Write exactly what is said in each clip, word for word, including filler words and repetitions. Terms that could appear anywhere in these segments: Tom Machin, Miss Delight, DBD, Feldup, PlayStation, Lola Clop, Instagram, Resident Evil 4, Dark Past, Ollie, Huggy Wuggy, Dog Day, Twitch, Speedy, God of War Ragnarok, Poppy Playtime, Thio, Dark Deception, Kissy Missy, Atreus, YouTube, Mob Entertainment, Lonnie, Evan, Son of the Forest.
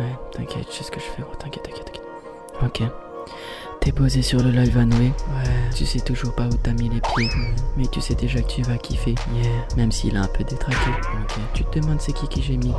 Ouais, t'inquiète, je sais ce que je fais, oh, t'inquiète, t'inquiète, t'inquiète. Ok. T'es posé sur le live Anoué. Ouais. Tu sais toujours pas où t'as mis les pieds, mmh. mais tu sais déjà que tu vas kiffer. Yeah. Même s'il a un peu détraqué. Ok. Tu te demandes c'est qui qui j'ai mis.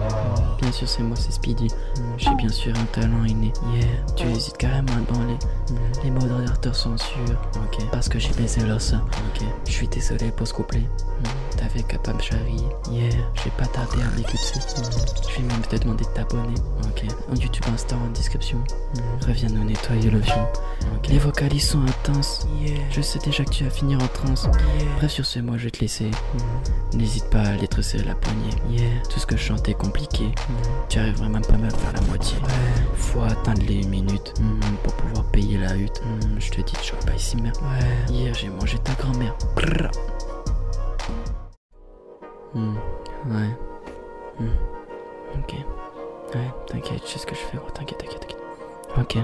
Bien sûr c'est moi, c'est Speedy. Mmh. J'ai bien sûr un talent inné. Yeah. Tu hésites carrément à branler. Mmh. Les mots d'ordinateur sont sûrs. Ok. Parce que j'ai baisé l'os. Ok. Je suis désolé pour ce couplet. Mmh. T'avais qu'à pas me charrier. Yeah. Je vais pas tarder à m'éclipser. Mmh. Je vais même te demander de t'abonner. Ok. En YouTube, Insta, en description. Mmh. Reviens nous nettoyer le vieux. Okay. Les vocalises sont intenses, yeah. je sais déjà que tu vas finir en transe, yeah. bref sur ce moi je vais te laisser, mm. n'hésite pas à aller tresser la poignée, yeah. tout ce que je chante est compliqué, mm. tu arriverais même pas mal à faire la moitié, ouais. faut atteindre les minutes, mm. pour pouvoir payer la hutte, mm. je te dis tu vois pas ici merde, ouais. hier j'ai mangé ta grand-mère, mm. ouais, mm. ok, ouais t'inquiète je sais ce que je fais, oh, t'inquiète, t'inquiète, t'inquiète, ok.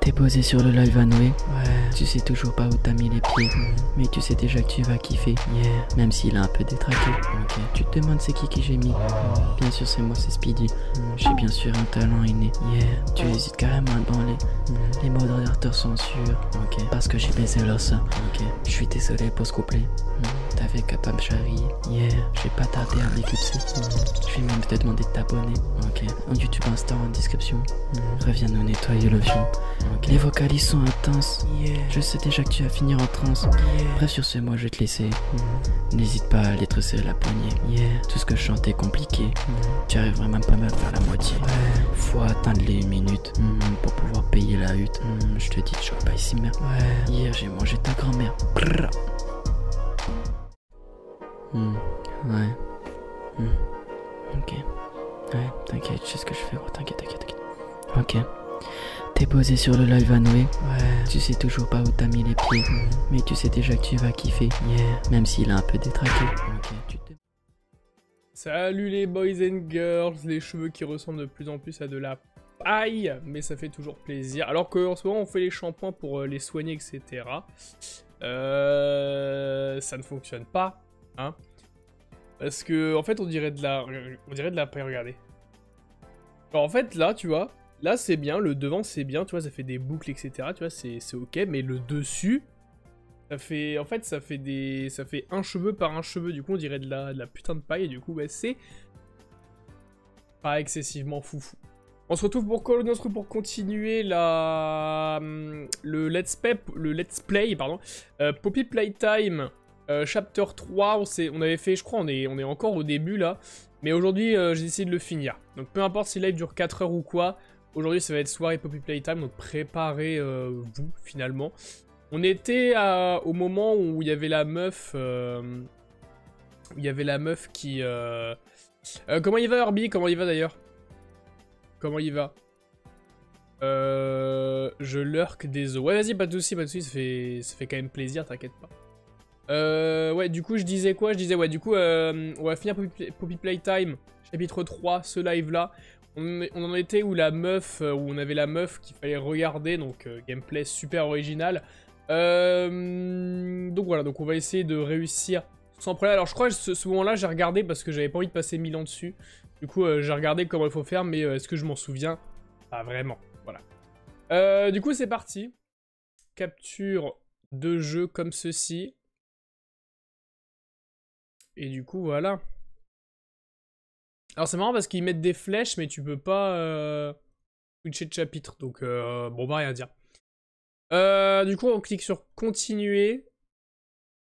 T'es posé sur le live Anoué. Ouais. Tu sais toujours pas où t'as mis les pieds, mmh. mais tu sais déjà que tu vas kiffer. Yeah. Même s'il a un peu détraqué. Okay. Tu te demandes c'est qui qui j'ai mis. Mmh. Bien sûr c'est moi, c'est Speedy. Mmh. J'ai bien sûr un talent inné. Yeah. Tu mmh. hésites carrément à branler. Mmh. Les mots d'ordinateur sont sûrs. Okay. Parce que j'ai baisé l'os. Okay. Je suis désolé pour ce couplet. Mmh. T'avais qu'à pas me charrier. Yeah. Je vais pas tarder à m'éclipser. Mmh. Je vais même te demander de t'abonner. Okay. En YouTube, Insta, en description. Mmh. Reviens nous nettoyer le fion. Okay. Les vocalises sont intenses, yeah. je sais déjà que tu vas finir en transe, yeah. bref sur ce moi je vais te laisser, mm. n'hésite pas à aller tresser la poignée, yeah. tout ce que je chante est compliqué, mm. tu arriverais même pas mal à faire la moitié, ouais. faut atteindre les minutes, mm. pour pouvoir payer la hutte, mm. je te dis tu vois pas ici merde, ouais. hier j'ai mangé ta grand-mère, mm. ouais, mm. ok, ouais t'inquiète je sais ce que je fais, oh, t'inquiète, t'inquiète, t'inquiète, ok. T'es posé sur le live Anoué, ouais. tu sais toujours pas où t'as mis les pieds, mmh. mais tu sais déjà que tu vas kiffer, yeah. même s'il a un peu détraqué. Okay. Salut les boys and girls, les cheveux qui ressemblent de plus en plus à de la paille, mais ça fait toujours plaisir. Alors qu'en ce moment on fait les shampoings pour les soigner, et cetera. Euh, ça ne fonctionne pas, hein. Parce que en fait on dirait de la, on dirait de la paille. Regardez. Alors, en fait là, tu vois. Là, c'est bien, le devant, c'est bien, tu vois, ça fait des boucles, et cetera. Tu vois, c'est ok, mais le dessus, ça fait, en fait, ça fait des, ça fait un cheveu par un cheveu. Du coup, on dirait de la, de la putain de paille, et du coup, bah, c'est pas excessivement foufou. On se retrouve pour, on se retrouve pour continuer la, le let's play, le let's play, pardon, euh, Poppy Playtime, euh, chapter trois. On, on avait fait, je crois, on est, on est encore au début là, mais aujourd'hui, euh, j'ai décidé de le finir. Donc, peu importe si le live dure quatre heures ou quoi. Aujourd'hui, ça va être soirée Poppy Playtime, donc préparez-vous, euh, finalement. On était à, au moment où il y avait la meuf... Euh, où il y avait la meuf qui... Euh, euh, comment il va, Herbie? Comment il va, d'ailleurs? Comment il va euh, Je lurk des os. Ouais, vas-y, pas de soucis, pas de soucis, ça fait, ça fait quand même plaisir, t'inquiète pas. Euh, ouais, du coup, je disais quoi? Je disais, ouais, du coup, euh, on va finir Poppy, Poppy Playtime, chapitre trois, ce live-là. On en était où la meuf, où on avait la meuf qu'il fallait regarder, donc euh, gameplay super original. Euh, donc voilà, donc on va essayer de réussir sans problème. Alors je crois que ce, ce moment-là j'ai regardé parce que j'avais pas envie de passer mille ans dessus. Du coup euh, j'ai regardé comment il faut faire, mais euh, est-ce que je m'en souviens? Pas vraiment, voilà. Euh, du coup c'est parti. Capture de jeu comme ceci. Et du coup voilà. Alors c'est marrant parce qu'ils mettent des flèches, mais tu peux pas euh, switcher de chapitre, donc euh, bon, on va rien dire. Euh, du coup, on clique sur continuer.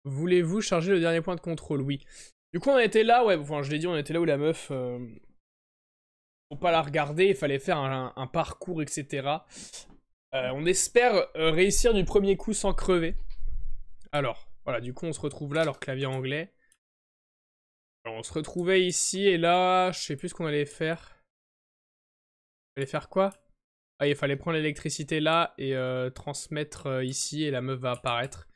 Voulez-vous charger le dernier point de contrôle? Oui. Du coup, on était là, ouais, enfin je l'ai dit, on était là où la meuf, euh, faut pas la regarder, il fallait faire un, un parcours, et cetera. Euh, on espère euh, réussir du premier coup sans crever. Alors, voilà, du coup, on se retrouve là, leur clavier anglais. Alors on se retrouvait ici, et là, je sais plus ce qu'on allait faire. On allait faire quoi? Ah, il fallait prendre l'électricité là, et euh, transmettre euh, ici, et la meuf va apparaître.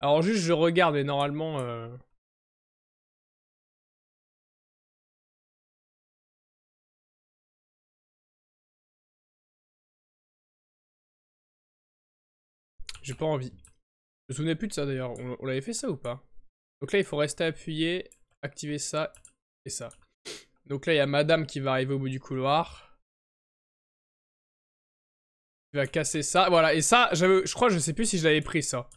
Alors juste, je regarde, et normalement... Euh... J'ai pas envie. Je me souvenais plus de ça d'ailleurs, on, on l'avait fait ça ou pas? Donc là, il faut rester appuyé... Activer ça et ça. Donc là, il y a madame qui va arriver au bout du couloir. Tu vas casser ça. Voilà. Et ça, je crois, je sais plus si je l'avais pris ça.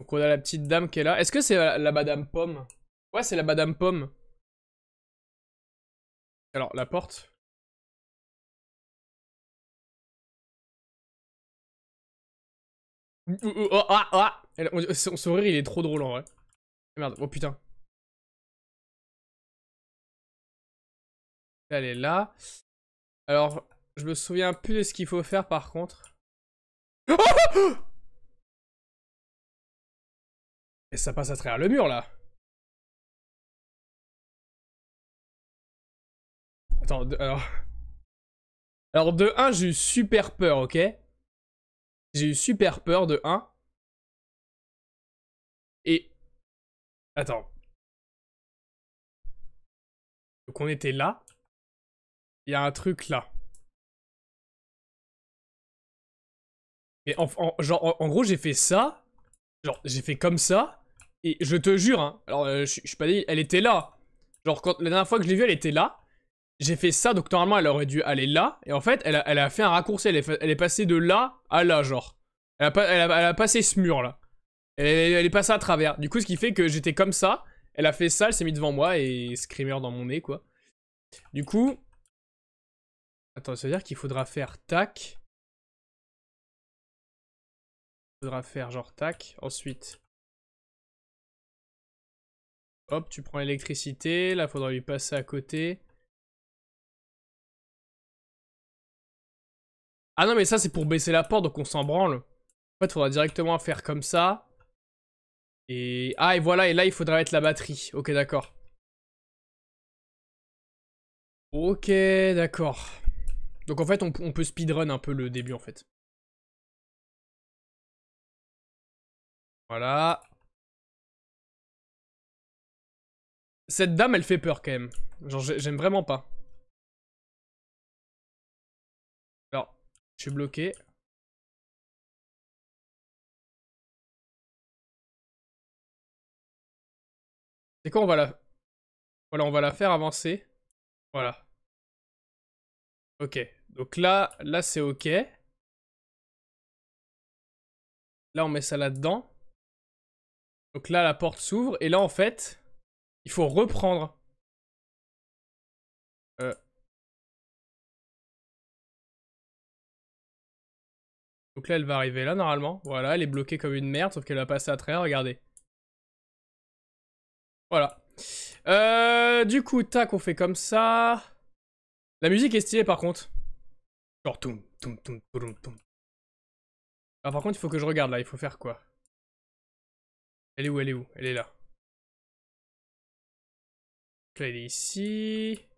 Donc on a la petite dame qui est là. Est-ce que c'est la, la Madame Pomme? Ouais, c'est la Madame Pomme. Alors, la porte. Oh, oh, ah, ah. Elle, on, son sourire, il est trop drôle en vrai. Merde, oh putain. Elle est là. Alors, je me souviens plus de ce qu'il faut faire par contre. Oh, et ça passe à travers le mur là. Attends, de, alors... Alors de un, j'ai eu super peur, ok? J'ai eu super peur de un. Et... Attends. Donc on était là. Il y a un truc là. Et en, en, genre, en, en gros, j'ai fait ça. Genre, j'ai fait comme ça. Et je te jure, hein. Alors, euh, je suis pas dit, elle était là. Genre, quand, la dernière fois que je l'ai vue, elle était là. J'ai fait ça, donc normalement, elle aurait dû aller là. Et en fait, elle a, elle a fait un raccourci. Elle est, elle est passée de là à là, genre. Elle a, pas, elle a, elle a passé ce mur, là. Elle, elle, elle est passée à travers. Du coup, ce qui fait que j'étais comme ça. Elle a fait ça, elle s'est mise devant moi. Et screamer dans mon nez, quoi. Du coup... Attends, ça veut dire qu'il faudra faire tac. Il faudra faire genre tac. Ensuite. Hop, tu prends l'électricité. Là, il faudra lui passer à côté. Ah non, mais ça, c'est pour baisser la porte, donc on s'en branle. En fait, il faudra directement faire comme ça. Et... Ah, et voilà, et là, il faudra mettre la batterie. Ok, d'accord. Ok, d'accord. Donc en fait, on, on peut speedrun un peu le début, en fait. Voilà. Cette dame, elle fait peur, quand même. Genre, j'aime vraiment pas. Alors, je suis bloqué. C'est quoi, on va la... Voilà, on va la faire avancer. Voilà. Ok. Donc là, là, c'est ok. Là, on met ça là-dedans. Donc là, la porte s'ouvre. Et là, en fait, il faut reprendre. Euh. Donc là, elle va arriver là, normalement. Voilà, elle est bloquée comme une merde, sauf qu'elle va passer à travers. Regardez. Voilà. Euh, du coup, tac, on fait comme ça. La musique est stylée, par contre. Genre, toum, toum, toum, toum, toum. Ah, par contre, il faut que je regarde, là. Il faut faire quoi? Elle est où? Elle est où? Elle est là. Donc là, elle est ici. J'ai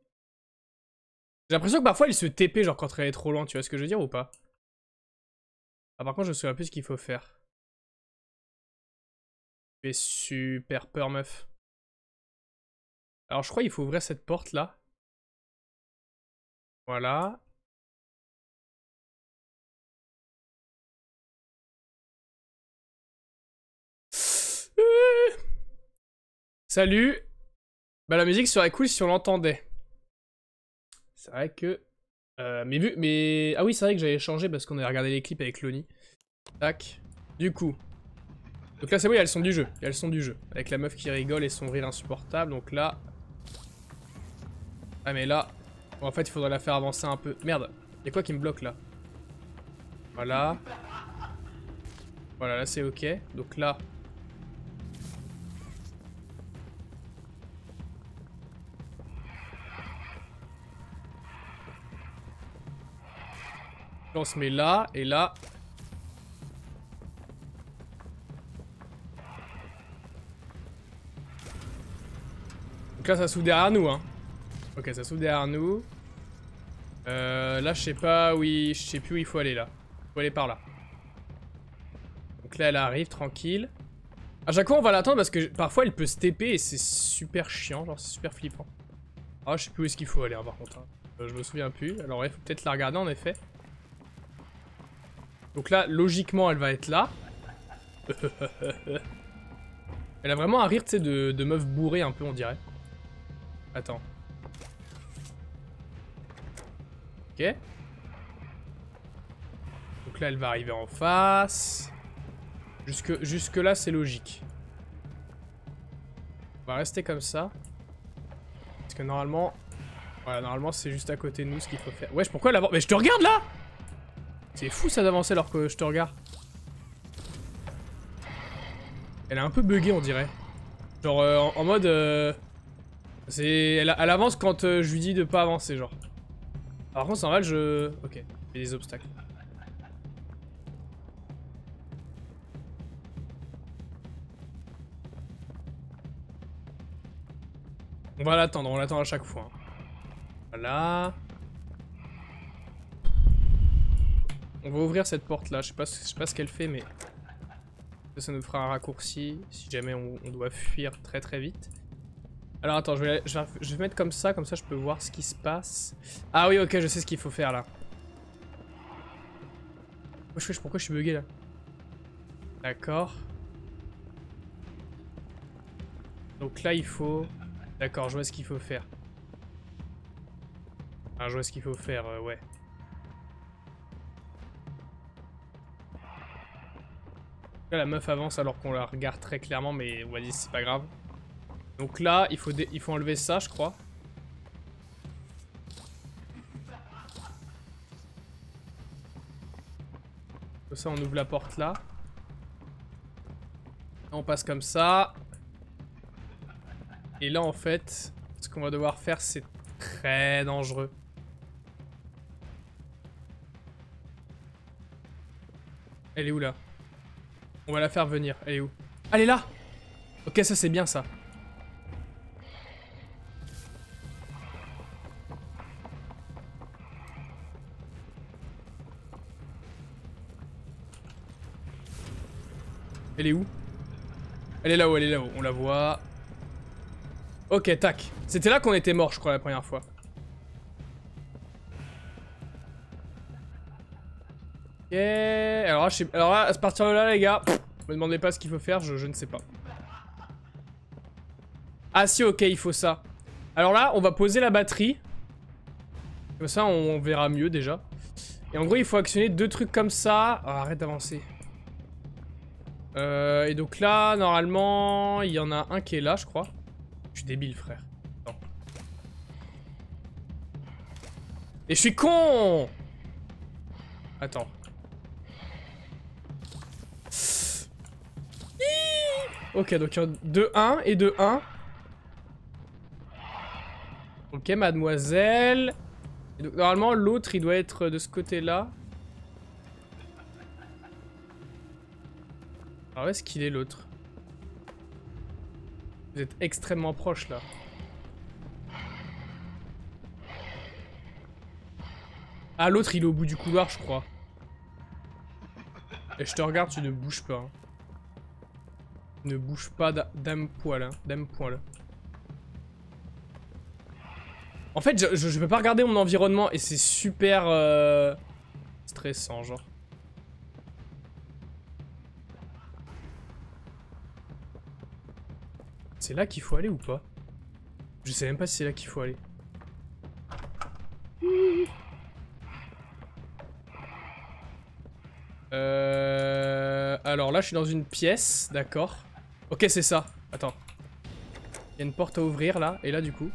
l'impression que parfois, elle se T P, genre, quand elle est trop loin. Tu vois ce que je veux dire ou pas? Ah, par contre, je ne sais plus ce qu'il faut faire. J'ai super peur, meuf. Alors, je crois qu'il faut ouvrir cette porte-là. Voilà. Salut. Bah la musique serait cool si on l'entendait. C'est vrai que... Euh, mais vu... Mais... Ah oui, c'est vrai que j'avais changé parce qu'on avait regardé les clips avec Lonnie. Tac. Du coup. Donc là, c'est bon, il y a le son du jeu. Il y a le son du jeu. Avec la meuf qui rigole et son rire insupportable. Donc là... Ah mais là... Bon, en fait, il faudrait la faire avancer un peu. Merde. Il y a quoi qui me bloque là? Voilà. Voilà, là c'est ok. Donc là... On se met là, et là. Donc là, ça s'ouvre derrière nous, hein. Ok, ça s'ouvre derrière nous. Euh, là, je sais pas où il... Je sais plus où il faut aller, là. Il faut aller par là. Donc là, elle arrive, tranquille. À chaque fois, on va l'attendre, parce que parfois, elle peut se T P, et c'est super chiant, genre, c'est super flippant. Ah, je sais plus où est-ce qu'il faut aller, hein, par contre. Hein. Euh, je me souviens plus. Alors, il faut peut-être la regarder, en effet. Donc là, logiquement, elle va être là. Elle a vraiment un rire, tu sais, de, de meuf bourrée un peu, on dirait. Attends. Ok. là, elle va arriver en face. Jusque, jusque là, c'est logique. On va rester comme ça. Parce que normalement... Voilà, normalement, c'est juste à côté de nous ce qu'il faut faire. Wesh, pourquoi elle avance? Mais je te regarde, là! C'est fou, ça, d'avancer alors que je te regarde. Elle a un peu bugué, on dirait. Genre, euh, en, en mode... Euh, c'est, elle, elle avance quand euh, je lui dis de pas avancer, genre. Par contre, c'est normal, je... Ok, j'ai des obstacles. On va l'attendre, on l'attend à chaque fois. Hein. Voilà. On va ouvrir cette porte-là. Je sais pas, je sais pas ce qu'elle fait, mais... Ça, ça nous fera un raccourci, si jamais on, on doit fuir très très vite. Alors attends, je vais, je, vais, je vais mettre comme ça, comme ça je peux voir ce qui se passe. Ah oui, ok, je sais ce qu'il faut faire là. Pourquoi je suis bugué là? D'accord. Donc là, il faut... D'accord, je vois ce qu'il faut faire. Enfin, je vois ce qu'il faut faire, euh, ouais. Là, la meuf avance alors qu'on la regarde très clairement, mais on va dire c'est pas grave. Donc là, il faut, il faut enlever ça, je crois. Comme ça, on ouvre la porte là. On passe comme ça. Et là, en fait, ce qu'on va devoir faire, c'est très dangereux. Elle est où, là? On va la faire venir. Elle est où? Elle est là! Ok, ça, c'est bien, ça. Elle est où? Elle est là-haut, elle est là-haut. On la voit... Ok, tac. C'était là qu'on était mort, je crois, la première fois. Ok. Alors là, je sais... Alors là à partir de là, les gars, pff, me demandez pas ce qu'il faut faire, je, je ne sais pas. Ah si, ok, il faut ça. Alors là, on va poser la batterie. Comme ça, on, on verra mieux, déjà. Et en gros, il faut actionner deux trucs comme ça. Oh, arrête d'avancer. Euh, et donc là, normalement, il y en a un qui est là, je crois. Je suis débile, frère. Non. Et je suis con! Attends. Ok, donc il y a deux un et deux un. Ok, mademoiselle. Et donc, normalement, l'autre, il doit être de ce côté-là. Alors, où est-ce qu'il est, l'autre? Vous êtes extrêmement proche là. Ah, l'autre il est au bout du couloir, je crois. Et je te regarde, tu ne bouges pas. Hein. Ne bouge pas d'un poil, hein. D'un poil. En fait, je, je, je peux pas regarder mon environnement et c'est super euh, stressant, genre. C'est là qu'il faut aller ou pas? Je sais même pas si c'est là qu'il faut aller. Euh... Alors là, je suis dans une pièce, d'accord. Ok, c'est ça. Attends. Il y a une porte à ouvrir là, et là du coup.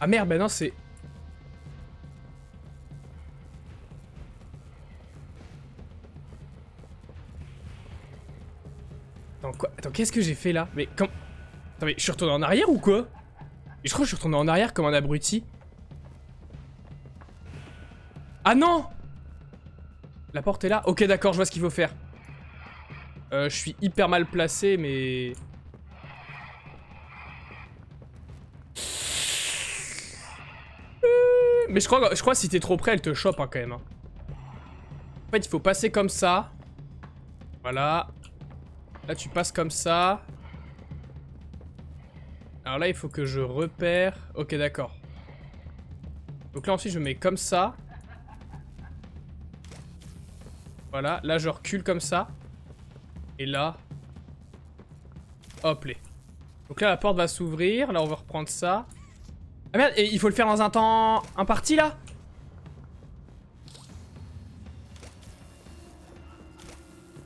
Ah merde, ben non, c'est... Attends, qu'est-ce que j'ai fait là? Mais quand... Attends, mais je suis retourné en arrière ou quoi? Mais je crois que je suis retourné en arrière comme un abruti. Ah non! La porte est là? Ok, d'accord, je vois ce qu'il faut faire. Euh, je suis hyper mal placé, mais... Mais je crois, je crois que si t'es trop près, elle te chope hein, quand même. Hein. En fait, il faut passer comme ça. Voilà. Là, tu passes comme ça. Alors là, il faut que je repère. Ok, d'accord. Donc là, ensuite, je mets comme ça. Voilà. Là, je recule comme ça. Et là. Hop, les. Donc là, la porte va s'ouvrir. Là, on va reprendre ça. Ah merde, et il faut le faire dans un temps imparti, là?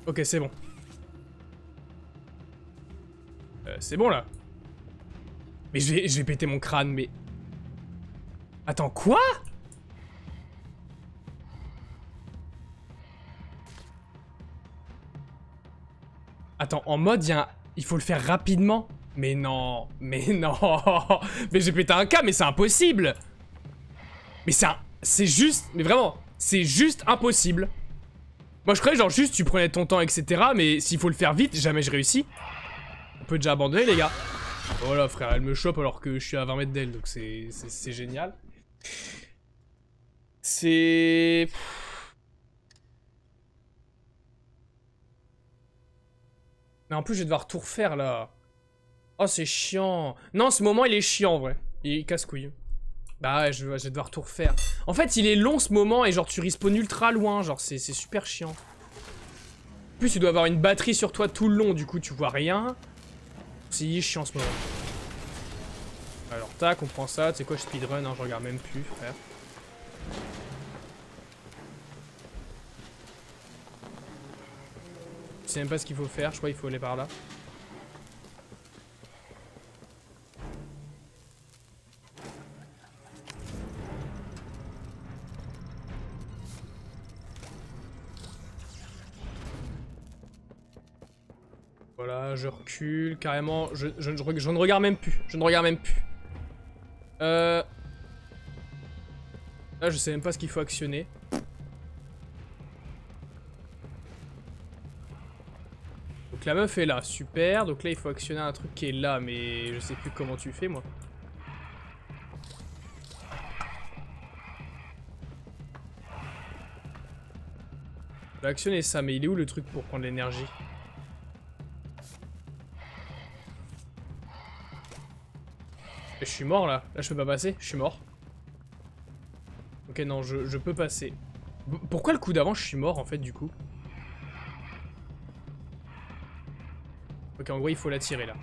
Ok, c'est bon. Euh, c'est bon, là. Mais je vais, je vais péter mon crâne, mais... Attends, quoi? Attends, en mode, il y a un... il faut le faire rapidement. Mais non, mais non. Mais j'ai pété un câble, mais c'est impossible. Mais c'est un... c'est juste, mais vraiment, c'est juste impossible. Moi je croyais genre juste tu prenais ton temps, et cetera. Mais s'il faut le faire vite, jamais je réussis. On peut déjà abandonner les gars. Oh là frère, elle me chope alors que je suis à vingt mètres d'elle, donc c'est c'est génial. C'est... Mais en plus je vais devoir tout refaire là. Oh c'est chiant. Non, ce moment il est chiant en vrai. Il casse couille. Bah ouais, je vais devoir tout refaire. En fait, il est long ce moment et genre tu respawns ultra loin, genre c'est super chiant. En plus, tu dois avoir une batterie sur toi tout le long, du coup tu vois rien. C'est chiant ce moment. Alors tac, on prend ça, tu sais quoi, je speedrun, hein, je regarde même plus, frère. Je sais même pas ce qu'il faut faire, je crois qu'il faut aller par là. Voilà, je recule, carrément, je, je, je, je ne regarde même plus, je ne regarde même plus. Euh... Là, je sais même pas ce qu'il faut actionner. Donc la meuf est là, super, donc là il faut actionner un truc qui est là, mais je sais plus comment tu fais, moi. Je vais actionner ça, mais il est où le truc pour prendre l'énergie ? Je suis mort là, là je peux pas passer, je suis mort. Ok non, je, je peux passer. B- Pourquoi le coup d'avant je suis mort en fait du coup? Ok en gros il faut la tirer là.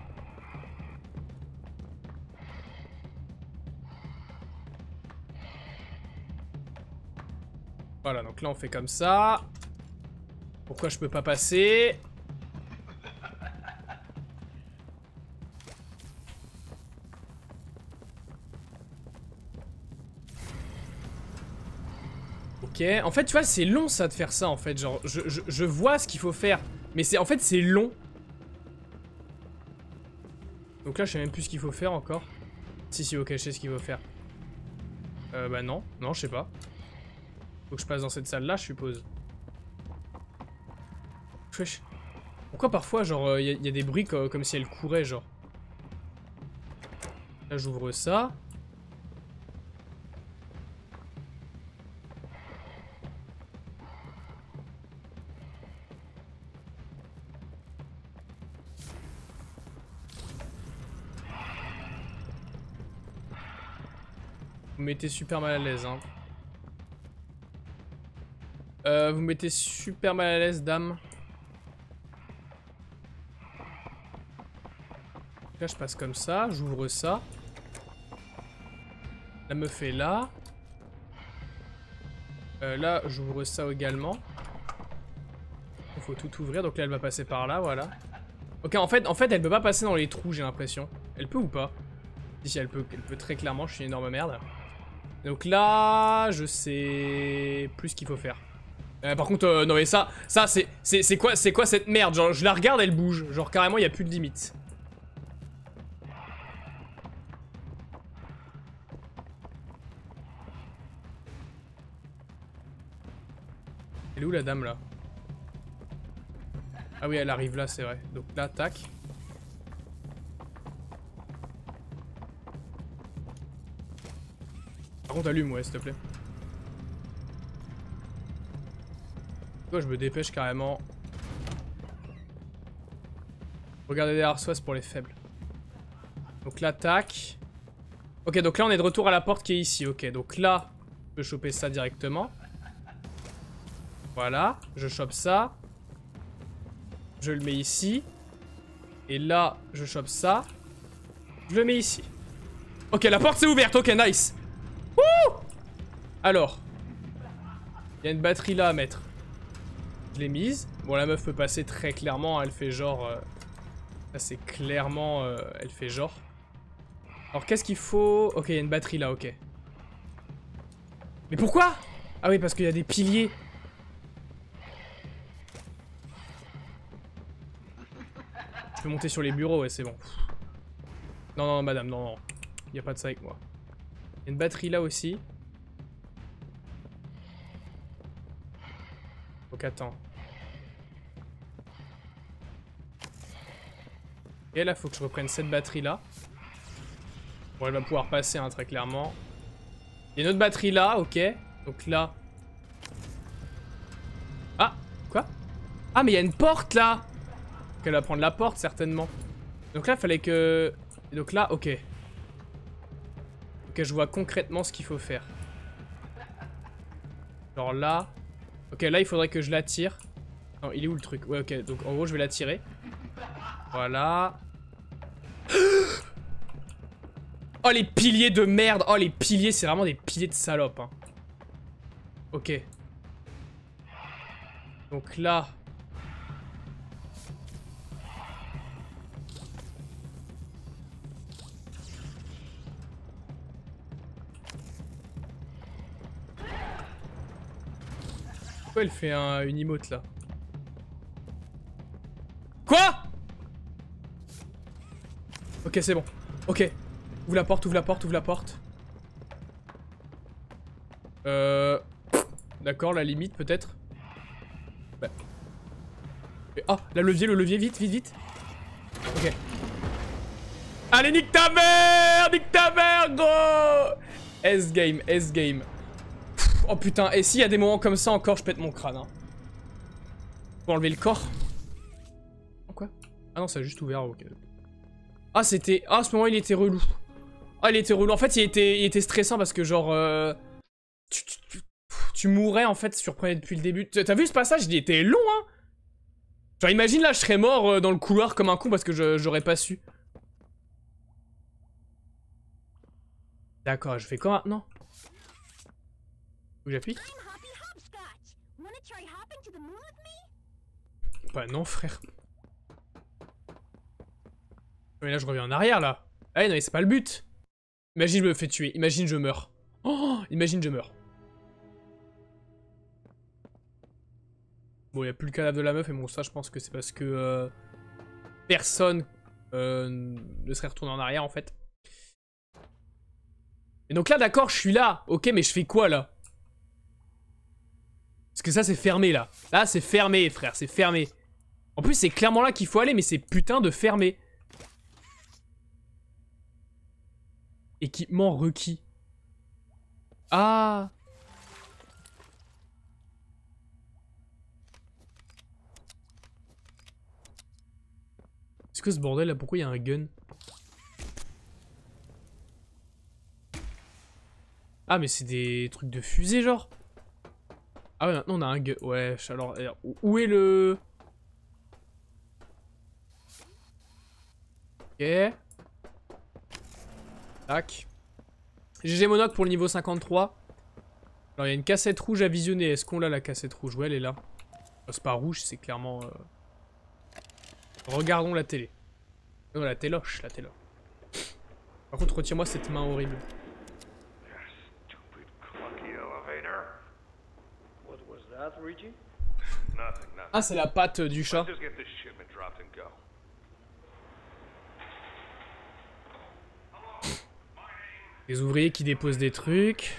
Voilà donc là on fait comme ça. Pourquoi je peux pas passer? Ok, en fait tu vois c'est long ça de faire ça en fait, genre je, je, je vois ce qu'il faut faire, mais c'est en fait c'est long. Donc là je sais même plus ce qu'il faut faire encore. Si si ok je sais ce qu'il faut faire. Euh bah non, non je sais pas. Faut que je passe dans cette salle là je suppose. Pourquoi parfois genre il y, y a des bruits comme, comme si elle courait genre. Là j'ouvre ça. Vous mettez super mal à l'aise hein. Euh, vous mettez super mal à l'aise dame. Là je passe comme ça, j'ouvre ça. La meuf est là. Euh, là j'ouvre ça également. Il faut tout ouvrir donc là elle va passer par là voilà. Ok en fait en fait elle peut pas passer dans les trous j'ai l'impression. Elle peut ou pas? Si elle peut, elle peut très clairement, je suis une énorme merde. Donc là, je sais plus ce qu'il faut faire. Euh, par contre, euh, non mais ça, ça c'est c'est quoi, c'est quoi cette merde? Genre, je la regarde, elle bouge. Genre carrément, il n'y a plus de limite. Elle est où la dame là? Ah oui, elle arrive là, c'est vrai. Donc là, tac. Par contre, allume, ouais, s'il te plaît. Toi, je me dépêche carrément. Regardez derrière soi, c'est pour les faibles. Donc là, tac. Ok, donc là, on est de retour à la porte qui est ici. Ok, donc là, je peux choper ça directement. Voilà, je chope ça. Je le mets ici. Et là, je chope ça. Je le mets ici. Ok, la porte s'est ouverte. Ok, nice. Alors, il y a une batterie là à mettre. Je l'ai mise. Bon, la meuf peut passer très clairement, hein, elle fait genre... Euh... Ça c'est clairement... Euh... Elle fait genre. Alors qu'est-ce qu'il faut... Ok, il y a une batterie là, ok. Mais pourquoi? Ah oui, parce qu'il y a des piliers. Je peux monter sur les bureaux, ouais, c'est bon. Non, non, madame, non, non. Il n'y a pas de ça avec moi. Il y a une batterie là aussi. Donc attends. Et là, faut que je reprenne cette batterie là. Bon, elle va pouvoir passer, hein, très clairement. Il y a une autre batterie là, ok. Donc là... Ah, quoi? Ah, mais il y a une porte là. Donc elle va prendre la porte, certainement. Donc là, il fallait que... Et donc là, ok. Ok, je vois concrètement ce qu'il faut faire. Genre là... Ok, là, il faudrait que je l'attire. Non, il est où le truc? Ouais, ok, donc en gros, je vais l'attirer. Voilà. Oh, les piliers de merde. Oh, les piliers, c'est vraiment des piliers de salope, hein. Ok. Donc là... Pourquoi elle fait un, une emote, là? Quoi? Ok, c'est bon. Ok. Ouvre la porte, ouvre la porte, ouvre la porte. Euh... D'accord, la limite peut-être. Bah. Ah, la levier, le levier, vite, vite, vite. Ok. Allez, nique ta mère, nique ta mère, gros. S-game, S-game. Oh putain, et s'il y a des moments comme ça encore, je pète mon crâne. Hein. Faut enlever le corps. Oh, quoi? Ah non, ça a juste ouvert, ok. Ah, c'était... Ah, à ce moment, il était relou. Ah, il était relou. En fait, il était, il était stressant parce que genre... Euh, tu, tu, tu, tu mourais, en fait, sur prenais depuis le début. T'as vu ce passage? Il était long, hein. Genre, imagine, là, je serais mort euh, dans le couloir comme un con parce que j'aurais pas su. D'accord, je fais quoi maintenant? Où j'appuie? Bah non, frère. Mais là, je reviens en arrière, là. Ah non, mais c'est pas le but. Imagine, je me fais tuer. Imagine, je meurs. Oh, imagine, je meurs. Bon, il n'y a plus le cadavre de la meuf. Et bon, ça, je pense que c'est parce que... Euh, personne euh, ne serait retourné en arrière, en fait. Et donc là, d'accord, je suis là. Ok, mais je fais quoi, là? Parce que ça, c'est fermé, là. Là, c'est fermé, frère. C'est fermé. En plus, c'est clairement là qu'il faut aller, mais c'est putain de fermé. Équipement requis. Ah. Est-ce que ce bordel là, pourquoi il y a un gun? Ah mais c'est des trucs de fusée genre. Ah ouais, maintenant on a un gun. Ouais, alors, alors où est le... Ok. Tac. G G Monoc pour le niveau cinquante-trois. Alors il y a une cassette rouge à visionner. Est-ce qu'on l'a la cassette rouge? Ouais, elle est là. Oh, c'est pas rouge, c'est clairement... Euh... Regardons la télé. Non, la téloche, la téloche. Par contre, retire-moi cette main horrible. Ah, c'est la patte du chat. Des ouvriers qui déposent des trucs.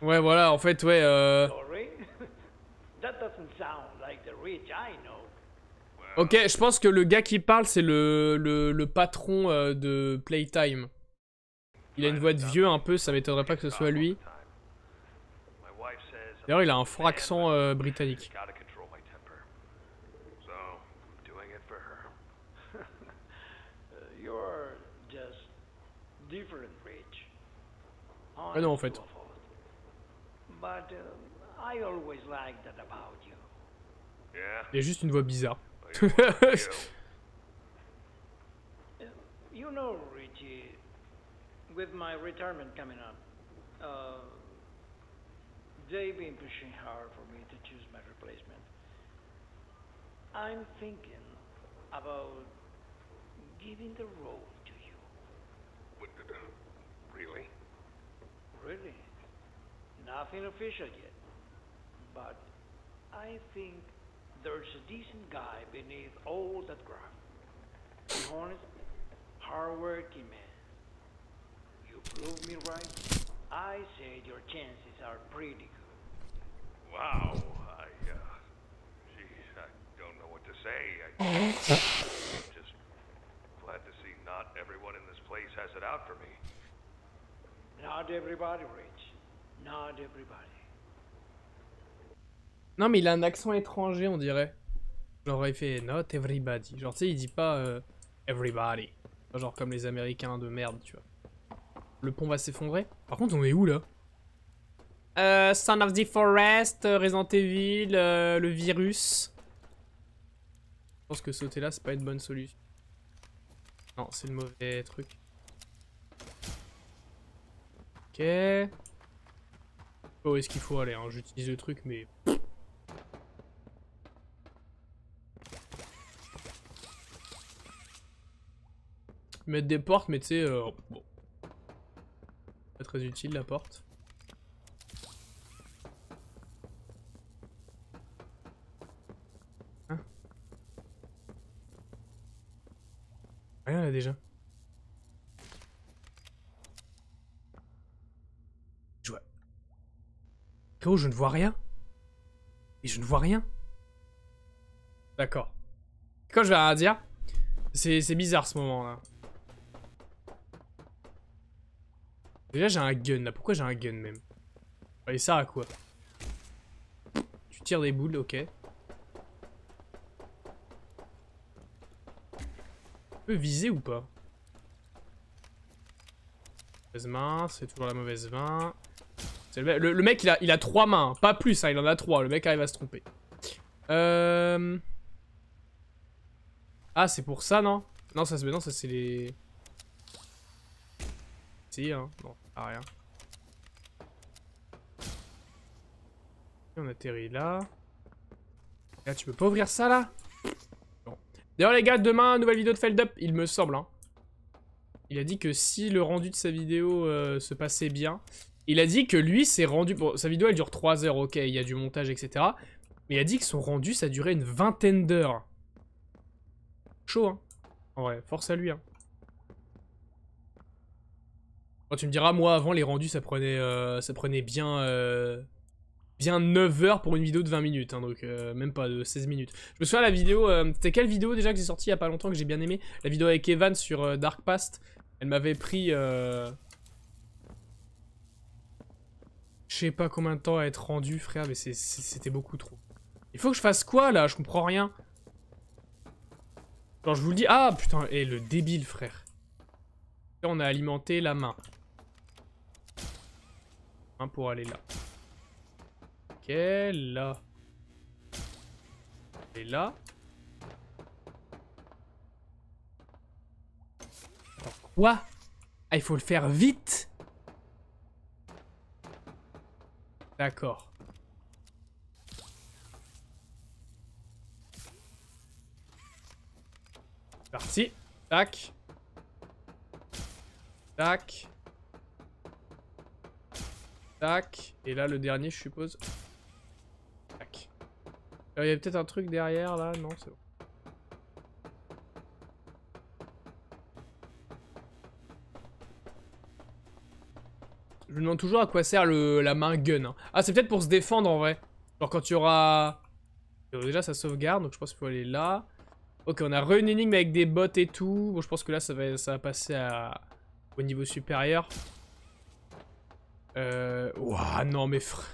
Ouais, voilà, en fait, ouais, euh... Ok, je pense que le gars qui parle, c'est le, le, le patron euh, de Playtime. Il a une voix de vieux un peu, ça m'étonnerait pas que ce soit lui. D'ailleurs, il a un fort accent euh, britannique. Ah non, en fait. Il y a juste une voix bizarre. You know, Richie, with my retirement coming up, uh, they've been pushing hard for me to choose my replacement. I'm thinking about giving the role to you. What, uh, really? Really? Nothing official yet, but I think there's a decent guy beneath all that graft. Be honest. Hard-working man. You proved me right. I said your chances are pretty good. Wow. I, uh... Geez, I don't know what to say. I, I'm just glad to see not everyone in this place has it out for me. Not everybody, Rich. Not everybody. Non, mais il a un accent étranger, on dirait. Genre, il fait not everybody. Genre, tu sais, il dit pas euh, everybody. Genre comme les Américains de merde, tu vois. Le pont va s'effondrer. Par contre, on est où, là? euh, Son of the Forest, Resident Evil, euh, le virus. Je pense que sauter là, c'est pas une bonne solution. Non, c'est le mauvais truc. Ok. Je sais pas où est-ce qu'il faut aller, hein. J'utilise le truc, mais... Mettre des portes, mais tu sais, euh, bon. Pas très utile la porte. Hein? Rien là déjà. Je vois. Frérot, je ne vois rien. Et je ne vois rien. D'accord. Quand je vais rien dire, c'est bizarre ce moment là. Déjà j'ai un gun là, pourquoi j'ai un gun même? Et ça à quoi? Tu tires des boules, ok. On peut viser ou pas? Mauvaise main, c'est toujours la mauvaise main. Le mec, le, le mec il, a, il a trois mains, pas plus, hein, il en a trois, le mec arrive à se tromper. Euh... Ah c'est pour ça non? Non ça, non, ça c'est les... Si hein, non, pas rien. On atterrit là. Là, tu peux pas ouvrir ça là? Bon. D'ailleurs, les gars, demain, nouvelle vidéo de Feldup, il me semble. Hein. Il a dit que si le rendu de sa vidéo euh, se passait bien, il a dit que lui, s'est rendu. Bon, sa vidéo elle dure trois heures, ok, il y a du montage, et cetera. Mais il a dit que son rendu ça durait une vingtaine d'heures. Chaud, hein. En vrai, force à lui, hein. Quand tu me diras, moi avant les rendus ça prenait, euh, ça prenait bien, euh, bien neuf heures pour une vidéo de vingt minutes, hein, donc euh, même pas de seize minutes. Je me souviens la vidéo, euh, c'était quelle vidéo déjà que j'ai sortie il y a pas longtemps que j'ai bien aimé? La vidéo avec Evan sur euh, Dark Past, elle m'avait pris, euh, je sais pas combien de temps à être rendue frère, mais c'était beaucoup trop. Il faut que je fasse quoi là? Je comprends rien. Genre je vous le dis, ah putain, et le débile frère. Là, on a alimenté la main. Pour aller là. Ok, là. Et là. Alors, quoi? Ah, il faut le faire vite. D'accord. Parti. Tac. Tac. Tac. Et là, le dernier, je suppose. Tac. Il y a peut-être un truc derrière, là. Non, c'est bon. Je me demande toujours à quoi sert le, la main gun. Hein. Ah, c'est peut-être pour se défendre, en vrai. Genre quand tu auras... Déjà, ça sauvegarde, donc je pense qu'il faut aller là. Ok, on a re une énigme avec des bots et tout. Bon, je pense que là, ça va, ça va passer à... au niveau supérieur. Euh... Ouah, non mais frère.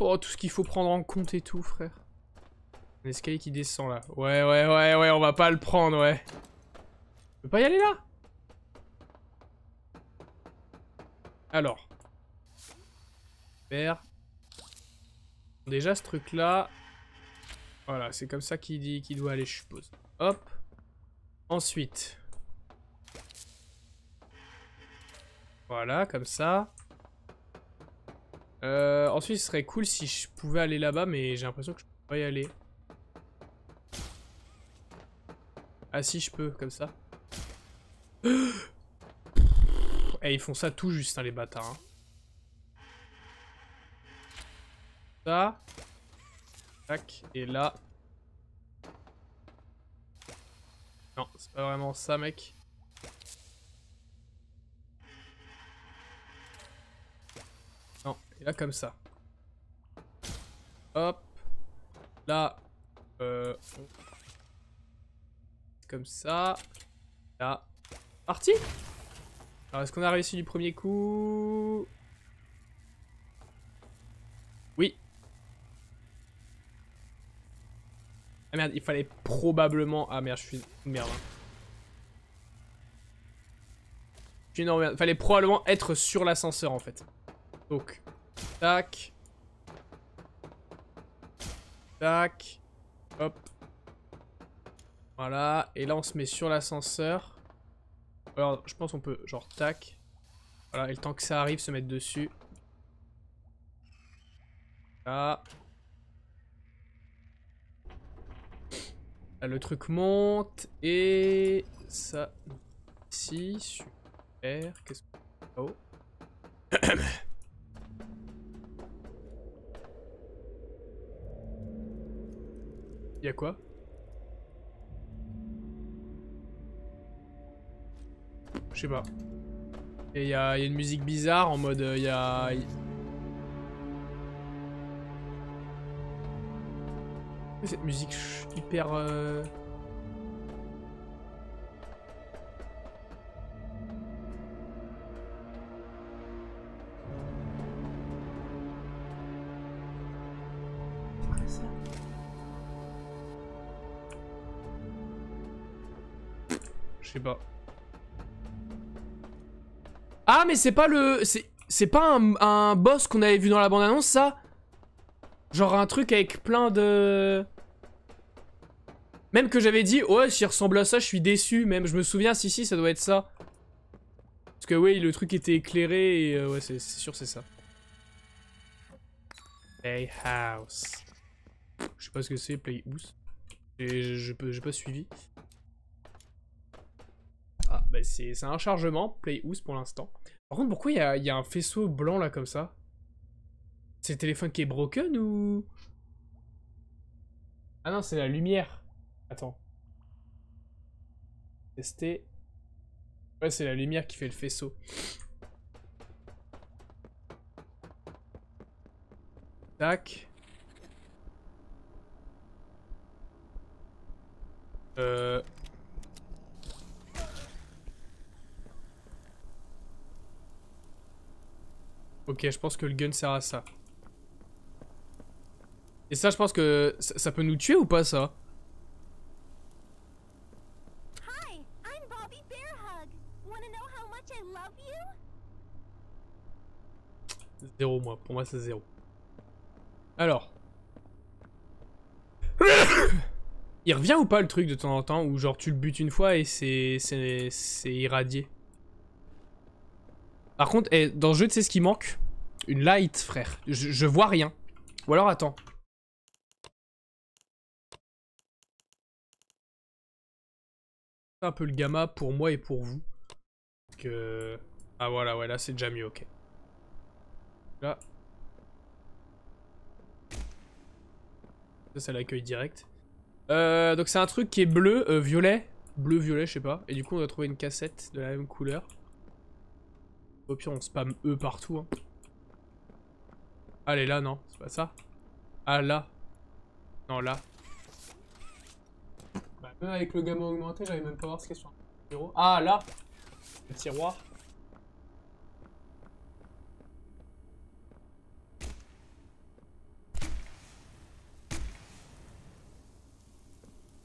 Oh, tout ce qu'il faut prendre en compte et tout, frère. Un escalier qui descend, là. Ouais, ouais, ouais, ouais, on va pas le prendre, ouais. Je peux pas y aller, là? Alors. Super. Déjà ce truc là. Voilà, c'est comme ça qu'il dit qu'il doit aller, je suppose. Hop. Ensuite. Voilà, comme ça. Euh, ensuite, ce serait cool si je pouvais aller là-bas, mais j'ai l'impression que je peux pas y aller. Ah si, je peux, comme ça. Eh, ils font ça tout juste, hein, les bâtards. Hein. Ça. Tac, et là. Non, c'est pas vraiment ça, mec. Non, et là, comme ça. Hop. Là. Euh... Comme ça. Là. Parti. Alors, est-ce qu'on a réussi du premier coup? Oui. Ah merde, il fallait probablement... Ah merde, je suis... Merde. Hein. Je suis une merde. Il fallait probablement être sur l'ascenseur, en fait. Donc. Tac. Tac. Hop. Voilà, et là on se met sur l'ascenseur. Alors je pense qu'on peut, genre tac. Voilà, et le temps que ça arrive, se mettre dessus. Là. Là le truc monte, et ça, ici, super. Qu'est-ce que... Oh. Y'a quoi ? Je sais pas. Et il y, y a une musique bizarre en mode... Il y a... Cette musique hyper... Euh... Je sais pas. Ah mais c'est pas le... C'est pas un, un boss qu'on avait vu dans la bande-annonce, ça? Genre un truc avec plein de... Même que j'avais dit, ouais, s'il ressemble à ça, je suis déçu, même. Je me souviens, si, si, ça doit être ça. Parce que, oui, le truc était éclairé, et euh, ouais, c'est sûr, c'est ça. Playhouse. Je sais pas ce que c'est, Playhouse. J'ai pas suivi. Ah, bah c'est un chargement, Playhouse pour l'instant. Par contre, pourquoi il y a, y a un faisceau blanc là comme ça? C'est le téléphone qui est broken ou... Ah non, c'est la lumière. Attends. Tester. Ouais, c'est la lumière qui fait le faisceau. Tac. Euh... Ok, je pense que le gun sert à ça. Et ça, je pense que ça, ça peut nous tuer ou pas, ça? Hi, I'm Bobby Bearhug. Wanna know how much I love you? Zéro, moi. Pour moi, c'est zéro. Alors. Il revient ou pas, le truc, de temps en temps, où genre tu le butes une fois et c'est c'est irradié? Par contre, dans le jeu, tu sais ce qui manque? Une light, frère. Je, je vois rien. Ou alors, attends. C'est un peu le gamma pour moi et pour vous. Donc, euh... Ah voilà, ouais, là, c'est déjà mieux, ok. Là. Ça, c'est l'accueil direct. Euh, donc, c'est un truc qui est bleu, euh, violet. Bleu, violet, je sais pas. Et du coup, on doit trouver une cassette de la même couleur. Au pire, on spam eux partout. Hein. Allez, là, non, c'est pas ça. Ah, là. Non, là. Bah, même avec le gamin augmenté, j'avais même pas voir ce qu'il y a sur le bureau. Ah, là. Le tiroir.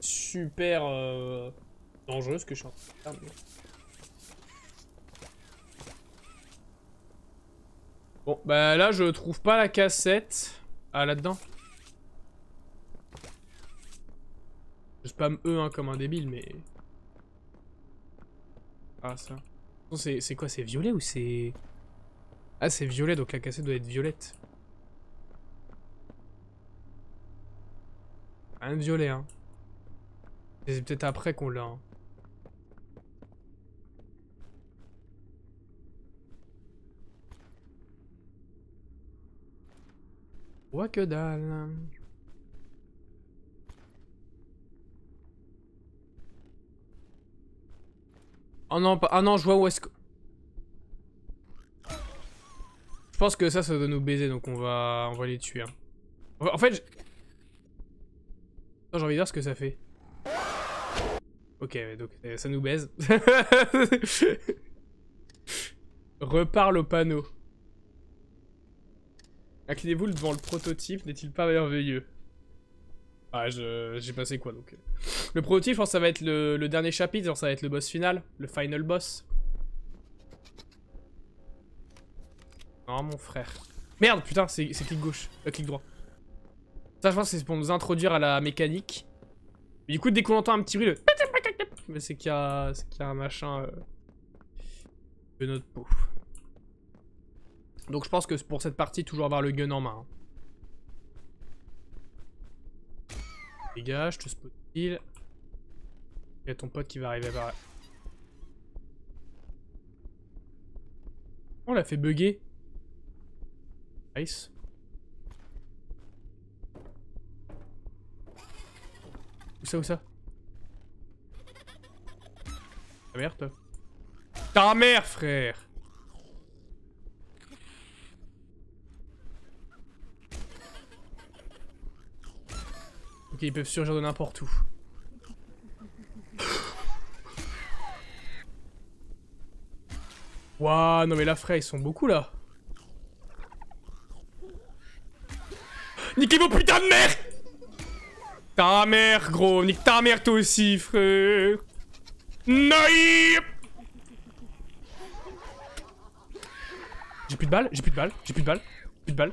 Super euh, dangereux ce que je suis en train de faire. Bon, bah là, je trouve pas la cassette. Ah, là-dedans. Je spam E hein, comme un débile, mais... Ah, ça. C'est quoi, c'est violet ou c'est... Ah, c'est violet, donc la cassette doit être violette. Rien de violet, hein. C'est peut-être après qu'on l'a, hein. Ouah, que dalle. Oh non, pas... ah non, je vois où est-ce que... Je pense que ça, ça doit nous baiser, donc on va, on va les tuer. Hein. En fait, j'ai envie de voir ce que ça fait. Ok, donc euh, ça nous baise. Reparle au panneau. Inclinez-vous devant le prototype, n'est-il pas merveilleux? Ah, je... j'ai passé quoi, donc? Le prototype, je pense que ça va être le, le dernier chapitre, genre ça va être le boss final, le final boss. Non, mon frère. Merde, putain, c'est clic gauche, euh, clic droit. Ça, je pense que c'est pour nous introduire à la mécanique. Mais du coup, dès qu'on entend un petit bruit, le... Mais c'est qu'il y a... c'est qu'il y a un machin... Euh... de notre peau. Donc je pense que pour cette partie, toujours avoir le gun en main. Les gars, je te spot heal. Il y a ton pote qui va arriver à par... On l'a fait bugger. Nice. Où ça, où ça? Ta mère, toi. Ta mère, frère. Ok, ils peuvent surgir de n'importe où. Waouh, non mais là frère, ils sont beaucoup là. Niquez vos putains de merde. Ta mère gros, nique ta mère toi aussi frère. Naïe. J'ai plus de balles, j'ai plus de balles, j'ai plus de balles, plus de balles.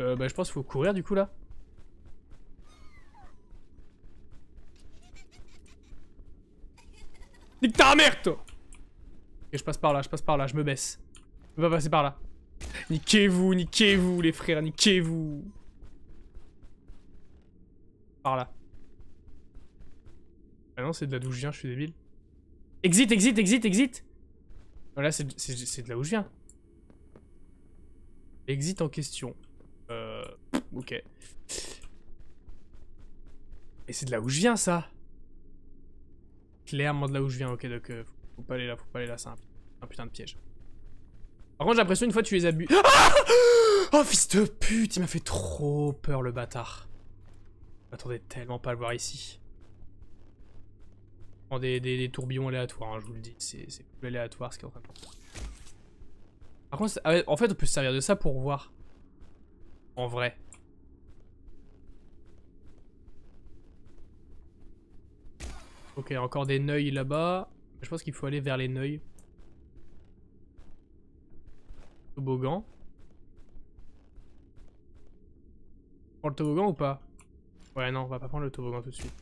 Euh bah je pense qu'il faut courir du coup là. Nique ta mère, toi! Et je passe par là, je passe par là, je me baisse. Je peux pas passer par là. Niquez-vous, niquez-vous, les frères, niquez-vous! Par là. Ah non, c'est de là d'où je viens, je suis débile. Exit, exit, exit, exit! Non, là, c'est de là où je viens. Exit en question. Euh. Ok. Et c'est de là où je viens, ça! Clairement de là où je viens, ok, donc euh, faut pas aller là, faut pas aller là, c'est un, un putain de piège. Par contre j'ai l'impression une fois tu les as bu... Ah oh fils de pute, il m'a fait trop peur le bâtard. Je m'attendais tellement pas à le voir ici. Prends des, des, des tourbillons aléatoires, hein, je vous le dis, c'est plus aléatoire ce qui est en train de faire. Par contre, en fait on peut se servir de ça pour voir. En vrai. Ok, encore des neuils là-bas. Je pense qu'il faut aller vers les neuils. Toboggan. Prends le toboggan ou pas? Ouais, non, on va pas prendre le toboggan tout de suite.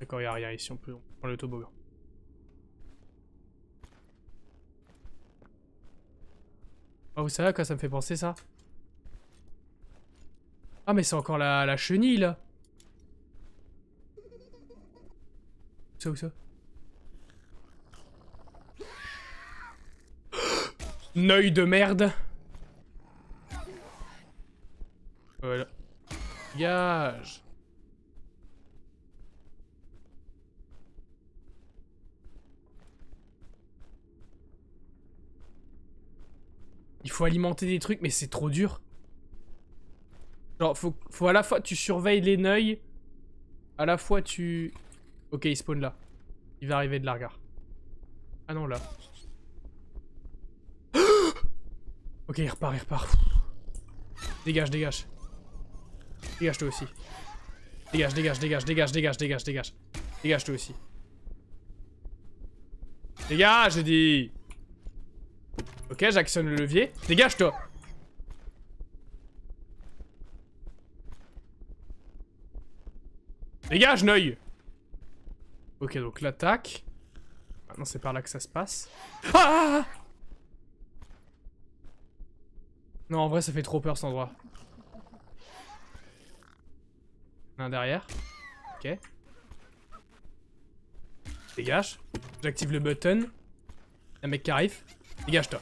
D'accord, il n'y a rien ici, on peut prendre le toboggan. Oh, vous savez à quoi ça me fait penser ça? Ah, mais c'est encore la, la chenille là. Ça ou ça? Neuil de merde. Voilà. Gage. Il faut alimenter des trucs mais c'est trop dur. Genre faut, faut à la fois tu surveilles les neuils, à la fois tu... Ok, il spawn là. Il va arriver de la regard. Ah non, là. Ok, il repart, il repart. Dégage, dégage. Dégage toi aussi. Dégage, dégage, dégage, dégage, dégage, dégage, dégage. Dégage toi aussi. Dégage, j'ai dit. Ok, j'actionne le levier. Dégage-toi. Dégage, Neuil. Ok, donc l'attaque. Maintenant, c'est par là que ça se passe. Ah! Non, en vrai, ça fait trop peur, cet endroit. Un derrière. Ok. Dégage. J'active le button. Y'a un mec qui arrive. Dégage-toi.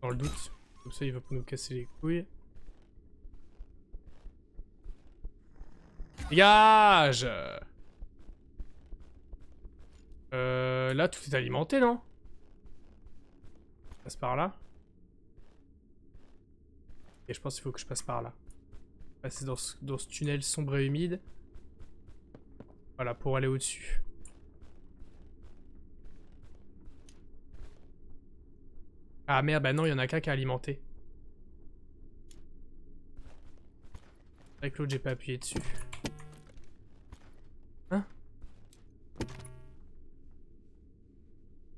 Dans le doute. Comme ça, il va pour nous casser les couilles. Dégage! Euh... Là, tout est alimenté, non? Je passe par là. Et je pense qu'il faut que je passe par là. Passer dans ce, dans ce tunnel sombre et humide. Voilà, pour aller au-dessus. Ah merde, bah non, il y en a qu'un qui a alimenté. Avec l'autre, j'ai pas appuyé dessus. Hein?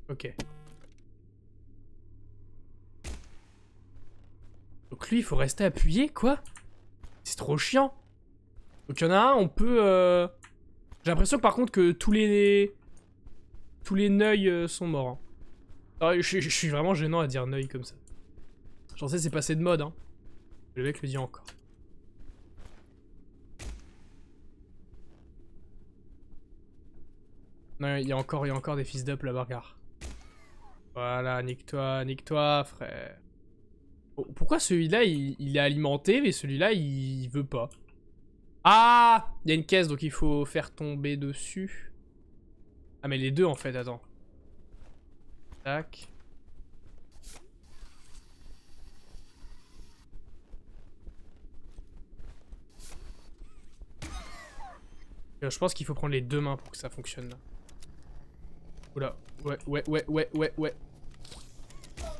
Ok. Donc lui, il faut rester appuyé, quoi? C'est trop chiant. Donc il y en a un, on peut... Euh... J'ai l'impression que par contre que tous les... Tous les neuils euh, sont morts. Hein. Ah, je, je suis vraiment gênant à dire neuil comme ça. J'en sais, c'est passé de mode. Hein. Le mec le dit encore. Non, il y a encore, il y a encore des fils d'up là-bas, regarde. Voilà, nique-toi, nique-toi, frère. Pourquoi celui-là, il, il est alimenté, mais celui-là, il, il veut pas. Ah, il y a une caisse, donc il faut faire tomber dessus. Ah, mais les deux, en fait, attends. Tac. Je pense qu'il faut prendre les deux mains pour que ça fonctionne, là. Oula, ouais, ouais, ouais, ouais, ouais, ouais.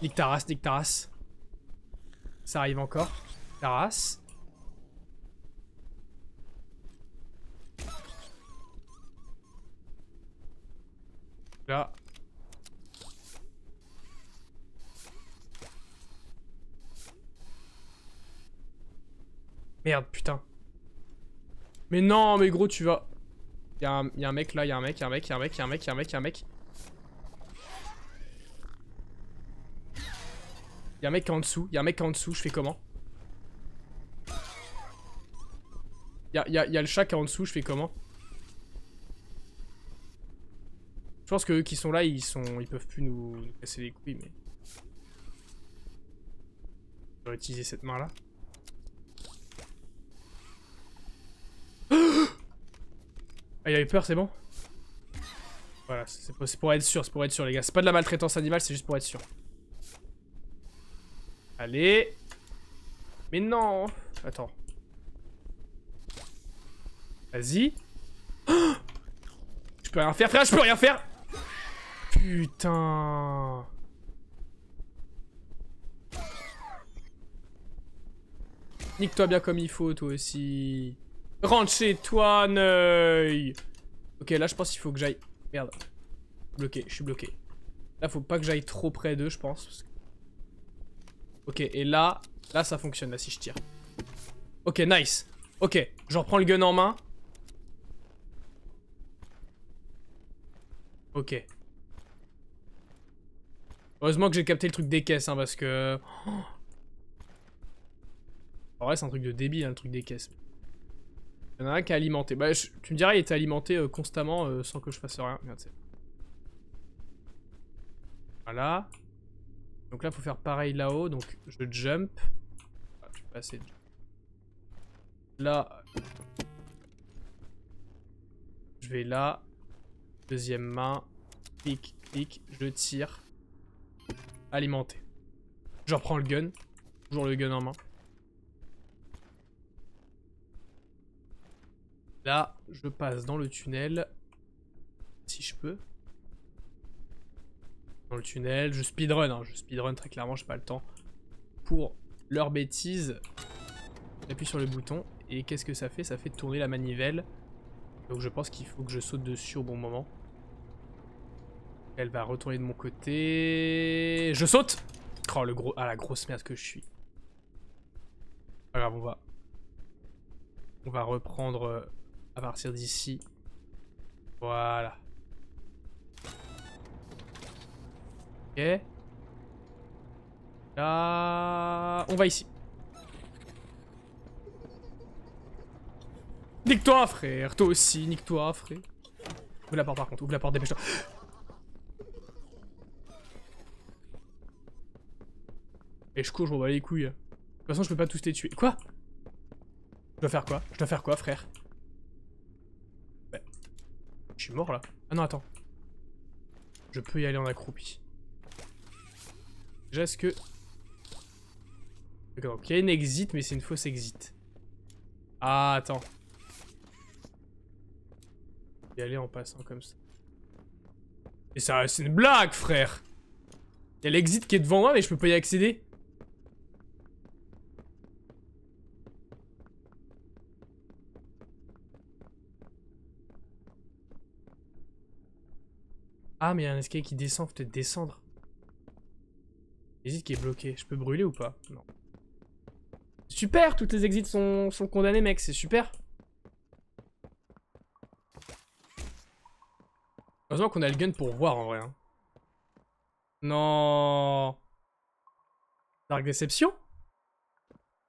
Nique ta race, nique ta race. Ça arrive encore. La race. Là. Merde, putain. Mais non, mais gros, tu vas... Y'a un, y a un mec là, y'a un mec, y'a un mec, y'a un mec, y'a un mec, y'a un mec, y'a un mec. Y'a un mec en dessous, y'a un mec en dessous, je fais comment? Y'a y a, y a le chat qui est en dessous, je fais comment? Je pense que eux qui sont là, ils sont, ils peuvent plus nous, nous casser les couilles, mais... Je vais utiliser cette main là. Ah, il a eu peur, c'est bon? Voilà, c'est pour, pour être sûr, c'est pour être sûr les gars. C'est pas de la maltraitance animale, c'est juste pour être sûr. Allez. Mais non. Attends. Vas-y. Oh, je peux rien faire, frère, je peux rien faire. Putain. Nique-toi bien comme il faut, toi aussi. Rentre chez toi, Neuil. Ok, là, je pense qu'il faut que j'aille... Merde. Bloqué, je suis bloqué. Là, faut pas que j'aille trop près d'eux, je pense. Parce que... Ok, et là, là ça fonctionne, là, si je tire. Ok, nice. Ok, je reprends le gun en main. Ok. Heureusement que j'ai capté le truc des caisses, hein, parce que... Oh. En vrai, c'est un truc de débile, hein, le truc des caisses. Il y en a un qui est alimenté. Bah, je... tu me diras, il était alimenté euh, constamment euh, sans que je fasse rien. Merde, c'est... Voilà. Donc là, faut faire pareil là-haut. Donc je jump. Ah, je suis pas assez. Là. Je vais là. Deuxième main. Clic, clic. Je tire. Alimenté. Je reprends le gun. Toujours le gun en main. Là, je passe dans le tunnel. Si je peux. Dans le tunnel, je speedrun, hein. Je speedrun très clairement, j'ai pas le temps pour leur bêtise. J'appuie sur le bouton et qu'est-ce que ça fait? Ça fait tourner la manivelle. Donc je pense qu'il faut que je saute dessus au bon moment. Elle va retourner de mon côté. Je saute. Oh, le gros... Ah, la grosse merde que je suis. Pas grave, on va... On va reprendre à partir d'ici. Voilà. Ok. Là... On va ici. Nique-toi, frère. Toi aussi, nique-toi, frère. Ouvre la porte, par contre. Ouvre la porte, dépêche-toi. Et je cours, je m'en bats les couilles. De toute façon, je peux pas tous les tuer. Quoi? Je dois faire quoi? Je dois faire quoi, frère? Ouais. Je suis mort, là. Ah non, attends. Je peux y aller en accroupi. Déjà, est-ce que... D'accord, ok, il y a une exit, mais c'est une fausse exit. Ah, attends. Y aller en passant comme ça. Et ça, c'est une blague, frère. Y'a l'exit qui est devant moi, mais je peux pas y accéder. Ah, mais il y a un escalier qui descend, faut peut-être descendre. L'exit qui est bloqué. Je peux brûler ou pas? Non. Super, toutes les exits sont, sont condamnées, mec, c'est super. Heureusement qu'on a le gun pour voir en vrai. Hein. Non. Dark Deception.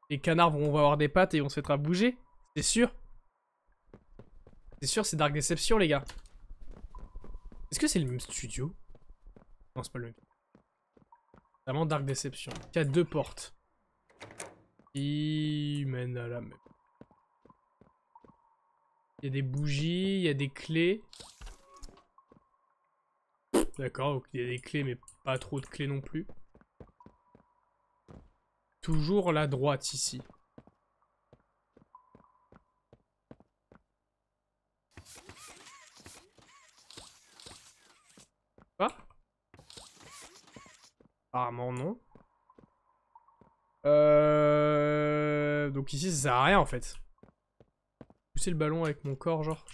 Les canards vont avoir des pattes et on se fera bouger. C'est sûr. C'est sûr, c'est Dark Deception, les gars. Est-ce que c'est le même studio? Non, c'est pas le même. C'est vraiment Dark Deception. Il y a deux portes. Qui mènent à la même. Il y a des bougies, il y a des clés. D'accord, donc il y a des clés, mais pas trop de clés non plus. Toujours la droite, ici. Pas ? Apparemment, non. Euh... Donc ici, ça sert à rien, en fait. Pousser le ballon avec mon corps, genre.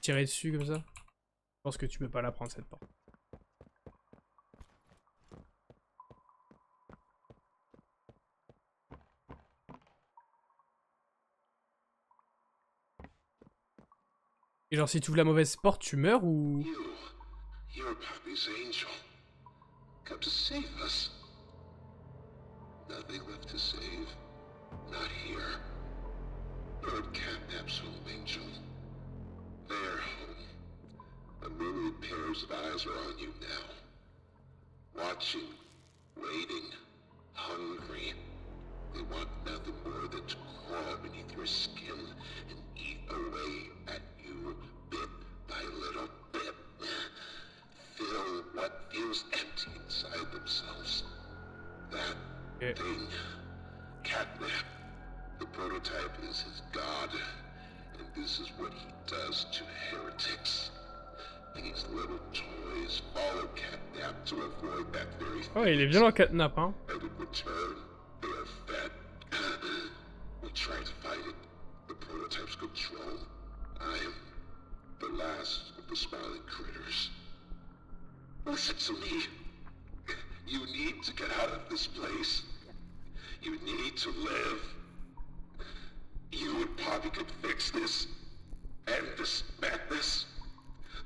Tirer dessus, comme ça. Je pense que tu peux pas la prendre cette porte. Et genre si tu ouvres la mauvaise porte, tu meurs ou... A myriad pairs of eyes are on you now. Watching, waiting, hungry. They want nothing more than to crawl beneath your skin and eat away at you bit by little bit. Fill what feels empty inside themselves. That yeah. thing, Catnap, the prototype is his god, and this is what he does to heretics. Oh, il est violent, Catnap, hein.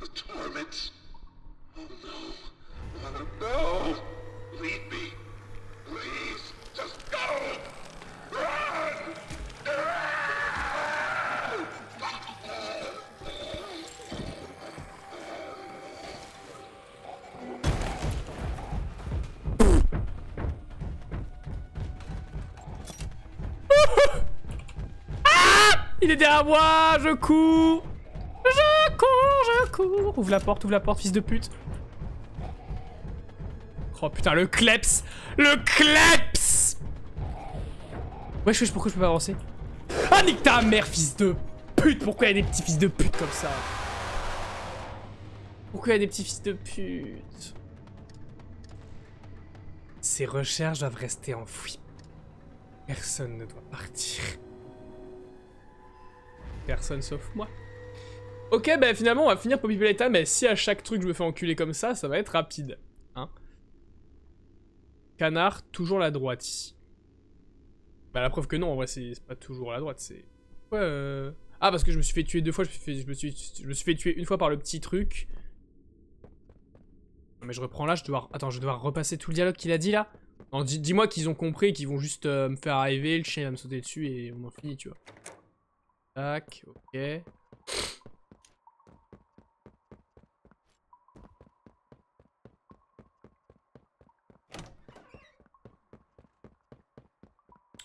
The torments. Oh no. Oh no. Leave me. Please. Just go. Run. Run. Ah! Il est derrière moi. Je cours. Je cours. Cours. Ouvre la porte, ouvre la porte, fils de pute. Oh putain, le kleps. Le kleps. Ouais, je sais pourquoi je peux pas avancer. Ah, nique ta mère, fils de pute. Pourquoi il y a des petits fils de pute comme ça? Pourquoi il y a des petits fils de pute? Ces recherches doivent rester enfouies. Personne ne doit partir. Personne sauf moi. Ok, bah finalement on va finir Poppy Playtime, mais si à chaque truc je me fais enculer comme ça, ça va être rapide. Hein. Canard, toujours la droite ici. Bah la preuve que non, en vrai c'est pas toujours la droite, c'est... Ouais, euh... Ah parce que je me suis fait tuer deux fois, je me, fait, je, me suis, je me suis fait tuer une fois par le petit truc. Non mais je reprends là, je dois... Attends, je dois repasser tout le dialogue qu'il a dit là. Non, dis-moi qu'ils ont compris, qu'ils vont juste euh, me faire arriver, le chien va me sauter dessus et on en finit, tu vois. Tac, ok.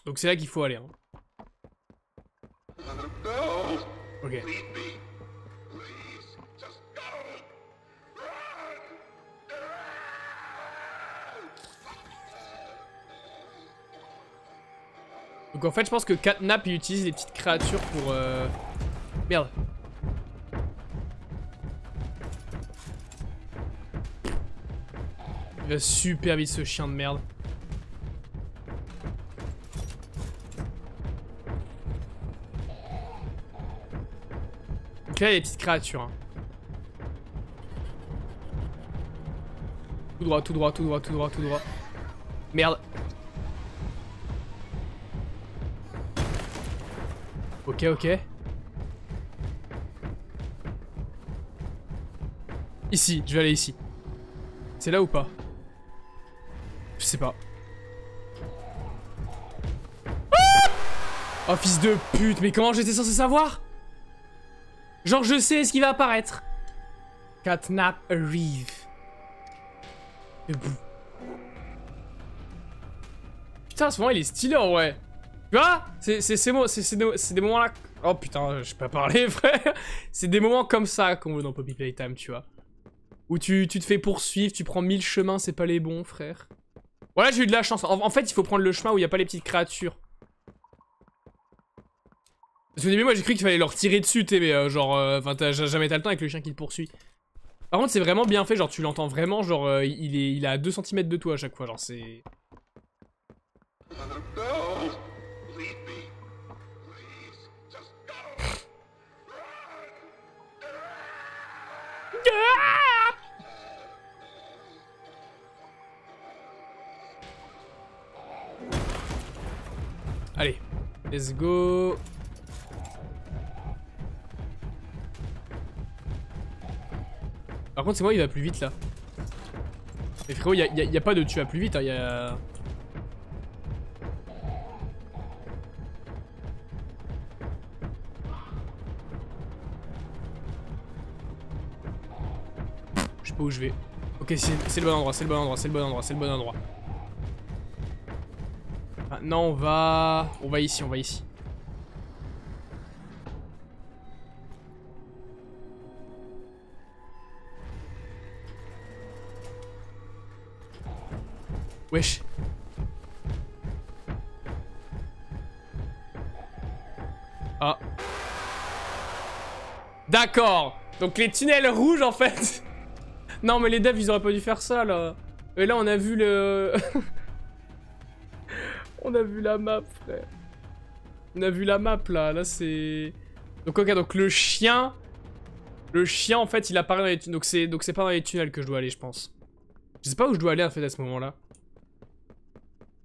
Donc c'est là qu'il faut aller, hein. Ok. Donc en fait je pense que Catnap il utilise les petites créatures pour... Euh... Merde. Il va super vite ce chien de merde. Là, il y a des petites créatures. Hein. Tout droit, tout droit, tout droit, tout droit, tout droit. Merde. Ok, ok. Ici, je vais aller ici. C'est là ou pas? Je sais pas. Ah! Oh, fils de pute, mais comment j'étais censé savoir? Genre je sais ce qui va apparaître. Catnap arrive. Debout. Putain à ce moment il est stylé en vrai. Tu vois, c'est des moments là... Oh putain je peux pas parler frère. C'est des moments comme ça qu'on veut dans Poppy Playtime tu vois. Où tu, tu te fais poursuivre, tu prends mille chemins, c'est pas les bons frère. Voilà j'ai eu de la chance. En, en fait il faut prendre le chemin où il n'y a pas les petites créatures. Parce que au début, moi j'ai cru qu'il fallait leur tirer dessus, t'es mais euh, genre, enfin, euh, jamais t'as le temps avec le chien qui te poursuit. Par contre, c'est vraiment bien fait, genre, tu l'entends vraiment, genre, euh, il est il est à deux centimètres de toi à chaque fois, genre, c'est. Allez, let's go. Par contre c'est moi il va plus vite là. Mais frérot y'a y a, y a pas de tu vas plus vite hein, y'a... Je sais pas où je vais. Ok c'est le bon endroit, c'est le bon endroit, c'est le bon endroit, c'est le bon endroit. Maintenant on va... On va ici, on va ici. Wesh. Ah. D'accord. Donc les tunnels rouges en fait. Non mais les devs ils auraient pas dû faire ça là. Et là on a vu le... on a vu la map frère. On a vu la map là. Là c'est... Donc ok donc le chien... Le chien en fait il apparaît dans les tunnels. Donc c'est pas dans les tunnels que je dois aller je pense. Je sais pas où je dois aller en fait à ce moment là.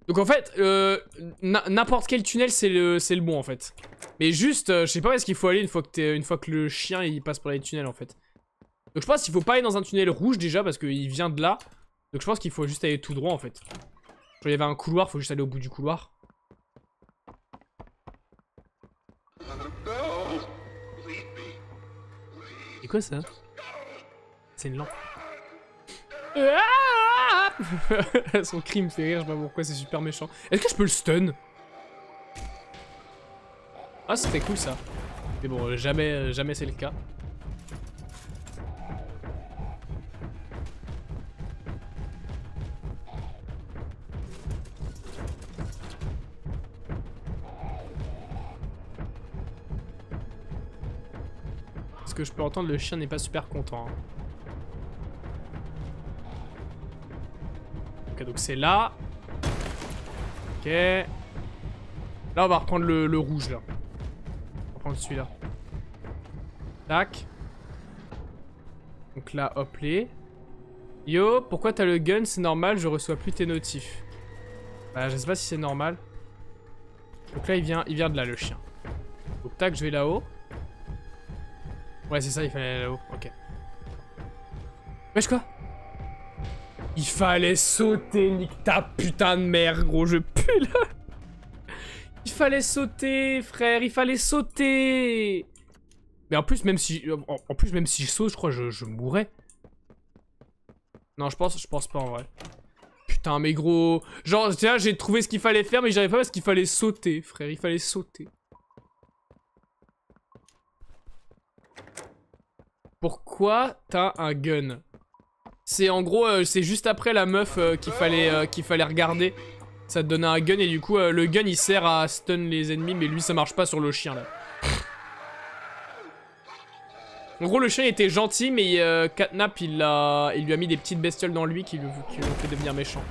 Donc en fait, euh, n'importe quel tunnel c'est le, le bon en fait. Mais juste, euh, je sais pas où est-ce qu'il faut aller une fois, que une fois que le chien il passe par les tunnels en fait. Donc je pense qu'il faut pas aller dans un tunnel rouge déjà parce qu'il vient de là. Donc je pense qu'il faut juste aller tout droit en fait. Genre il y avait un couloir, faut juste aller au bout du couloir. C'est quoi ça? C'est une lampe. Son cri me fait rire, je sais pas pourquoi, c'est super méchant. Est-ce que je peux le stun? Ah, c'était cool ça. Mais bon, jamais, jamais c'est le cas. Parce que je peux entendre, le chien n'est pas super content. Hein. Ok, donc c'est là. Ok. Là, on va reprendre le, le rouge, là. On va prendre celui-là. Tac. Donc là, hop les. Yo, pourquoi t'as le gun? C'est normal, je reçois plus tes notifs. Bah, je sais pas si c'est normal. Donc là, il vient, il vient de là, le chien. Donc tac, je vais là-haut. Ouais, c'est ça, il fallait aller là-haut. Ok. Wesh quoi? Il fallait sauter, nique ta putain de mère, gros, je pue là. Il fallait sauter, frère, il fallait sauter. Mais en plus, même si, en plus, même si je saute, je crois que je, je mourrais. Non, je pense, je pense pas en vrai. Putain, mais gros... Genre, là, j'ai trouvé ce qu'il fallait faire, mais j'arrivais pas parce qu'il fallait sauter, frère. Il fallait sauter. Pourquoi t'as un gun? C'est en gros, euh, c'est juste après la meuf euh, qu'il fallait, euh, qu'il fallait regarder. Ça te donnait un gun et du coup, euh, le gun, il sert à stun les ennemis, mais lui, ça marche pas sur le chien, là. En gros, le chien était gentil, mais euh, Catnap, il, a... il lui a mis des petites bestioles dans lui qui, lui qui l'ont fait devenir méchant.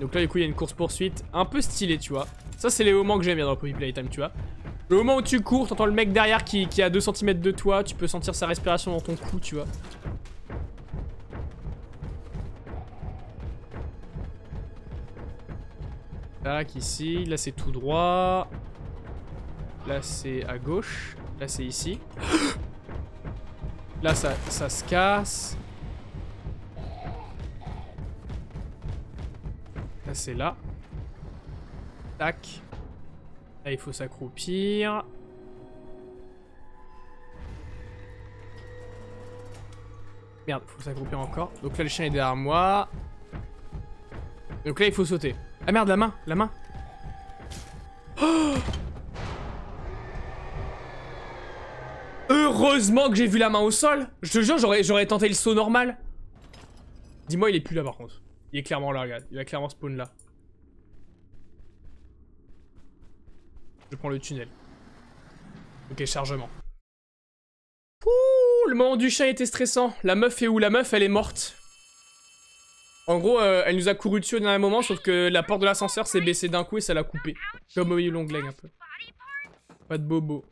Donc là, du coup, il y a une course-poursuite un peu stylée, tu vois. Ça, c'est les moments que j'aime bien dans Poppy Playtime, tu vois. Le moment où tu cours, t'entends le mec derrière qui, qui est à deux centimètres de toi, tu peux sentir sa respiration dans ton cou, tu vois. Tac, ici. Là, c'est tout droit. Là, c'est à gauche. Là, c'est ici. Là, ça, ça se casse. Là, c'est là. Tac. Là, il faut s'accroupir. Merde, il faut s'accroupir encore. Donc là, le chien est derrière moi. Donc là, il faut sauter. Ah merde, la main, la main. Oh! Heureusement que j'ai vu la main au sol. Je te jure, j'aurais tenté le saut normal. Dis-moi, il est plus là par contre. Il est clairement là, regarde. Il va clairement spawn là. Je prends le tunnel. Ok, chargement. Ouh, le moment du chien était stressant. La meuf est où? La meuf, elle est morte. En gros, euh, elle nous a couru dessus au dernier moment, sauf que la porte de l'ascenseur s'est baissée d'un coup et ça l'a coupée. Comme Mommy Long Legs un peu. Pas de bobo.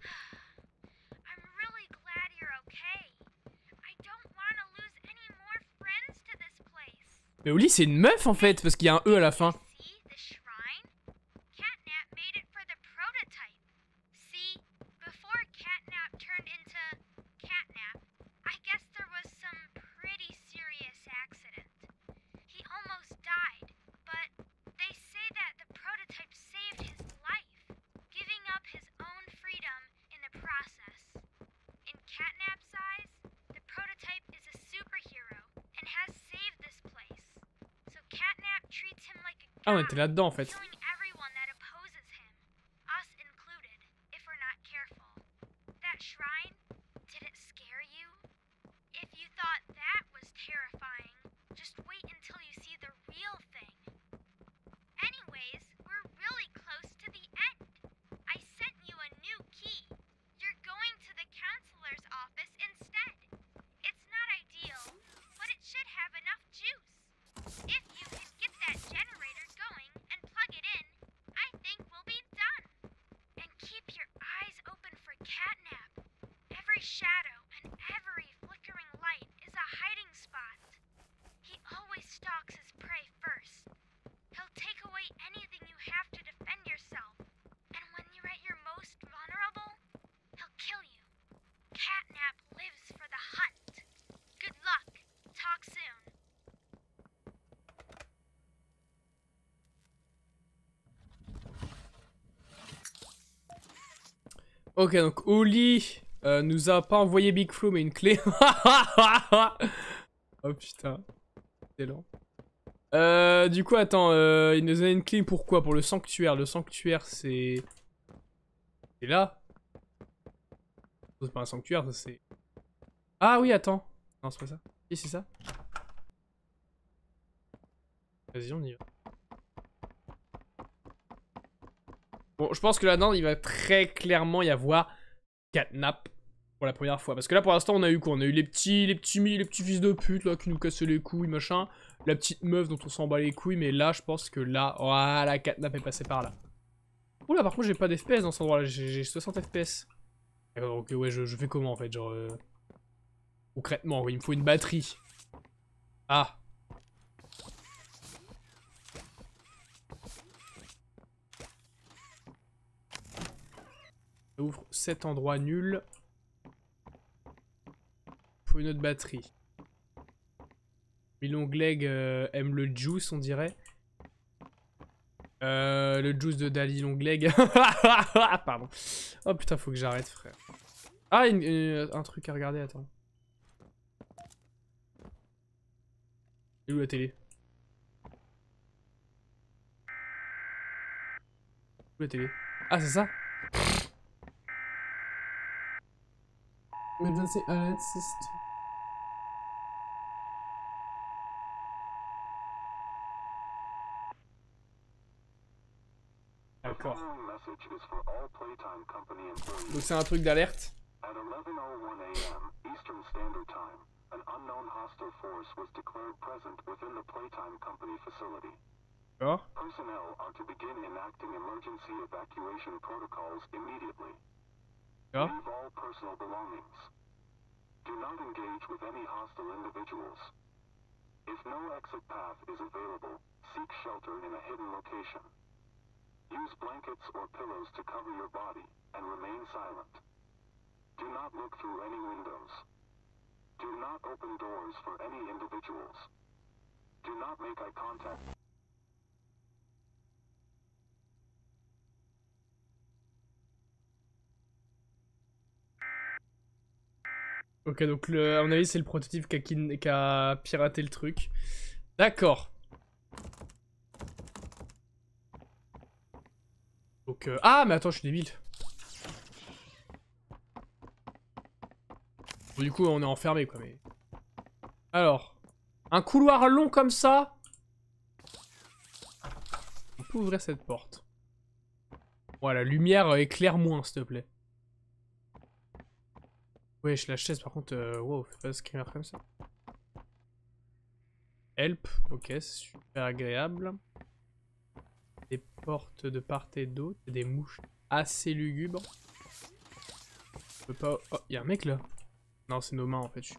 Mais Ollie, c'est une meuf en fait, parce qu'il y a un E à la fin. Ah, on était là-dedans en fait. Ok, donc Ollie euh, nous a pas envoyé Big Flo, mais une clé. Oh putain, c'est lent. Euh, du coup, attends, euh, il nous a une clé pour quoi? Pour le sanctuaire. Le sanctuaire, c'est... C'est là. C'est pas un sanctuaire, ça c'est... Ah oui, attends. Non, c'est pas ça. Si, c'est ça. Vas-y, on y va. Bon, je pense que là-dedans, il va très clairement y avoir Catnap pour la première fois. Parce que là, pour l'instant, on a eu quoi? On a eu les petits, les petits, les petits fils de pute, là, qui nous cassaient les couilles, machin. La petite meuf dont on s'en bat les couilles, mais là, je pense que là, voilà, Catnap est passé par là. Oula, par contre, j'ai pas d'F P S dans cet endroit-là, j'ai soixante F P S. Ok, ouais, je, je fais comment, en fait, genre... Euh... Concrètement, oui, il me faut une batterie. Ah. Ça ouvre cet endroit nul. Il faut une autre batterie. Mommy Long Legs euh, aime le juice, on dirait. Euh, le juice de Dali Long Legs. Pardon. Oh putain, faut que j'arrête, frère. Ah, une, une, un truc à regarder, attends. Elle est où la télé? Où la télé? Ah, c'est ça? Emergency alert system. D'accord. Donc c'est un truc d'alerte. D'accord. D'accord. Use blankets or pillows to cover your body and remain silent. Do not look through any windows. Do not open doors for any individuals. Do not make eye contact. Ok, donc le, à mon avis c'est le prototype qui a, kin, qui a piraté le truc. D'accord. Donc euh... ah mais attends, je suis débile. Bon, du coup on est enfermé quoi, mais... Alors... Un couloir long comme ça. On peut ouvrir cette porte. Voilà, lumière, euh, éclaire moins s'il te plaît. Wesh, la chaise par contre... Euh... Wow, fais pas screamer comme ça. Help, ok, c'est super agréable. Des portes de part et d'autre, des mouches assez lugubres. Je peux pas... Oh, il y a un mec là. Non, c'est nos mains en fait. Je...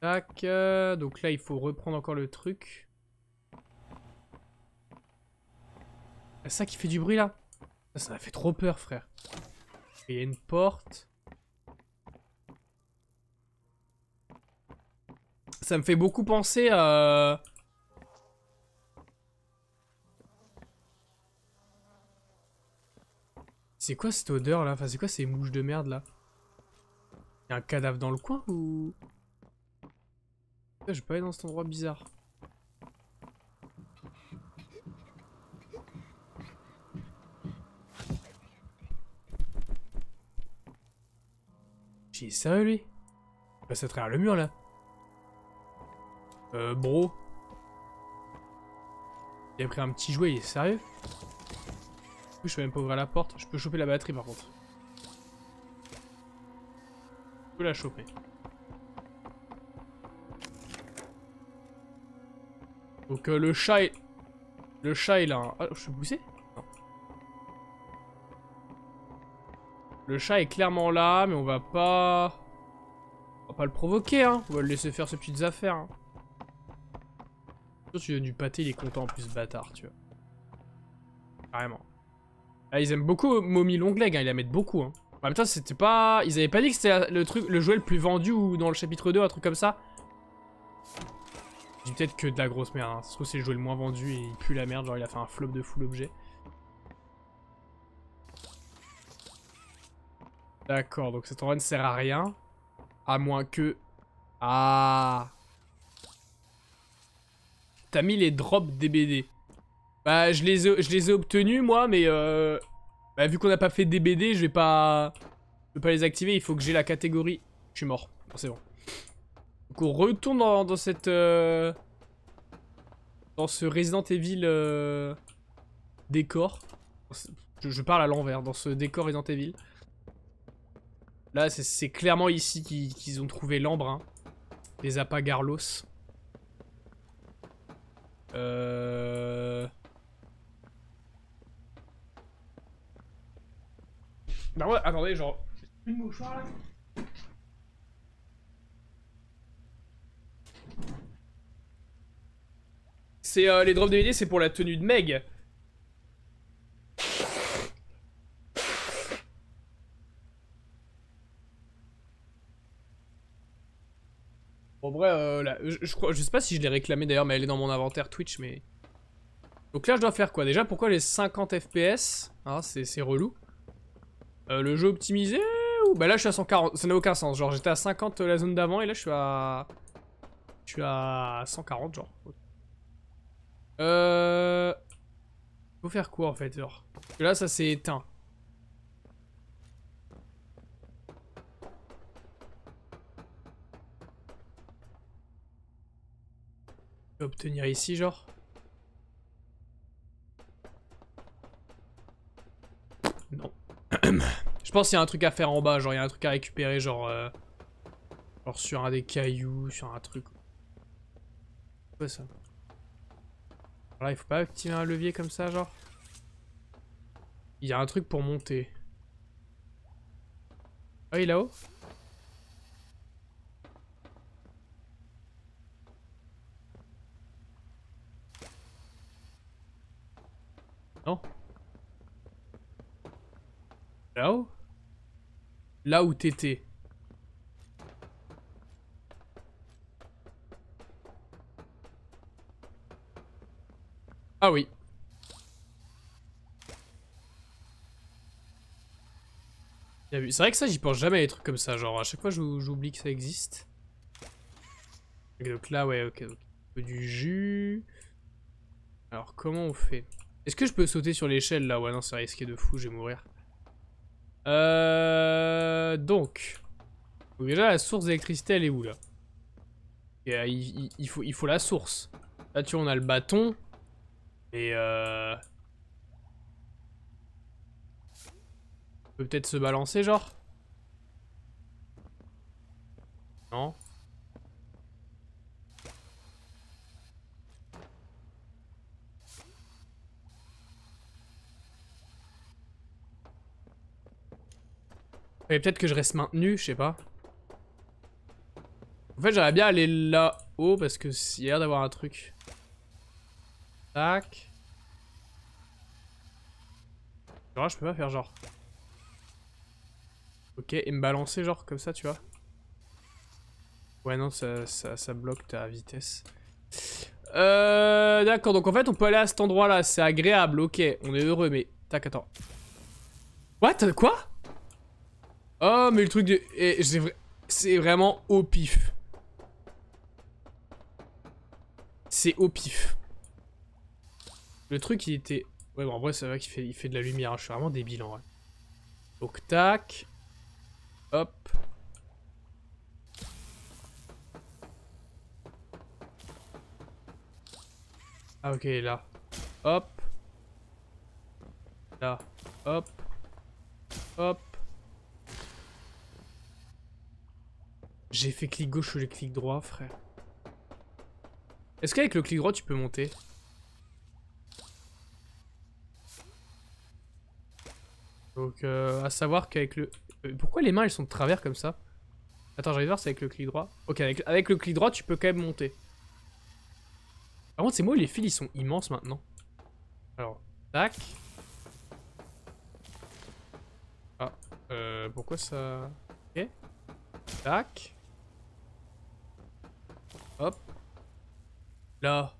Tac, euh... donc là il faut reprendre encore le truc. C'est ça qui fait du bruit là. Ça m'a fait trop peur frère. Et il y a une porte. Ça me fait beaucoup penser à... C'est quoi cette odeur là? Enfin, c'est quoi ces mouches de merde là? Y'a un cadavre dans le coin ou... Putain, je vais pas aller dans cet endroit bizarre. J'ai sérieux lui? Il passe à travers le mur là. Euh, bro. Il a pris un petit jouet, il est sérieux? Je peux même pas ouvrir la porte. Je peux choper la batterie par contre. Je peux la choper. Donc euh, le chat est... Le chat est là. Un... Ah, je peux pousser? Non. Le chat est clairement là, mais on va pas... On va pas le provoquer, hein. On va le laisser faire ses petites affaires, hein. Tu donnes du pâté, il est content en plus, bâtard, tu vois. Carrément. Ah, ils aiment beaucoup Mommy Long Legs, hein, ils la mettent beaucoup. Hein. En même temps, c'était pas... Ils avaient pas dit que c'était le truc, le jouet le plus vendu ou dans le chapitre deux, un truc comme ça. Je dis peut-être que de la grosse merde. Hein. Ça se trouve, c'est le jouet le moins vendu et il pue la merde. Genre, il a fait un flop de full objet. D'accord, donc cet endroit ne sert à rien. À moins que... Ah... T'as mis les drops D B D. Bah, je les ai, je les ai obtenus, moi, mais euh, bah, vu qu'on n'a pas fait D B D, je vais pas, je vais pas les activer. Il faut que j'ai la catégorie. Je suis mort. Bon, c'est bon. Donc, on retourne dans, dans cette... Euh, dans ce Resident Evil euh, décor. Je, je parle à l'envers, dans ce décor Resident Evil. Là, c'est clairement ici qu'ils qu'ils ont trouvé l'ambre. Hein. Les appâts Garlos. Euh... Non, ouais, attendez, genre... J'ai plus de mouchoir là. C'est euh, les drops D B D, c'est pour la tenue de Meg. En vrai, euh, là, je, je, crois, je sais pas si je l'ai réclamée d'ailleurs, mais elle est dans mon inventaire Twitch, mais... Donc là, je dois faire quoi? Déjà, pourquoi les cinquante F P S? Hein, c'est relou. Euh, le jeu optimisé ou... Bah là, je suis à cent quarante, ça n'a aucun sens. Genre, j'étais à cinquante la zone d'avant, et là, je suis à... Je suis à cent quarante, genre. Euh... Faut faire quoi, en fait, genre? Parce que là, ça s'est éteint. Je vais obtenir ici, genre. Non. Je pense qu'il y a un truc à faire en bas, genre il y a un truc à récupérer, genre... Euh, genre sur un des cailloux, sur un truc... C'est quoi ça? Alors là, il faut pas activer un levier comme ça, genre. Il y a un truc pour monter. Ah oui, là-haut? Non. Là-haut? Là où t'étais. Ah oui. Bien vu. C'est vrai que ça, j'y pense jamais à des trucs comme ça. Genre, à chaque fois, j'oublie que ça existe. Et donc là, ouais, ok. Donc, un peu du jus. Alors, comment on fait? Est-ce que je peux sauter sur l'échelle là? Ouais, non, c'est risqué de fou, je vais mourir. Euh. Donc. Donc déjà, la source d'électricité, elle est où là? Et, euh, il, il, il, faut, il faut la source. Là, tu vois, on a le bâton. Et euh. On peut peut-être se balancer, genre? Non? Et peut-être que je reste maintenu, je sais pas. En fait, j'aimerais bien aller là-haut parce que il y a l'air d'avoir un truc. Tac. Genre, je peux pas faire genre. Ok, et me balancer genre comme ça, tu vois. Ouais, non, ça, ça, ça bloque ta vitesse. Euh, d'accord, donc en fait, on peut aller à cet endroit-là. C'est agréable, ok. On est heureux, mais... Tac, attends. What? Quoi? Oh, mais le truc de... Eh, c'est vraiment au pif. C'est au pif. Le truc, il était... Ouais, bon, en vrai, c'est vrai qu'il fait... Il fait de la lumière. Hein. Je suis vraiment débile, en vrai. Donc, tac. Hop. Ah, ok, là. Hop. Là. Hop. Hop. J'ai fait clic gauche ou le clic droit, frère. Est-ce qu'avec le clic droit, tu peux monter? Donc, euh, à savoir qu'avec le... Pourquoi les mains, elles sont de travers comme ça? Attends, j'arrive à voir, c'est avec le clic droit. Ok, avec, avec le clic droit, tu peux quand même monter. Par contre, c'est moi, les fils, ils sont immenses maintenant. Alors, tac. Ah, euh, pourquoi ça... Ok. Tac. Hop. Là.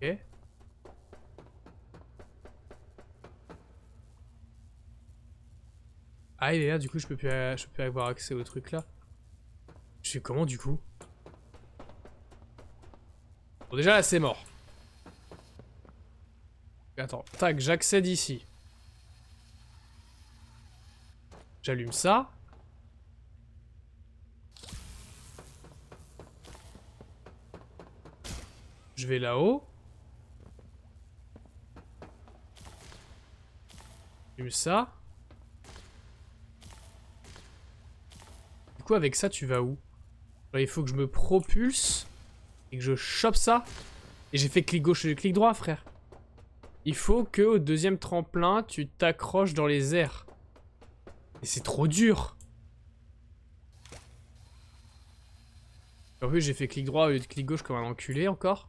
Ok. Ah, il est là, du coup, je peux plus, je peux plus avoir accès au truc là. Je fais comment, du coup? Bon, déjà, là, c'est mort. Attends, tac, j'accède ici. J'allume ça. Je vais là-haut. J'allume ça. Du coup, avec ça, tu vas où? Alors, il faut que je me propulse et que je chope ça. Et j'ai fait clic gauche et clic droit, frère. Il faut que au deuxième tremplin, tu t'accroches dans les airs. Et c'est trop dur. En plus j'ai fait clic droit au lieu de clic gauche comme un enculé encore.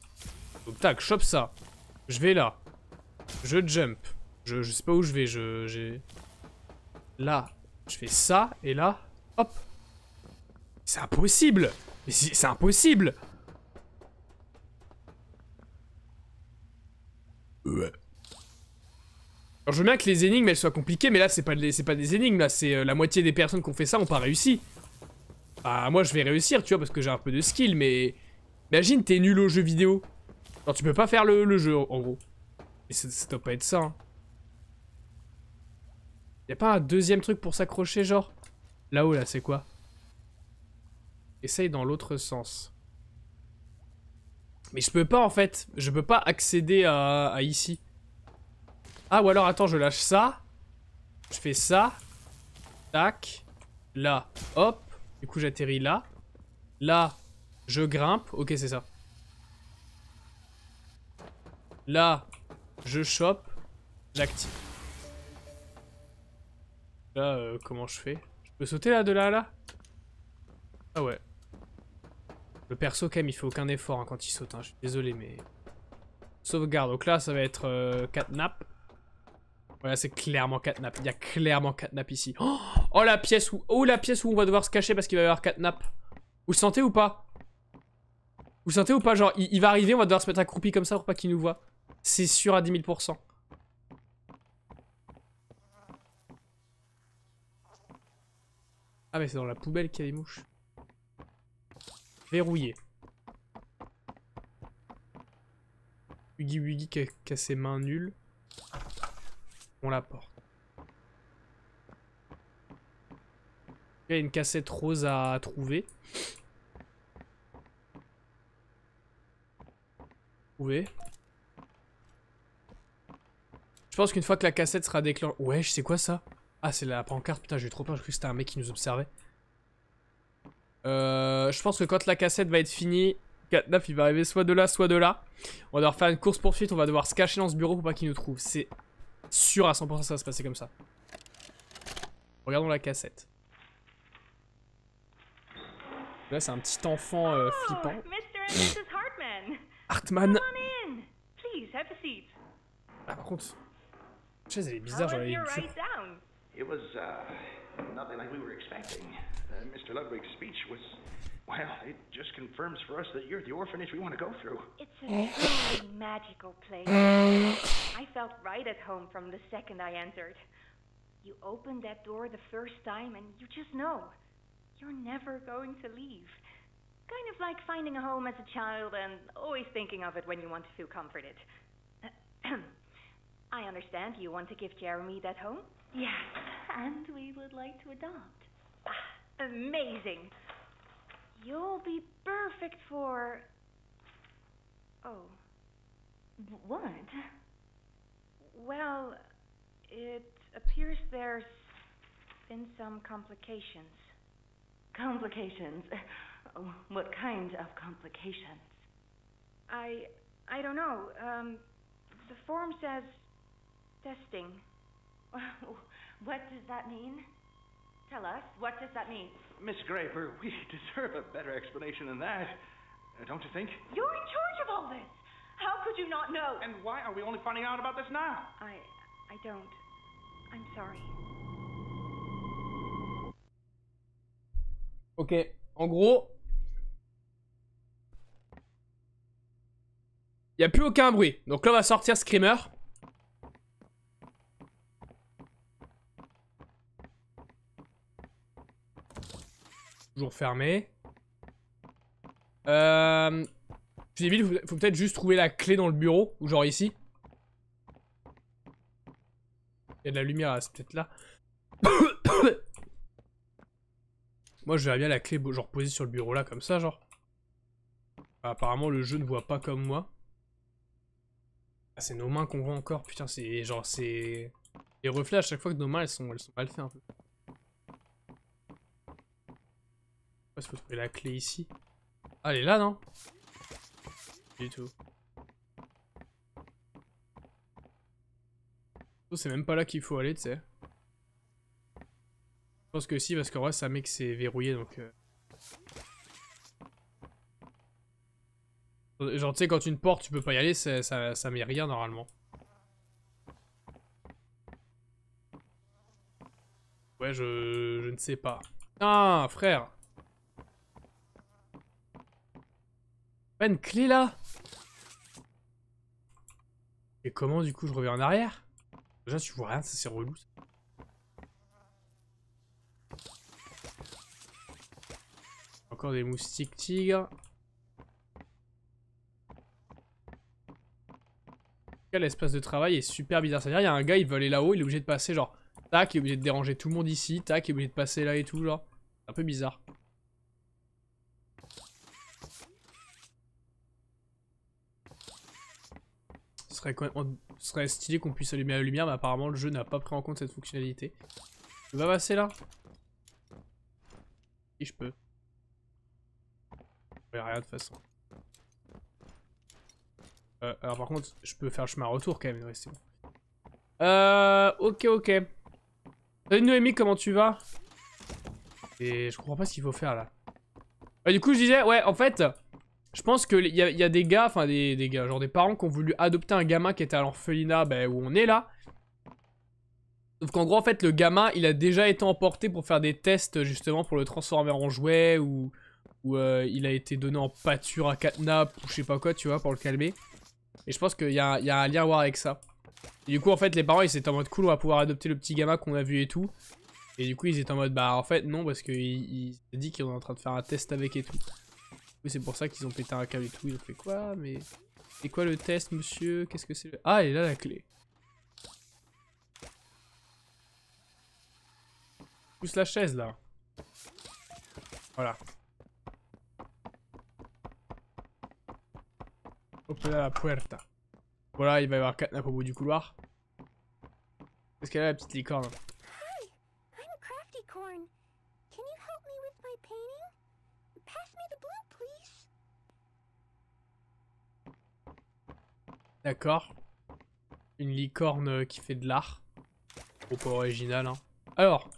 Donc tac, chope ça. Je vais là. Je jump. Je, je sais pas où je vais, je j'ai... Là, je fais ça, et là, hop. C'est impossible. Mais c'est impossible. Ouais. Alors je veux bien que les énigmes elles soient compliquées, mais là c'est pas, pas des énigmes, là c'est euh, la moitié des personnes qui ont fait ça ont pas réussi. Bah moi je vais réussir, tu vois, parce que j'ai un peu de skill, mais... Imagine, t'es nul au jeu vidéo. Alors tu peux pas faire le, le jeu, en gros. Et ça, ça doit pas être ça, hein. Y'a pas un deuxième truc pour s'accrocher, genre? Là-haut, là, là c'est quoi? Essaye dans l'autre sens. Mais je peux pas, en fait. Je peux pas accéder à, à ici. Ah, ou alors, attends, je lâche ça. Je fais ça. Tac. Là. Hop. Du coup, j'atterris là. Là, je grimpe. Ok, c'est ça. Là, je chope. J'active. Là, euh, comment je fais? Je peux sauter là, de là à là? Ah ouais. Le perso, quand même, il fait aucun effort hein, quand il saute. Hein. Je suis désolé, mais... Sauvegarde. Donc là, ça va être euh, Catnap. Voilà, c'est clairement Catnap. Il y a clairement Catnap ici. Oh, oh, la pièce où... oh, la pièce où on va devoir se cacher parce qu'il va y avoir Catnap. Vous sentez ou pas? Vous sentez ou pas? Genre, il, il va arriver, on va devoir se mettre accroupi comme ça pour pas qu'il nous voit. C'est sûr à dix mille pour cent. Ah, mais c'est dans la poubelle qu'il y a les mouches. Verrouillé. Huggy Wuggy qui a, qui a ses mains nulles. On la porte. Il y a une cassette rose à trouver. Trouver. Je pense qu'une fois que la cassette sera déclenchée... Ouais, je sais quoi ça? Ah, c'est la pancarte. Putain, j'ai eu trop peur. Je croyais que c'était un mec qui nous observait. Euh, je pense que quand la cassette va être finie, Catnap il va arriver soit de là, soit de là. On va devoir faire une course poursuite, on va devoir se cacher dans ce bureau pour pas qu'il nous trouve. C'est sûr à cent pour cent ça va se passer comme ça. Regardons la cassette. Là c'est un petit enfant euh, flippant. Hartman. Ah par contre, la chaise elle est bizarre, j'en avais bizarre. Nothing like we were expecting. Uh, Mister Ludwig's speech was, well, it just confirms for us that you're the orphanage we want to go through. It's a really magical place. I felt right at home from the second I entered. You opened that door the first time and you just know. You're never going to leave. Kind of like finding a home as a child and always thinking of it when you want to feel comforted. I understand you want to give Jeremy that home. Yes, and we would like to adopt. Ah, amazing. You'll be perfect for... Oh. What? Well, it appears there's been some complications. Complications? Oh, what kind of complications? I... I don't know. Um, the form says... testing. What does that mean? Tell us, what does that mean? Miss Graber, we deserve a better explanation than that. Uh, don't you think? You're in charge of all this! How could you not know? And why are we only finding out about this now? I... I don't. I'm sorry. Ok, en gros... Y'a plus aucun bruit. Donc là, on va sortir Screamer. Toujours fermé. Euh... Je suis débile, faut peut-être juste trouver la clé dans le bureau, ou genre ici. Il y a de la lumière là, c'est peut-être là. Moi je verrais bien la clé genre posée sur le bureau là, comme ça genre. Bah, apparemment le jeu ne voit pas comme moi. Ah, c'est nos mains qu'on voit encore, putain c'est genre c'est... Les reflets à chaque fois que nos mains elles sont, elles sont mal faites un peu. Il faut trouver la clé ici. Ah, elle est là, non? Du tout. C'est même pas là qu'il faut aller, tu sais. Je pense que si, parce qu'en vrai, ça met que c'est verrouillé, donc... Euh... Genre, tu sais, quand une porte, tu peux pas y aller, ça, ça, ça met rien normalement. Ouais, je, je ne sais pas. Ah, frère. Pas une clé là? Et comment du coup je reviens en arrière? Déjà tu vois rien, ça c'est relou. Encore des moustiques tigres. L'espace de travail est super bizarre. C'est-à-dire, il y a un gars, il veut aller là-haut, il est obligé de passer genre tac, il est obligé de déranger tout le monde ici, tac, il est obligé de passer là et tout, genre. C'est un peu bizarre. Ce serait, serait stylé qu'on puisse allumer la lumière, mais apparemment le jeu n'a pas pris en compte cette fonctionnalité. Je peux pas passer là? Si je peux. Il n'y a rien de toute façon. Euh, alors par contre, je peux faire le chemin retour quand même, ouais, c'est bon. Euh, ok, ok. Salut Noémie, comment tu vas? Et je comprends pas ce qu'il faut faire là. Ouais, du coup, je disais, ouais, en fait, je pense qu'il y, y a des gars, enfin des, des gars, genre des parents qui ont voulu adopter un gamin qui était à l'orphelinat, bah, où on est là. Sauf qu'en gros, en fait, le gamin, il a déjà été emporté pour faire des tests, justement, pour le transformer en jouet, ou, ou euh, il a été donné en pâture à Catnap, ou je sais pas quoi, tu vois, pour le calmer. Et je pense qu'il y, y a un lien à voir avec ça. Et du coup, en fait, les parents, ils étaient en mode cool, on va pouvoir adopter le petit gamin qu'on a vu et tout. Et du coup, ils étaient en mode bah en fait, non, parce qu'ils s'est dit qu'ils étaient en train de faire un test avec et tout. Oui, c'est pour ça qu'ils ont pété un câble et tout. Ils ont fait quoi? Mais c'est quoi le test, monsieur? Qu'est-ce que c'est le... Ah, elle est là la clé. Pousse la chaise là. Voilà. La puerta. Voilà, il va y avoir Catnap au bout du couloir. Qu'est-ce qu'elle a la petite licorne? D'accord. Une licorne qui fait de l'art. Trop pas original, hein. Alors.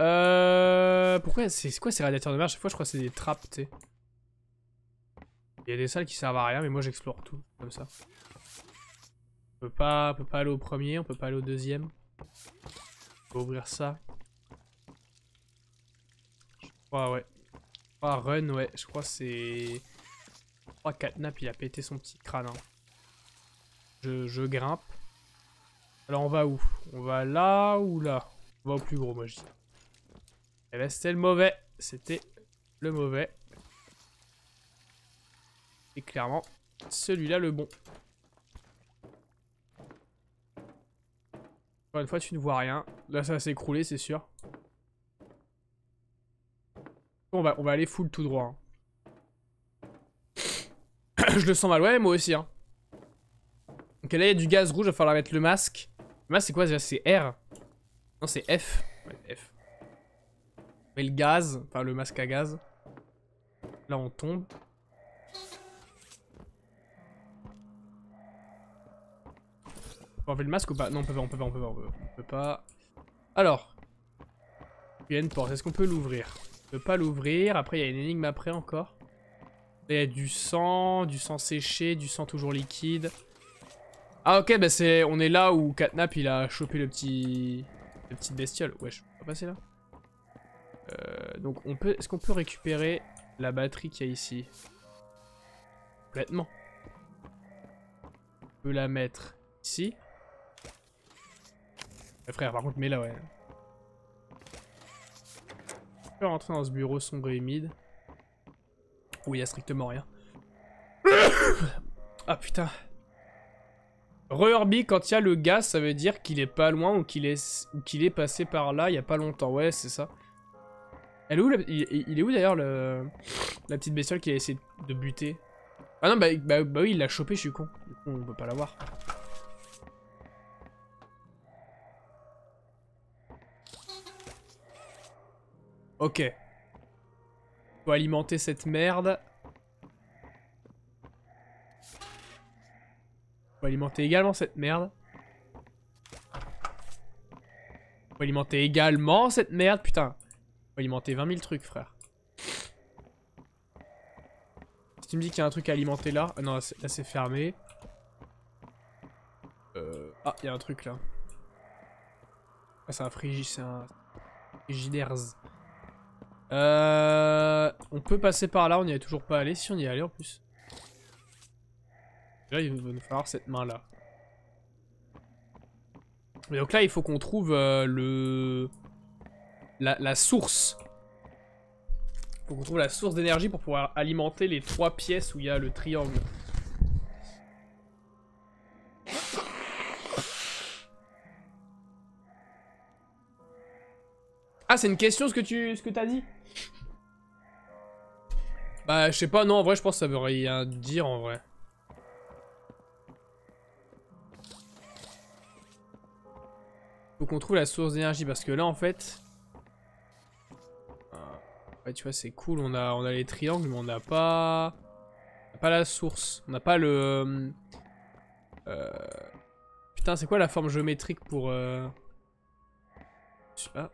Euh. Pourquoi c'est quoi ces radiateurs de mer? Chaque fois, je crois que c'est des trappes, tu sais. Il y a des salles qui servent à rien, mais moi j'explore tout, comme ça. On peut pas, on peut pas aller au premier, on peut pas aller au deuxième. On peut ouvrir ça. Je crois, ouais. Je crois Run, ouais. Je crois c'est... Je crois Catnap, il a pété son petit crâne. Hein. Je, je grimpe. Alors on va où? On va là ou là? On va au plus gros, moi je dis. Eh ben c'était le mauvais. C'était le mauvais. Et clairement, celui-là le bon. Encore une fois, tu ne vois rien. Là, ça va s'écrouler, c'est sûr. On va, on va aller full tout droit. Hein. Je le sens mal. Ouais, moi aussi. Hein. Donc là, il y a du gaz rouge. Il va falloir mettre le masque. Le masque, c'est quoi déjà? C'est R? Non, c'est F. Ouais, F. On met le gaz. Enfin, le masque à gaz. Là, on tombe. On peut enlever le masque ou pas? Non, on peut pas, on peut pas, on peut pas, on peut, on peut pas. Alors, il y a une porte, est-ce qu'on peut l'ouvrir? On peut pas l'ouvrir, après il y a une énigme après encore. Il y a du sang, du sang séché, du sang toujours liquide. Ah ok, bah c'est, on est là où Catnap il a chopé le petit, le petit bestiole. Ouais, je peux pas passer là. Euh, donc on peut, est-ce qu'on peut récupérer la batterie qu'il y a ici? Complètement. On peut la mettre ici. Ouais, frère, par contre, mais là, ouais. Je peux rentrer dans ce bureau sombre et humide. Où il n'y a strictement rien. Ah putain. Re-Orbi, quand il y a le gaz, ça veut dire qu'il est pas loin ou qu'il est, qu'il est passé par là il y a pas longtemps. Ouais, c'est ça. Elle est où, la... il, il est où d'ailleurs le... la petite bestiole qui a essayé de buter? Ah non, bah, bah, bah oui, il l'a chopé, je suis con. Du coup, on peut pas l'avoir. Ok. Faut alimenter cette merde. Faut alimenter également cette merde. Faut alimenter également cette merde, putain. Faut alimenter vingt mille trucs, frère. C'est Tu me dis qu'il y a un truc à alimenter là. Ah non, là c'est fermé. Euh... Ah, il y a un truc là. Ah, c'est un frigide, c'est un... Frigidaires. Euh... On peut passer par là, on n'y est toujours pas allé. Si, on y est allé en plus. Là, il va nous falloir cette main là. Et donc là, il faut qu'on trouve euh, le... La, la source. Il faut qu'on trouve la source d'énergie pour pouvoir alimenter les trois pièces où il y a le triangle. Ah, c'est une question ce que tu ce que t'as dit? Bah, je sais pas, non, en vrai, je pense que ça veut rien dire, en vrai. Faut qu'on trouve la source d'énergie, parce que là, en fait... Ouais, tu vois, c'est cool, on a, on a les triangles, mais on n'a pas... On n'a pas la source, on n'a pas le... Euh... Putain, c'est quoi la forme géométrique pour... Euh... Je sais pas...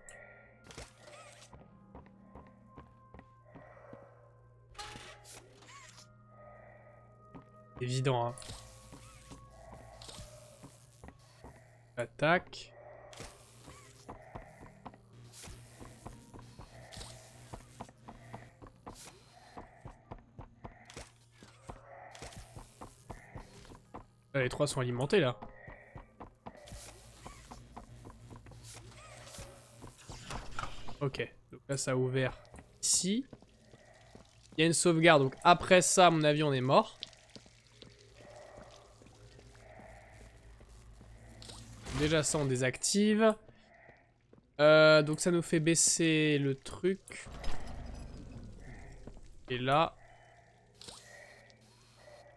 Évident, hein. Attaque. Les trois sont alimentés, là. Ok. Donc là, ça a ouvert ici. Il y a une sauvegarde. Donc après ça, à mon avis, on est mort. Déjà ça on désactive. Euh, donc ça nous fait baisser le truc. Et là,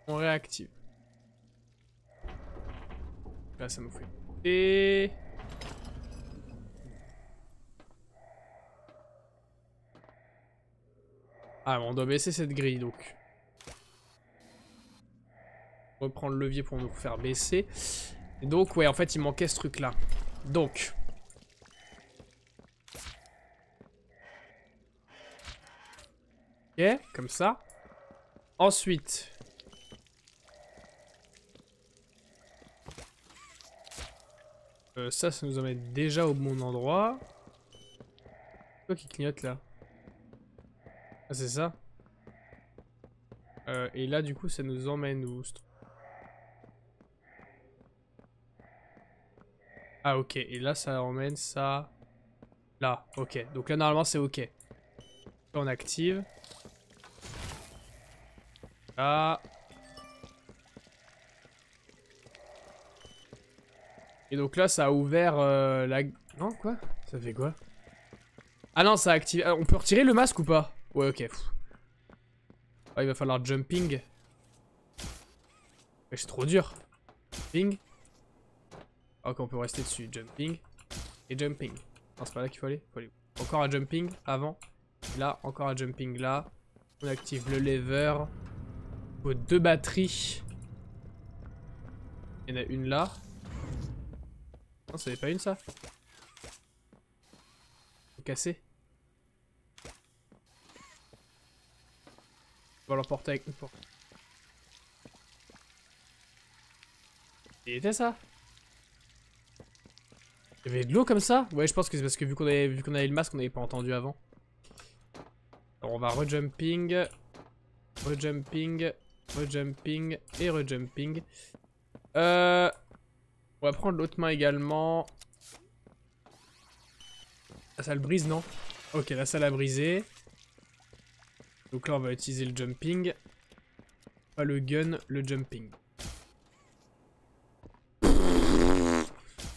on réactive. Là ça nous fait monter. Ah bon, on doit baisser cette grille donc. On reprend le levier pour nous faire baisser. Donc ouais, en fait il manquait ce truc là. Donc ok, comme ça. Ensuite euh, ça, ça nous emmène déjà au bon endroit. C'est quoi qui clignote là? Ah c'est ça. euh, Et là du coup ça nous emmène où? Ah ok, et là ça emmène ça là, ok. Donc là normalement c'est ok. On active. Là. Et donc là ça a ouvert euh, la... Non quoi? Ça fait quoi? Ah non, ça active... Ah, on peut retirer le masque ou pas? Ouais ok. Oh, il va falloir jumping. Mais c'est trop dur. Jumping. Ok, on peut rester dessus. Jumping. Et jumping. Non, c'est pas là qu'il faut aller. Faut aller. Encore un jumping avant. Là, encore un jumping là. On active le lever. Il faut deux batteries. Il y en a une là. Non, ça n'est pas une ça. C'est cassé. On va l'emporter avec nous. Il était ça? Il y avait de l'eau comme ça? Ouais, je pense que c'est parce que vu qu'on avait, vu qu'on avait le masque, on n'avait pas entendu avant. Alors on va rejumping, rejumping, rejumping et rejumping. Euh, on va prendre l'autre main également. Ah, ça le brise, non? Ok, là ça l'a brisé. Donc là on va utiliser le jumping. Pas le gun, le jumping.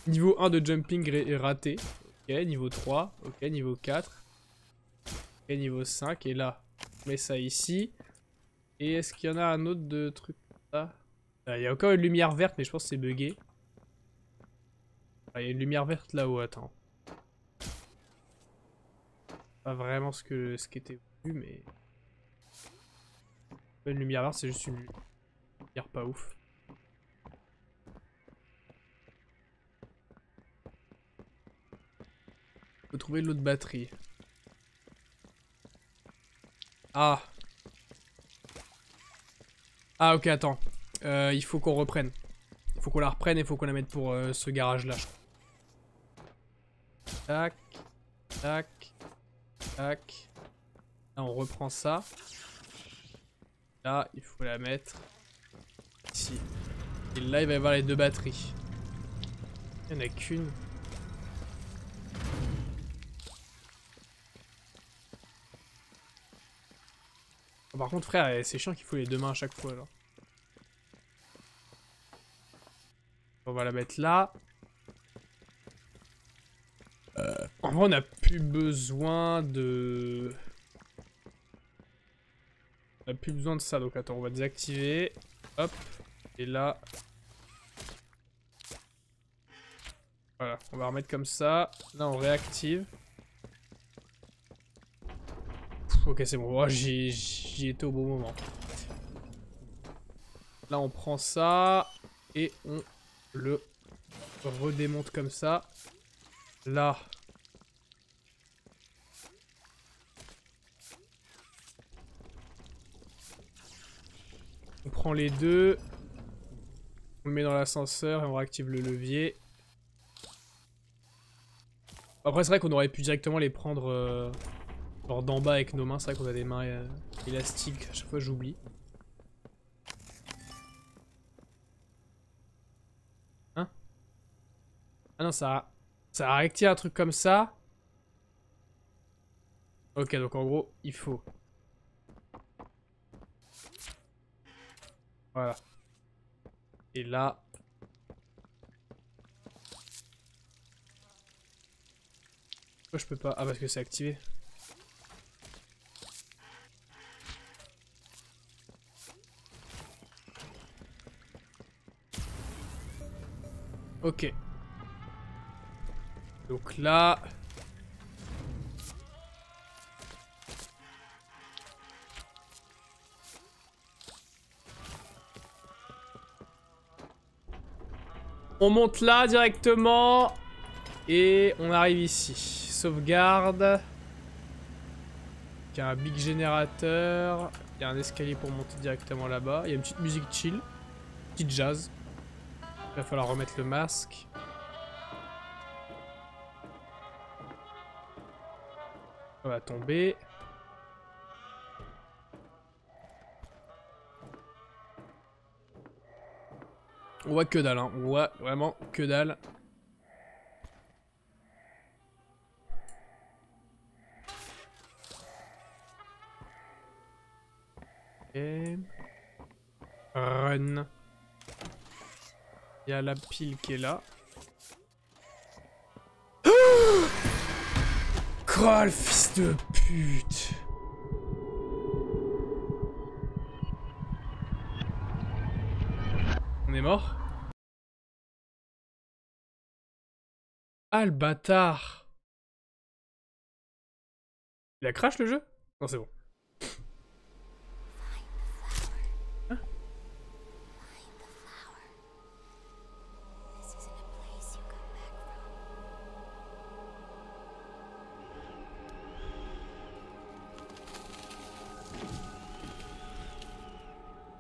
Niveau un de jumping raté. Ok, niveau trois. Ok, niveau quatre. Ok, niveau cinq. Et là, on met ça ici. Et est-ce qu'il y en a un autre de truc là? Il y a encore une lumière verte, mais je pense que c'est bugué. Il y a une lumière verte là-haut, attends. Pas vraiment ce que ce qui était vu, mais... Pas une lumière verte, c'est juste une lumière pas ouf. Trouver l'autre batterie. Ah. Ah ok, attends. Euh, il faut qu'on reprenne. Il faut qu'on la reprenne et il faut qu'on la mette pour euh, ce garage-là. Tac, tac, tac. Là, on reprend ça. Là, il faut la mettre ici. Et là, il va y avoir les deux batteries. Il n'y en a qu'une. Oh, par contre, frère, c'est chiant qu'il faut les deux mains à chaque fois. Genre. On va la mettre là. Euh. En vrai, on n'a plus besoin de... On n'a plus besoin de ça, donc attends, on va désactiver. Hop. Et là... Voilà, on va remettre comme ça. Là, on réactive. Pff, ok, c'est bon. Oh, j'y étais au bon moment. Là, on prend ça. Et on le redémonte comme ça. Là... On prend les deux, on le met dans l'ascenseur et on réactive le levier. Après c'est vrai qu'on aurait pu directement les prendre euh, genre d'en bas avec nos mains, c'est vrai qu'on a des mains euh, élastiques, à chaque fois j'oublie. Hein? Ah non, ça a, ça a réactivé un truc comme ça. Ok, donc en gros il faut... Voilà. Et là... Pourquoi je peux pas... Ah parce que c'est activé. Ok. Donc là... On monte là directement et on arrive ici. Sauvegarde. Il y a un big générateur. Il y a un escalier pour monter directement là-bas. Il y a une petite musique chill. Petite jazz. Il va falloir remettre le masque. On va tomber. On voit que dalle, hein. On voit vraiment que dalle. Et... Run. Il y a la pile qui est là. Oh, le fils de pute! On est mort? Ah, le bâtard! Il a crash le jeu? Non, c'est bon. Hein?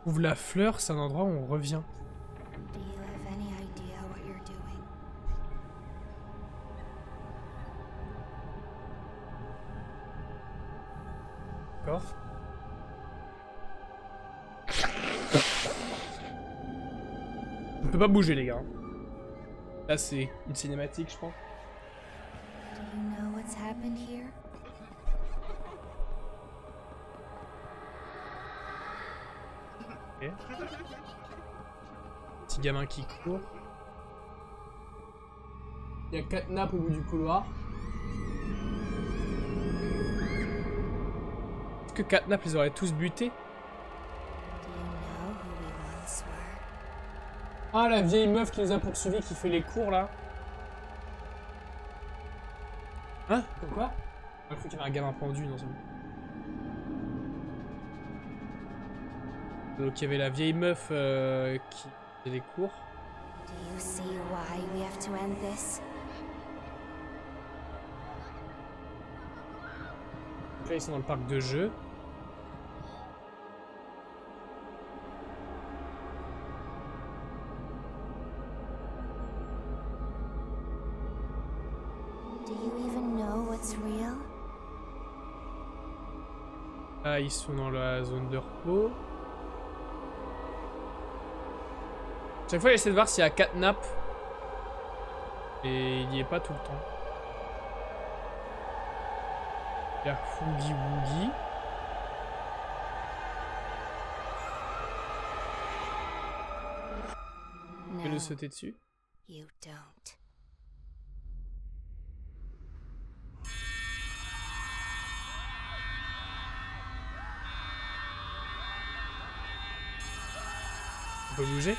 Ouvre la fleur, c'est un endroit où on revient. On peut pas bouger les gars. Là c'est une cinématique je pense. Okay. Petit gamin qui court. Il y a Catnap au bout du couloir. Que Catnap les aurait tous butés. Ah, la vieille meuf qui les a poursuivis, qui fait les cours là. Hein? Pourquoi? J'ai cru qu'il y avait un gamin pendu dans ce... Donc il y avait la vieille meuf euh, qui fait les cours. Donc là ils sont dans le parc de jeux. là, ils sont dans la zone de repos. Chaque fois, j'essaie de voir s'il y a Catnap. Et il n'y est pas tout le temps. Il y a Huggy Wuggy. Je vais le sauter dessus. You don't. On peut bouger?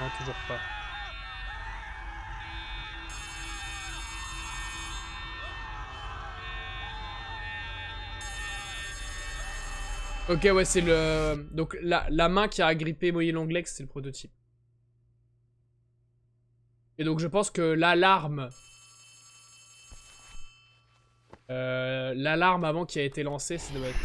Non, toujours pas. Ok, ouais, c'est le... Donc la, la main qui a agrippé Mommy Long Legs, c'est le prototype. Et donc je pense que l'alarme... Euh, l'alarme avant qui a été lancée, ça doit être...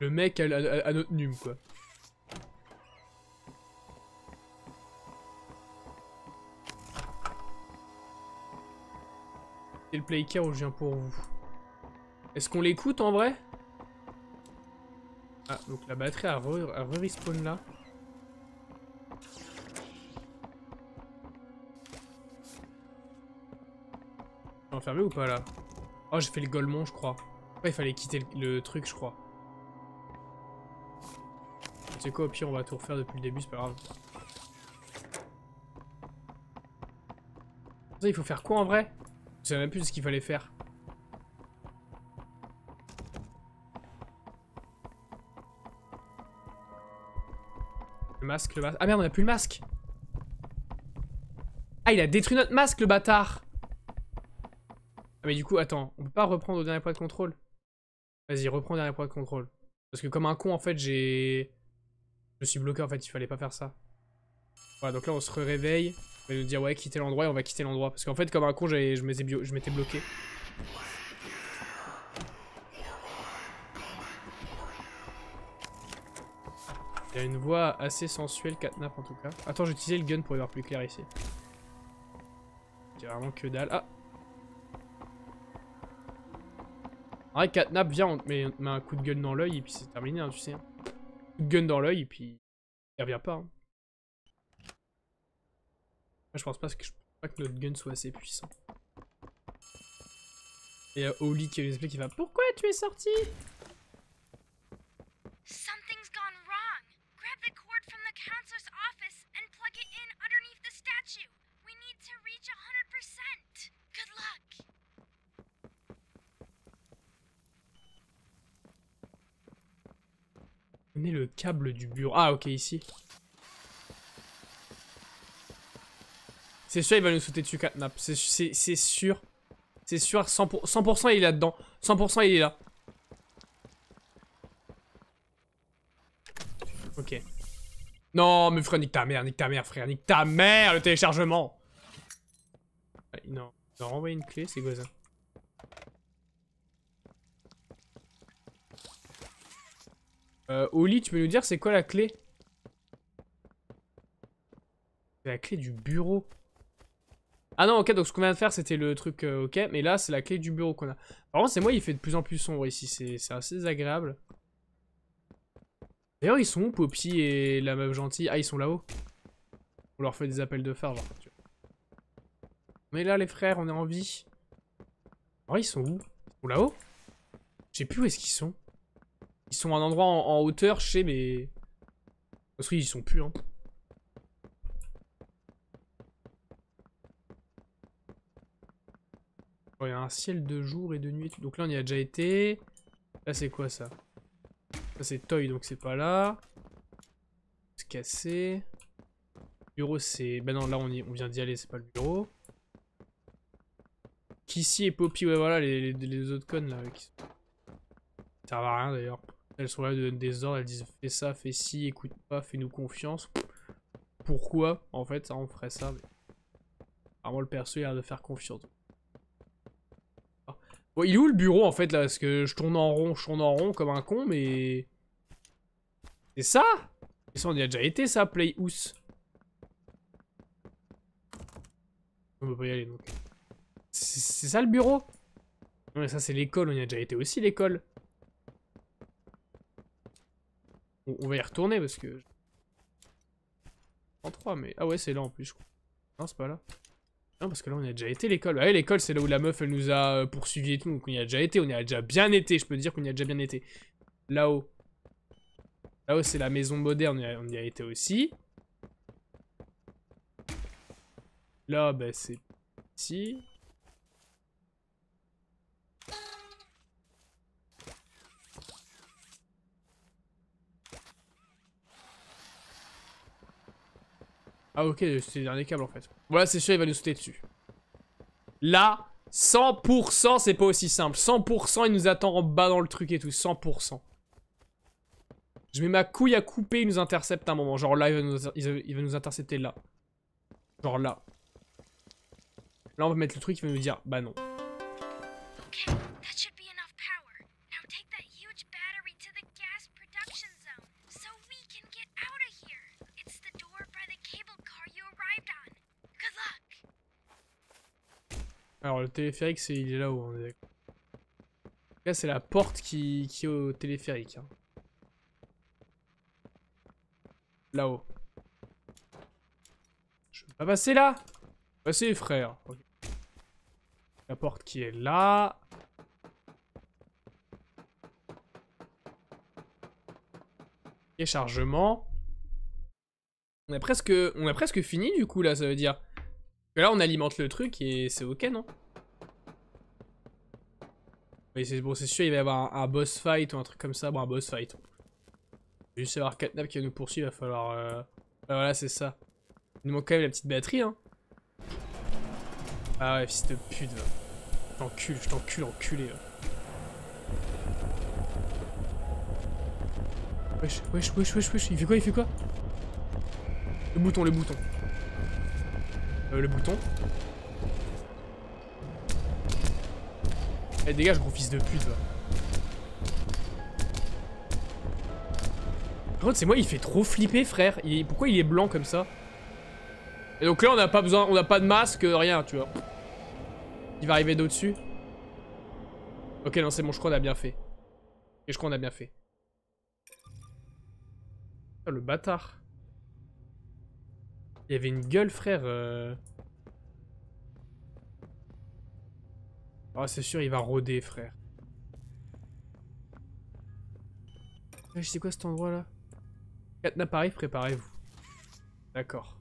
Le mec à, à, à notre nume, quoi. C'est le playcar où je viens pour vous. Est-ce qu'on l'écoute en vrai? Ah, donc la batterie a re-respawn là. Je suis enfermé ou pas là? Oh, j'ai fait le golemon, je crois. Après, il fallait quitter le, le truc, je crois. C'est quoi, au pire on va tout refaire depuis le début, c'est pas grave. Il faut faire quoi en vrai? Je sais même plus ce qu'il fallait faire. Le masque, le masque... Ah merde, on a plus le masque! Ah, il a détruit notre masque, le bâtard! Ah mais du coup, attends, on peut pas reprendre au dernier point de contrôle? Vas-y, reprends au dernier point de contrôle. Parce que comme un con, en fait, j'ai... Je suis bloqué, en fait, il fallait pas faire ça. Voilà, donc là, on se réveille. On va nous dire, ouais, quitter l'endroit, et on va quitter l'endroit. Parce qu'en fait, comme un con, je m'étais bloqué. Il y a une voix assez sensuelle, Catnap, en tout cas. Attends, j'ai utilisé le gun pour y voir plus clair, ici. Il y a vraiment que dalle. Ah! En vrai, Catnap, viens, on te met, on te met un coup de gun dans l'œil, et puis c'est terminé, hein, tu sais. Gun dans l'œil et puis il revient pas. Hein. Je pense pas que je pense pas que notre gun soit assez puissant. Et il y a Ollie qui nous explique qu'il va. Pourquoi tu es sorti? Something's gone wrong. Grab the cord from the counselor's office and plug it in underneath the statue. We need to reach one hundred percent. Good luck. Le câble du bureau. Ah ok, ici. C'est sûr il va nous sauter dessus, Catnap. C'est sûr. C'est sûr, cent pour cent il est là-dedans. cent pour cent il est là. Ok. Non mais frère, nique ta mère, nique ta mère frère, nique ta mère le téléchargement. Allez, non, il a renvoyé une clé, c'est quoi ça? Euh, Ollie, tu peux nous dire c'est quoi la clé? C'est la clé du bureau. Ah non, ok, donc ce qu'on vient de faire c'était le truc, euh, ok, mais là c'est la clé du bureau qu'on a. Vraiment, c'est moi, il fait de plus en plus sombre ici, c'est assez désagréable. D'ailleurs, ils sont où, Poppy et la meuf gentille? Ah, ils sont là-haut. On leur fait des appels de phare, genre. Tu vois. On est là, les frères, on est en vie. Alors, ils sont où? Ils sont là-haut? Je sais plus où est-ce qu'ils sont. Ils sont à un endroit en, en hauteur, je sais, mais... Parce qu'ils y sont plus, hein. Il y a un ciel de jour et de nuit. Donc là, on y a déjà été. Là, c'est quoi, ça? Ça, c'est Toy, donc c'est pas là. C'est cassé. Le bureau, c'est... Ben non, là, on, y... on vient d'y aller, c'est pas le bureau. Kissy et Poppy, ouais, voilà, les, les, les autres connes, là, qui sont... Ça sert à rien d'ailleurs. Elles sont là, elles donnent des ordres, elles disent fais ça, fais ci, écoute pas, fais-nous confiance. Pourquoi? En fait, ça, on ferait ça. Mais... Apparemment, le perso, il a l'air de faire confiance. Ah. Bon, il est où le bureau en fait là? Parce que je tourne en rond, je tourne en rond comme un con, mais. C'est ça? Et ça, on y a déjà été ça, Playhouse. On peut pas y aller donc. C'est ça le bureau? Non mais ça c'est l'école, on y a déjà été aussi l'école. On, on va y retourner parce que... En trois mais... Ah ouais c'est là en plus je crois. Non c'est pas là. Non parce que là on y a déjà été l'école. Ah ouais l'école c'est là où la meuf elle nous a poursuivi et tout. Donc on y a déjà été, on y a déjà bien été. Je peux dire qu'on y a déjà bien été. Là-haut. Là-haut c'est la maison moderne, on y a, on y a été aussi. Là, bah, c'est ici. Ah, ok, c'est le dernier câble, en fait. Voilà, c'est sûr, il va nous sauter dessus. Là, cent pour cent, c'est pas aussi simple. cent pour cent, il nous attend en bas dans le truc et tout, cent pour cent. Je mets ma couille à couper, il nous intercepte à un moment. Genre là, il va nous, il va nous intercepter là. Genre là. Là, on va mettre le truc qui va nous dire, bah non. Alors, le téléphérique, c'est il est là-haut. Hein. Là, c'est la porte qui, qui est au téléphérique. Hein. Là-haut. Je peux pas passer là. Passer, frère. Okay. La porte qui est là. Et chargement. On a presque, on a presque fini du coup là, ça veut dire. Que là on alimente le truc et c'est ok non? Mais c'est bon, c'est sûr il va y avoir un, un boss fight ou un truc comme ça, bon un boss fight. Je vais juste avoir Catnap qui va nous poursuivre, il va falloir... Euh... Ah, voilà c'est ça. Il nous manque quand même la petite batterie hein. Ah ouais fils de pute va. Je t'encule, je t'encule, enculé va. Wesh, wesh, wesh, wesh, wesh, il fait quoi, il fait quoi? Le bouton, le bouton. Euh, le bouton. Eh dégage gros fils de pute va. Par contre c'est moi il fait trop flipper frère, il est... pourquoi il est blanc comme ça? Et donc là on n'a pas besoin, on n'a pas de masque, rien tu vois. Il va arriver d'au-dessus. Ok non c'est bon je crois on a bien fait. Et je crois on a bien fait. Oh, le bâtard. Il y avait une gueule frère. Euh... Oh c'est sûr il va rôder frère. Je sais quoi cet endroit là? Catnap arrive, préparez-vous. D'accord.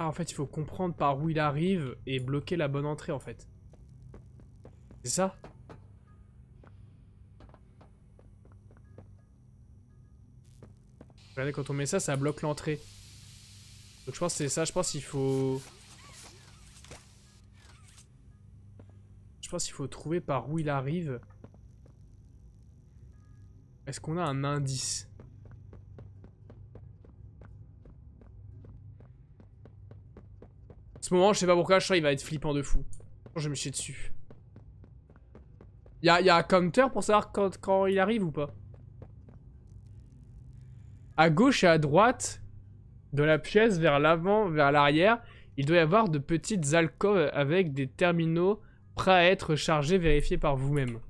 Ah en fait il faut comprendre par où il arrive et bloquer la bonne entrée en fait. C'est ça? Regardez quand on met ça, ça bloque l'entrée. Donc je pense que c'est ça, je pense qu'il faut... Je pense qu'il faut trouver par où il arrive. Est-ce qu'on a un indice? Ce moment, je sais pas pourquoi, je crois qu'il va être flippant de fou. Je vais me chier dessus. Y'a, y'a un counter pour savoir quand, quand il arrive ou pas? À gauche et à droite de la pièce, vers l'avant, vers l'arrière, il doit y avoir de petites alcôves avec des terminaux prêts à être chargés, vérifiés par vous-même.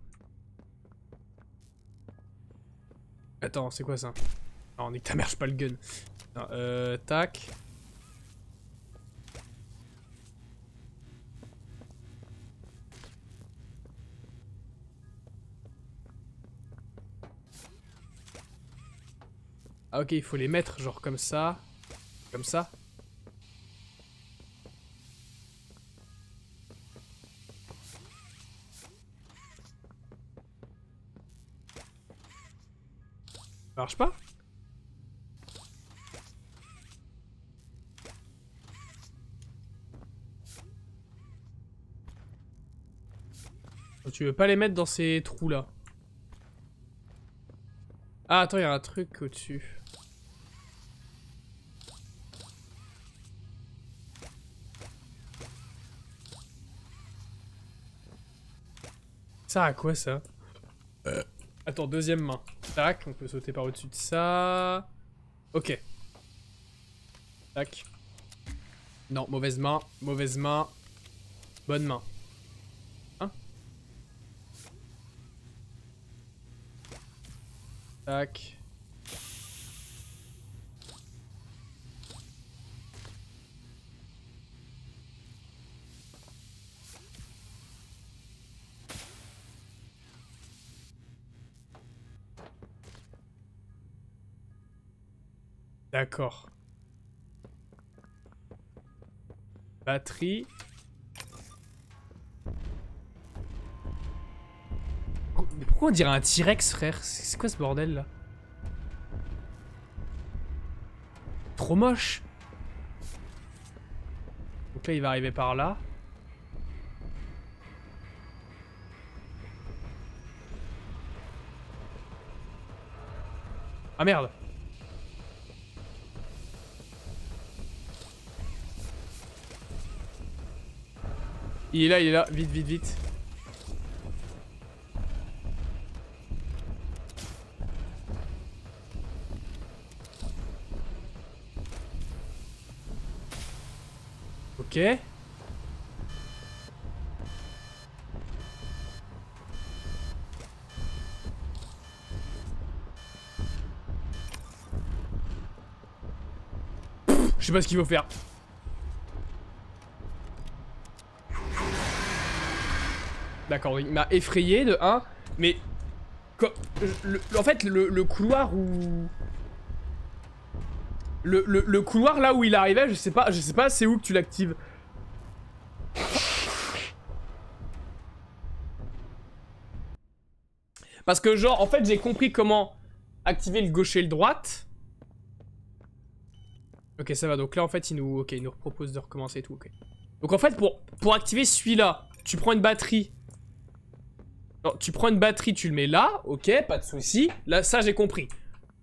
Attends, c'est quoi ça? Non, nique ta mère, je pas le gun. Non, euh, tac. Ah ok, il faut les mettre genre comme ça, comme ça. Ça marche pas? Donc, tu veux pas les mettre dans ces trous là? Ah attends, il y a un truc au-dessus. Ça à quoi ça? euh. Attends, deuxième main. Tac, on peut sauter par au-dessus de ça. Ok. Tac. Non, mauvaise main, mauvaise main. Bonne main. Hein? Tac. D'accord. Batterie. Mais pourquoi on dirait un T-Rex, frère? C'est quoi ce bordel là? Trop moche. Donc là il va arriver par là. Ah merde. Il est là, il est là, vite, vite, vite. Ok. Je sais pas ce qu'il faut faire. D'accord, il m'a effrayé de un, mais le, le, en fait le, le couloir où le, le, le couloir là où il arrivait, je sais pas, je sais pas c'est où que tu l'actives. Parce que genre en fait j'ai compris comment activer le gauche et le droite. Ok, ça va, donc là en fait il nous, okay, il nous propose de recommencer et tout. Okay. Donc en fait pour, pour activer celui-là, tu prends une batterie. Non, tu prends une batterie, tu le mets là, ok, pas de souci. Là, ça j'ai compris.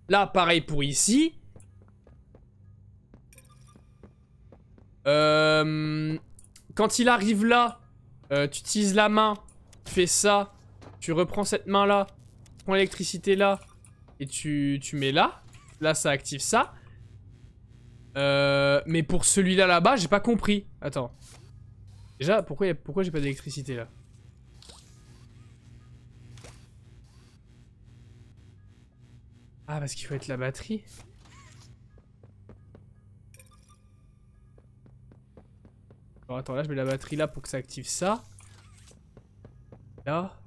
Là, pareil pour ici. Euh, quand il arrive là, euh, tu utilises la main, tu fais ça, tu reprends cette main là, tu prends l'électricité là, et tu, tu mets là. Là, ça active ça. Euh, mais pour celui-là là-bas, j'ai pas compris. Attends. Déjà, pourquoi, pourquoi j'ai pas d'électricité là? Ah, parce qu'il faut être la batterie. Bon, attends, là, je mets la batterie là pour que ça active ça. Là.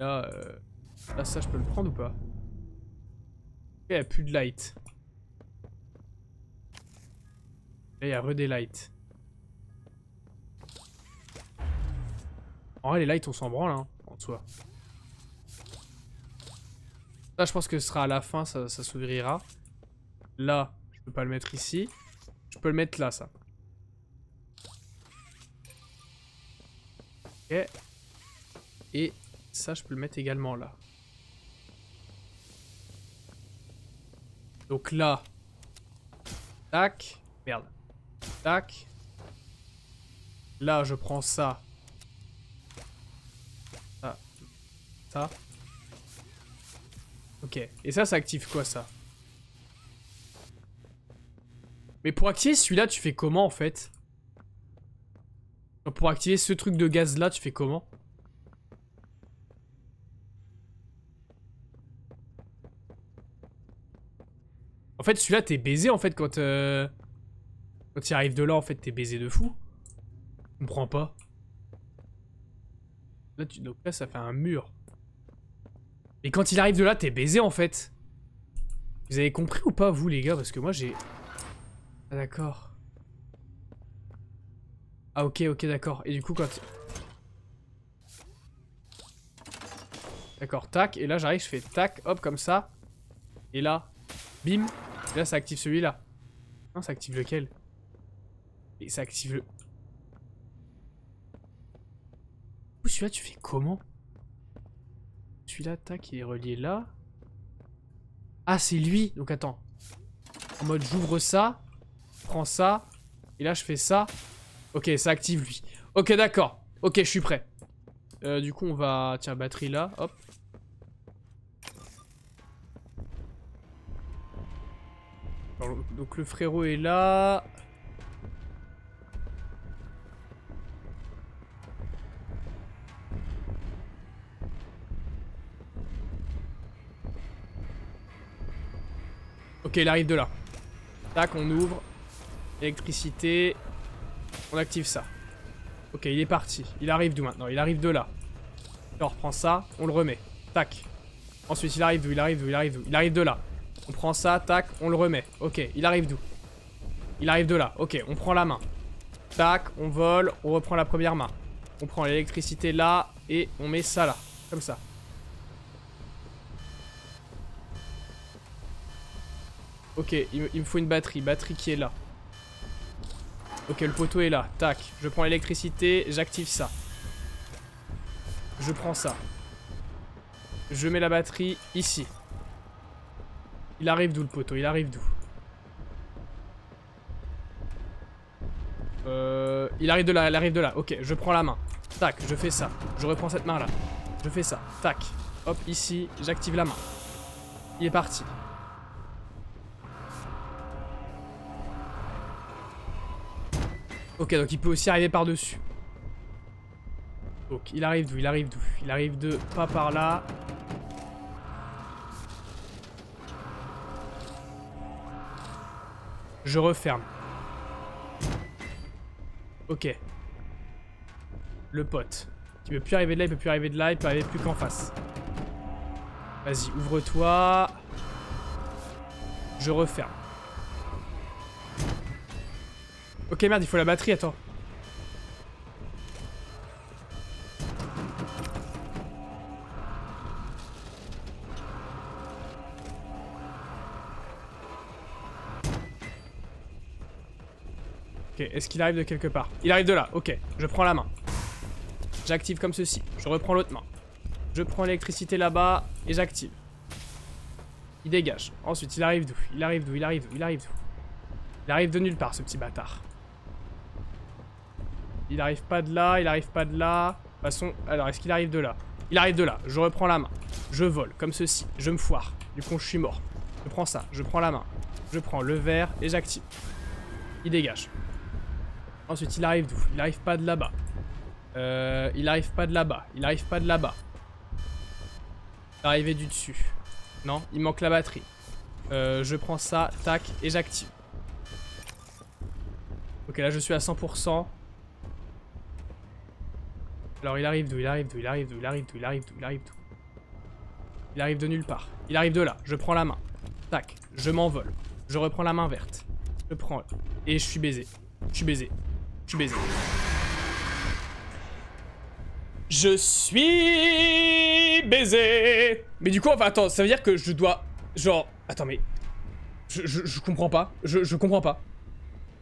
Là, euh... là ça, je peux le prendre ou pas? Il n'y a plus de light. Là, il y a re des lights. En vrai, les lights, on s'en branle, hein, en soi. Là, je pense que ce sera à la fin, ça, ça s'ouvrira. Là, je peux pas le mettre ici. Je peux le mettre là, ça. Ok. Et ça, je peux le mettre également là. Donc là. Tac. Merde. Tac. Là, je prends ça. Ça. Ça. Ok, et ça, ça active quoi, ça? Mais pour activer celui-là, tu fais comment, en fait? Pour activer ce truc de gaz-là, tu fais comment? En fait, celui-là, t'es baisé, en fait, quand... Euh... Quand il arrive de là, en fait, t'es baisé de fou. Je comprends pas. Là, tu... Donc là, ça fait un mur. Et quand il arrive de là, t'es baisé en fait. Vous avez compris ou pas, vous les gars? Parce que moi j'ai... Ah d'accord. Ah ok, ok, d'accord. Et du coup quand... D'accord, tac. Et là j'arrive, je fais tac, hop, comme ça. Et là, bim. Et là ça active celui-là. Non, ça active lequel? Et ça active le... Ouh, celui-là tu fais comment? Celui-là, tac, il est relié là. Ah, c'est lui. Donc, attends. En mode, j'ouvre ça. Je prends ça. Et là, je fais ça. Ok, ça active lui. Ok, d'accord. Ok, je suis prêt. Euh, du coup, on va... Tiens, batterie là, hop. Alors, donc le frérot est là. Ok, il arrive de là. Tac, on ouvre. Électricité. On active ça. Ok, il est parti. Il arrive d'où maintenant? Il arrive de là. On reprend ça, on le remet. Tac. Ensuite, il arrive d'où? Il arrive d'où? Il arrive d'où? Il arrive de là. On prend ça, tac, on le remet. Ok, il arrive d'où? Il arrive de là. Ok, on prend la main. Tac, on vole, on reprend la première main. On prend l'électricité là et on met ça là. Comme ça. Ok, il me faut une batterie. Batterie qui est là. Ok, le poteau est là. Tac. Je prends l'électricité, j'active ça. Je prends ça. Je mets la batterie ici. Il arrive d'où le poteau? Il arrive d'où? Euh, il arrive de là, il arrive de là. Ok, je prends la main. Tac, je fais ça. Je reprends cette main là. Je fais ça. Tac. Hop, ici, j'active la main. Il est parti. Ok, donc il peut aussi arriver par-dessus. Donc, il arrive d'où? Il arrive d'où? Il arrive de... Pas par là. Je referme. Ok. Le pote. Il peut plus arriver de là, il peut plus arriver de là, il peut arriver plus qu'en face. Vas-y, ouvre-toi. Je referme. Ok, merde, il faut la batterie, attends. Ok, est-ce qu'il arrive de quelque part? Il arrive de là, ok. Je prends la main. J'active comme ceci. Je reprends l'autre main. Je prends l'électricité là-bas et j'active. Il dégage. Ensuite, il arrive d'où? Il arrive d'où? Il arrive d'où? Il arrive d'où? Il arrive de nulle part, ce petit bâtard. Il arrive pas de là, il arrive pas de là. De toute façon, alors est-ce qu'il arrive de là? Il arrive de là, je reprends la main. Je vole, comme ceci, je me foire. Du coup, je suis mort. Je prends ça, je prends la main. Je prends le verre et j'active. Il dégage. Ensuite, il arrive d'où? Il arrive pas de là-bas. Euh, il arrive pas de là-bas, il arrive pas de là-bas. L'arrivée du dessus. Non, il manque la batterie. Euh, je prends ça, tac, et j'active. Ok, là, je suis à cent pour cent. Alors il arrive d'où? Il arrive d'où? Il arrive d'où? Il arrive d'où? Il arrive d'où? Il arrive d'où? Il arrive de nulle part. Il arrive de là. Je prends la main. Tac. Je m'envole. Je reprends la main verte. Je prends. Et je suis baisé. Je suis baisé. Je suis baisé. Je suis baisé. Mais du coup, enfin, attends, ça veut dire que je dois... Genre... Attends, mais... Je, je, je comprends pas. Je, je comprends pas.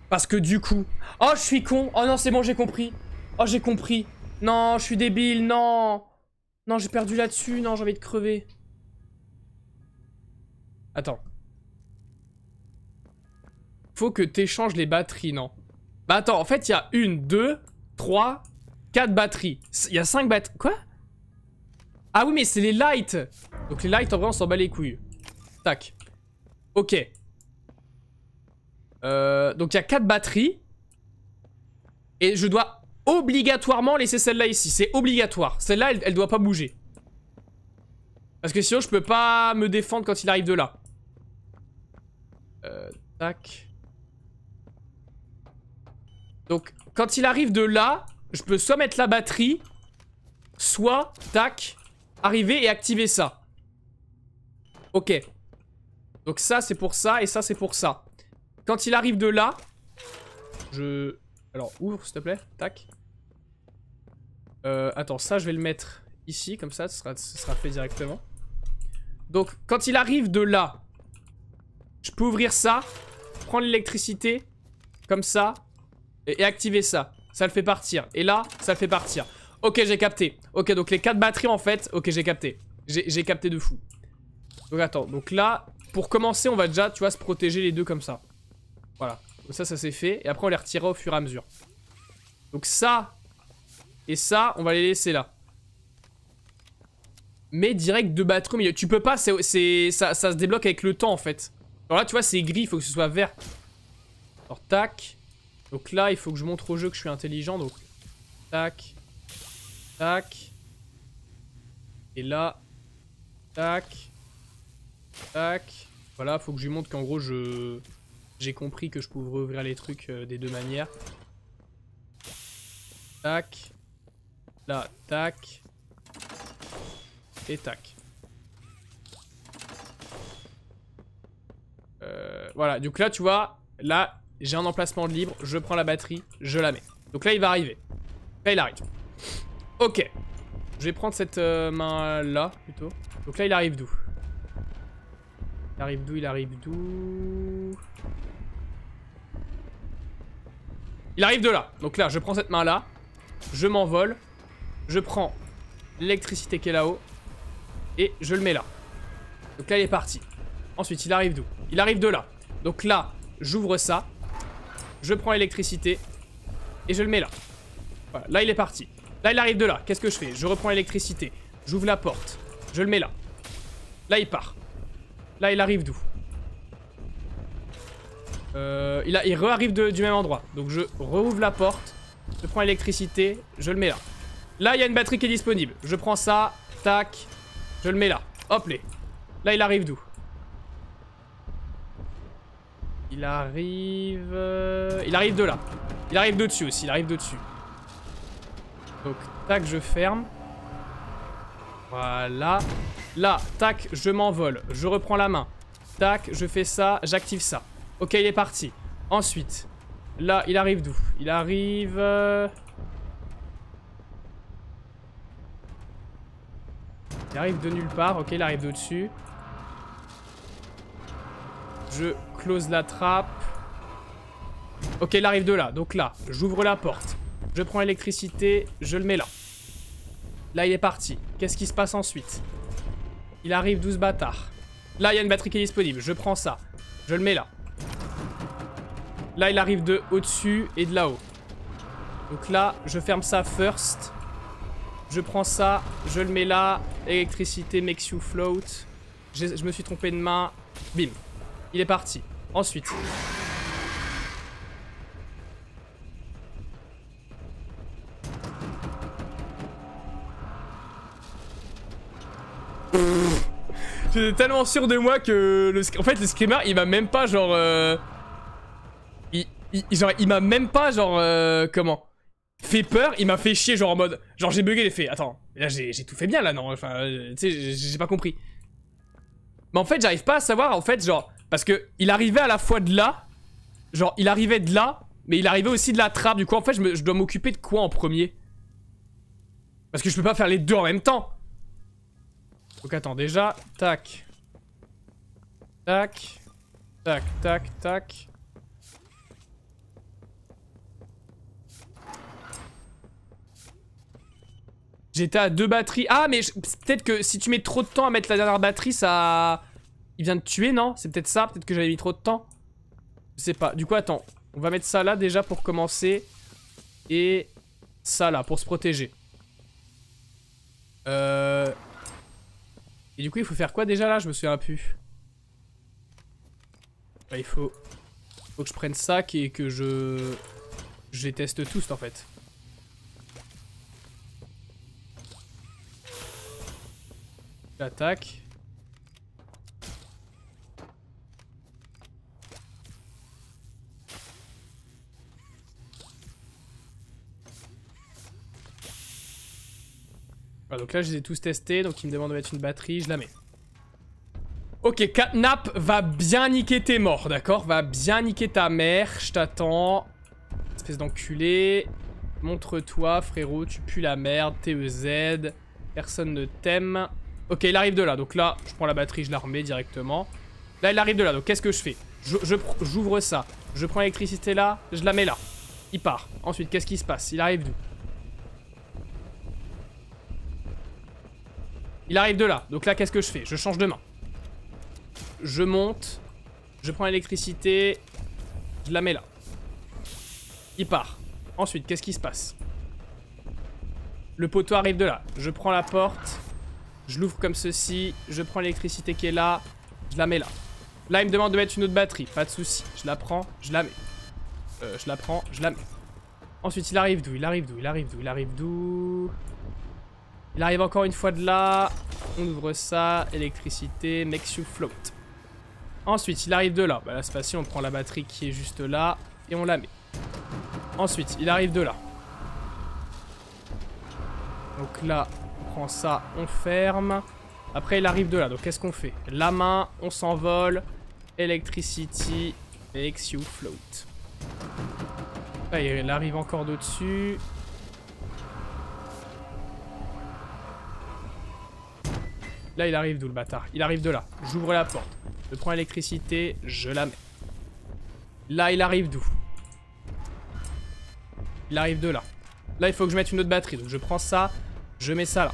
Parce que du coup... Oh, je suis con. Oh non, c'est bon, j'ai compris. Oh, j'ai compris. Non, je suis débile, non. Non, j'ai perdu là-dessus, non, j'ai envie de crever. Attends. Faut que t'échanges les batteries, non? Bah attends, en fait, il y a une, deux, trois, quatre batteries. Il y a cinq batteries. Quoi? Ah oui, mais c'est les lights. Donc les lights, en vrai, on s'en bat les couilles. Tac. Ok. Euh, donc il y a quatre batteries. Et je dois... obligatoirement laisser celle-là ici. C'est obligatoire. Celle-là, elle, elle doit pas bouger. Parce que sinon, je peux pas me défendre quand il arrive de là. Euh, tac. Donc, quand il arrive de là, je peux soit mettre la batterie, soit, tac, arriver et activer ça. Ok. Donc ça, c'est pour ça, et ça, c'est pour ça. Quand il arrive de là, je... Alors, ouvre, s'il te plaît. Tac. Euh, attends, ça je vais le mettre ici, comme ça, ce sera, ce sera fait directement. Donc, quand il arrive de là, je peux ouvrir ça, prendre l'électricité, comme ça, et, et activer ça. Ça le fait partir. Et là, ça le fait partir. Ok, j'ai capté. Ok, donc les quatre batteries en fait, ok, j'ai capté. J'ai capté de fou. Donc, attends, donc là, pour commencer, on va déjà, tu vois, se protéger les deux comme ça. Voilà. Ça, ça s'est fait. Et après, on les retirera au fur et à mesure. Donc ça... Et ça, on va les laisser là. Mais direct de battre au milieu. Tu peux pas, c'est, ça, ça se débloque avec le temps en fait. Alors là, tu vois, c'est gris, il faut que ce soit vert. Alors, tac. Donc là, il faut que je montre au jeu que je suis intelligent. Donc, tac. Tac. Et là. Tac. Tac. Voilà, faut que je lui montre qu'en gros, je... j'ai compris que je pouvais rouvrir les trucs euh, des deux manières. Tac. Là, tac. Et tac. Euh, voilà, donc là, tu vois, là, j'ai un emplacement de libre. Je prends la batterie, je la mets. Donc là, il va arriver. Là, il arrive. Ok. Je vais prendre cette euh, main-là, plutôt. Donc là, il arrive d'où ? Il arrive d'où ? Il arrive d'où ? Il arrive de là. Donc là, je prends cette main-là. Je m'envole. Je prends l'électricité qui est là-haut. Et je le mets là. Donc là, il est parti. Ensuite, il arrive d'où ? Il arrive de là. Donc là, j'ouvre ça. Je prends l'électricité. Et je le mets là. Voilà, là, il est parti. Là, il arrive de là. Qu'est-ce que je fais ? Je reprends l'électricité. J'ouvre la porte. Je le mets là. Là, il part. Là, il arrive d'où ? Euh, il, il re-arrive du même endroit. Donc, je rouvre la porte. Je prends l'électricité. Je le mets là. Là, il y a une batterie qui est disponible. Je prends ça. Tac. Je le mets là. Hop, les. Là, il arrive d'où ? Il arrive... Euh, il arrive de là. Il arrive de dessus aussi. Il arrive de dessus. Donc, tac, je ferme. Voilà. Là, tac, je m'envole. Je reprends la main. Tac, je fais ça. J'active ça. Ok, il est parti. Ensuite, là, il arrive d'où ? Il arrive... Euh... Il arrive de nulle part. Ok, il arrive de dessus. Je close la trappe. Ok, il arrive de là. Donc là, j'ouvre la porte. Je prends l'électricité, je le mets là. Là, il est parti. Qu'est-ce qui se passe ensuite ? Il arrive d'où ce bâtard ? Là, il y a une batterie qui est disponible. Je prends ça. Je le mets là. Là, il arrive de au-dessus et de là-haut. Donc là, je ferme ça first. Je prends ça. Je le mets là. Électricité makes you float. Je, je me suis trompé de main. Bim. Il est parti. Ensuite... J'étais tellement sûr de moi que le en fait le screamer il m'a même pas genre euh... il, il genre il m'a même pas genre euh... comment fait peur, il m'a fait chier genre en mode genre j'ai bugué les faits. Attends, là j'ai tout fait bien là non enfin euh, tu sais j'ai pas compris. Mais en fait j'arrive pas à savoir en fait genre parce que il arrivait à la fois de là genre il arrivait de là mais il arrivait aussi de la trappe du coup en fait je, me, je dois m'occuper de quoi en premier parce que je peux pas faire les deux en même temps. Donc attends, déjà, tac, tac, tac, tac, tac. J'étais à deux batteries. Ah, mais peut-être que si tu mets trop de temps à mettre la dernière batterie, ça... Il vient de tuer, non? C'est peut-être ça, peut-être que j'avais mis trop de temps. Je sais pas. Du coup, attends, on va mettre ça là déjà pour commencer. Et ça là, pour se protéger. Euh... Et du coup, il faut faire quoi déjà là? Je me souviens plus. Bah, il faut... faut que je prenne ça et que je... Je les teste tous en fait. J'attaque. Voilà, donc là, je les ai tous testés. Donc, il me demande de mettre une batterie. Je la mets. Ok, Catnap va bien niquer tes morts, d'accord? Va bien niquer ta mère. Je t'attends. Espèce d'enculé. Montre-toi, frérot. Tu pues la merde. T E Z. Personne ne t'aime. Ok, il arrive de là. Donc là, je prends la batterie. Je la remets directement. Là, il arrive de là. Donc, qu'est-ce que je fais? J'ouvre ça. Je prends l'électricité là. Je la mets là. Il part. Ensuite, qu'est-ce qui se passe? Il arrive d'où? Il arrive de là. Donc là, qu'est-ce que je fais? Je change de main. Je monte. Je prends l'électricité. Je la mets là. Il part. Ensuite, qu'est-ce qui se passe? Le poteau arrive de là. Je prends la porte. Je l'ouvre comme ceci. Je prends l'électricité qui est là. Je la mets là. Là, il me demande de mettre une autre batterie. Pas de souci. Je la prends. Je la mets. Euh, je la prends. Je la mets. Ensuite, il arrive d'où? Il arrive d'où? Il arrive d'où? Il arrive d'où? Il arrive encore une fois de là. On ouvre ça. Électricité. Makes you float. Ensuite, il arrive de là. Bah là, c'est facile. On prend la batterie qui est juste là. Et on la met. Ensuite, il arrive de là. Donc là, on prend ça, on ferme. Après, il arrive de là. Donc, qu'est-ce qu'on fait? La main, on s'envole. Electricity makes you float. Là, il arrive encore d'au-dessus. Là, il arrive d'où le bâtard? Il arrive de là. J'ouvre la porte. Je prends l'électricité, je la mets. Là, il arrive d'où? Il arrive de là. Là, il faut que je mette une autre batterie. Donc, je prends ça. Je mets ça là.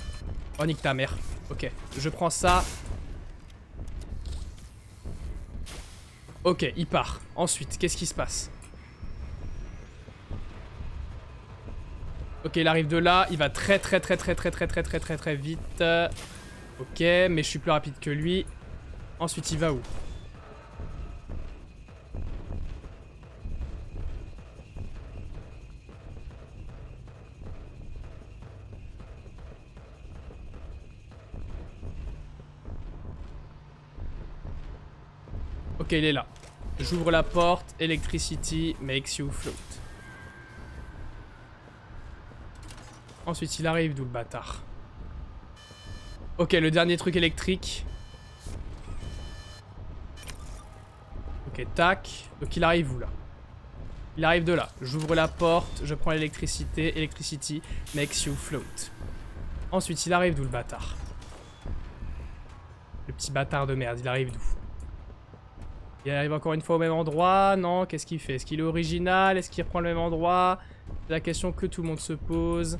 Oh, nique ta mère. Ok. Je prends ça. Ok, il part. Ensuite, qu'est-ce qui se passe? Ok, il arrive de là. Il va très, très, très, très, très, très, très, très, très, très vite. Ok, mais je suis plus rapide que lui. Ensuite, il va où? Ok, il est là. J'ouvre la porte. Electricity makes you float. Ensuite, il arrive d'où le bâtard? Ok, le dernier truc électrique. Ok, tac. Donc, il arrive où là? Il arrive de là. J'ouvre la porte. Je prends l'électricité. Electricity makes you float. Ensuite, il arrive d'où le bâtard? Le petit bâtard de merde, il arrive d'où? Il arrive encore une fois au même endroit. Non, qu'est-ce qu'il fait? Est-ce qu'il est original? Est-ce qu'il reprend le même endroit? C'est la question que tout le monde se pose.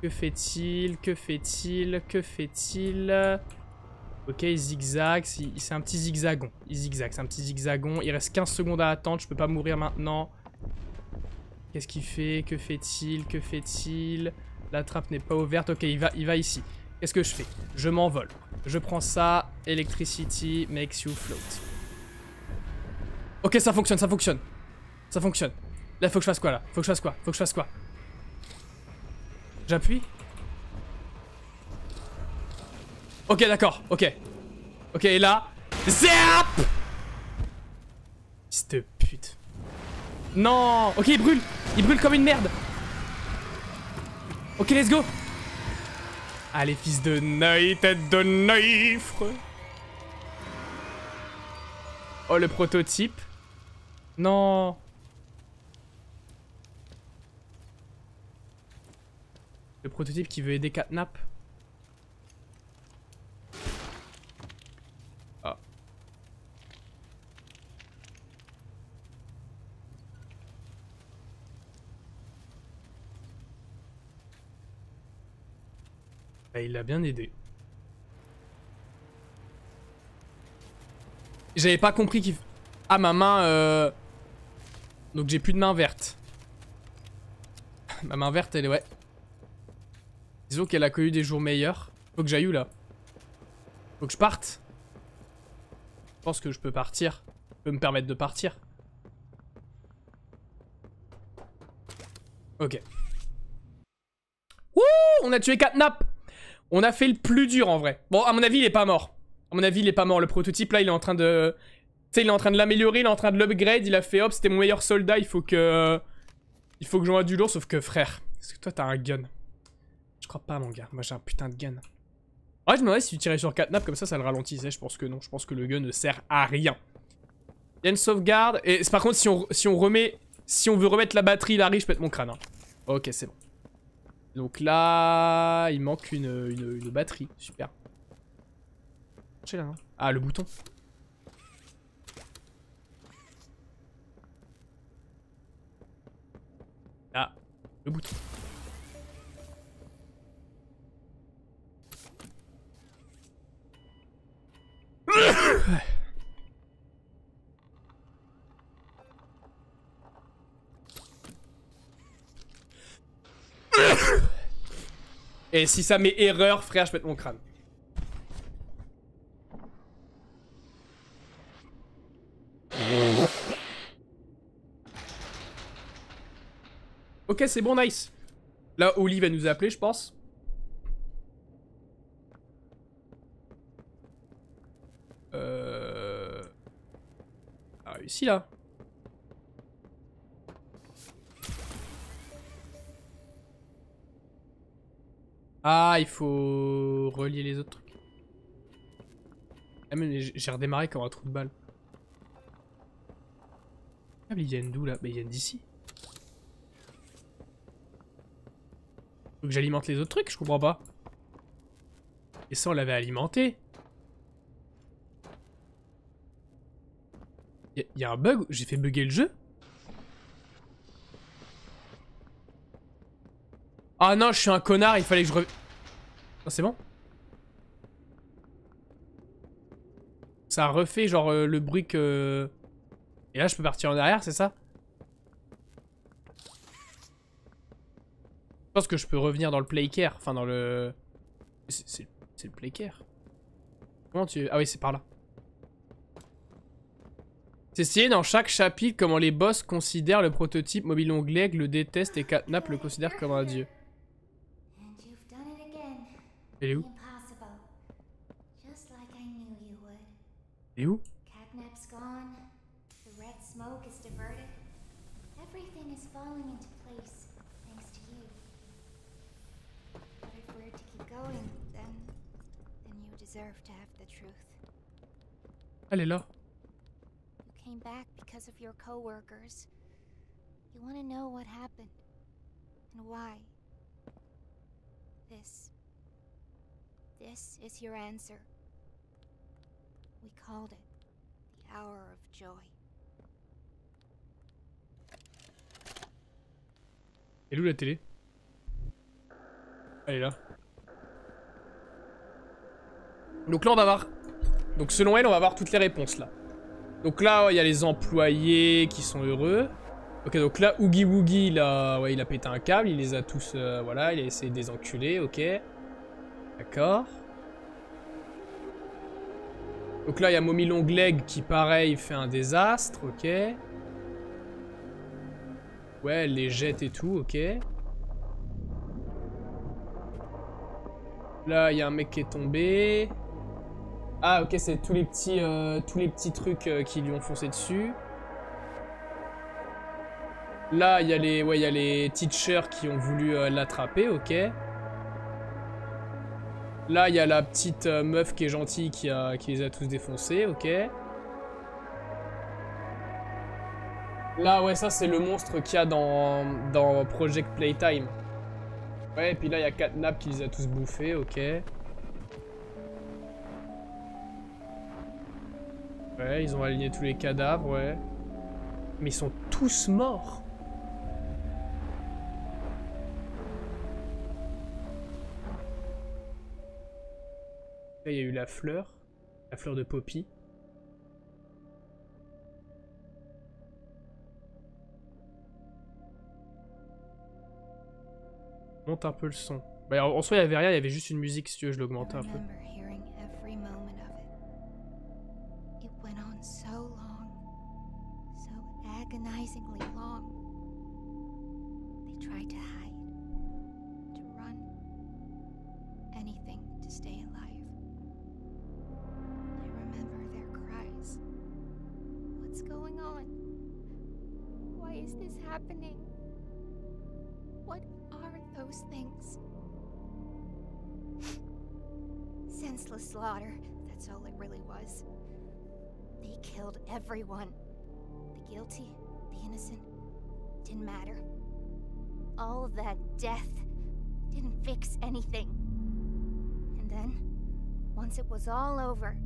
Que fait-il? Que fait-il? Que fait-il? Ok, il zigzag. C'est un petit zigzagon. Il zigzag, c'est un petit zigzagon. Il reste quinze secondes à attendre. Je peux pas mourir maintenant. Qu'est-ce qu'il fait? Que fait-il? Que fait-il? La trappe n'est pas ouverte. Ok, il va, il va ici. Qu'est-ce que je fais? Je m'envole. Je prends ça. Electricity makes you float. Ok, ça fonctionne, ça fonctionne. Ça fonctionne. Là, faut que je fasse quoi, là? Faut que je fasse quoi? Faut que je fasse quoi? J'appuie? Ok, d'accord, ok. Ok, et là... Zap! Fils de pute. Non! Ok, il brûle! Il brûle comme une merde! Ok, let's go! Allez, fils de naïf, tête de naïf! Oh, le prototype. Non. Le prototype qui veut aider Catnap. Ah. Bah, il l'a bien aidé. J'avais pas compris qu'il... Ah, ma main... Euh... Donc j'ai plus de main verte. Ma main verte, elle est... Ouais. Disons qu'elle a connu des jours meilleurs. Faut que j'aille où, là? Faut que je parte? Je pense que je peux partir. Je peux me permettre de partir. Ok. Wouh! On a tué Catnap! On a fait le plus dur, en vrai. Bon, à mon avis, il est pas mort. À mon avis, il est pas mort. Le prototype, là, il est en train de... Tu sais, il est en train de l'améliorer, il est en train de l'upgrade. Il a fait, hop, c'était mon meilleur soldat. Il faut que... Il faut que j'envoie du lourd, sauf que, frère... Est-ce que toi, t'as un gun? Je crois pas, mon gars. Moi, j'ai un putain de gun. En vrai, je me demandais si tu tirais sur Catnap, comme ça, ça le ralentissait. Je pense que non. Je pense que le gun ne sert à rien. Il y a une sauvegarde. Et par contre, si on, si on remet... Si on veut remettre la batterie, là, je pète mon crâne. Hein. Ok, c'est bon. Donc là... Il manque une, une, une batterie. Super. Là, non? Ah, le bouton. Ah, le bouton. Et si ça met erreur, frère, je pète mon crâne. Ok, c'est bon, nice. Là, Ollie va nous appeler, je pense. Euh... Ah, ici, là. Ah, il faut relier les autres trucs. Ah, mais j'ai redémarré comme un trou de balle. Ah, mais ils viennent d'où, là? Bah, ils viennent d'ici. Faut que j'alimente les autres trucs, je comprends pas. Et ça, on l'avait alimenté. Y'a y a un bug? J'ai fait bugger le jeu? Ah non, je suis un connard, il fallait que je revienne. Non, c'est bon. Ça refait genre euh, le bruit que... Et là, je peux partir en arrière, c'est ça? Je pense que je peux revenir dans le playcare. Enfin, dans le... C'est le playcare. Comment tu... Ah oui, c'est par là. C'est stylé dans chaque chapitre comment les boss considèrent le prototype. Mommy Long Legs le déteste et Catnap le considère comme un dieu. Elle est où? Elle est où? Elle est là. This is your answer. We called it the hour of joy. Elle est où la télé? Elle est là. Donc là on va voir. Donc selon elle on va voir toutes les réponses là. Donc là il y a les employés qui sont heureux. Ok, donc là Oogie Woogie il a, ouais, il a pété un câble, il les a tous, euh, voilà, il a essayé de les enculer, ok. D'accord. Donc là, il y a Mommy Long Legs qui, pareil, fait un désastre. Ok. Ouais, elle les jette et tout. Ok. Là, il y a un mec qui est tombé. Ah, ok, c'est tous les petits, euh, tous les petits trucs euh, qui lui ont foncé dessus. Là, il y a les, ouais, il y a les teachers qui ont voulu euh, l'attraper. Ok. Là, il y a la petite euh, meuf qui est gentille qui, a, qui les a tous défoncés, ok. Là, ouais, ça, c'est le monstre qu'il y a dans, dans Project Playtime. Ouais, et puis là, il y a Catnap qui les a tous bouffés, ok. Ouais, ils ont aligné tous les cadavres, ouais. Mais ils sont tous morts. Là, il y a eu la fleur, la fleur de Poppy. Monte un peu le son. Bah, en soi, il n'y avait rien, il y avait juste une musique, si tu veux, je l'augmentais un peu. Was all over.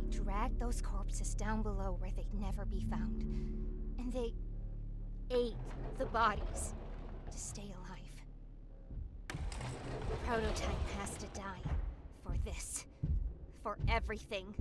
They dragged those corpses down below where they'd never be found, and they ate the bodies to stay alive. The prototype has to die for this, for everything.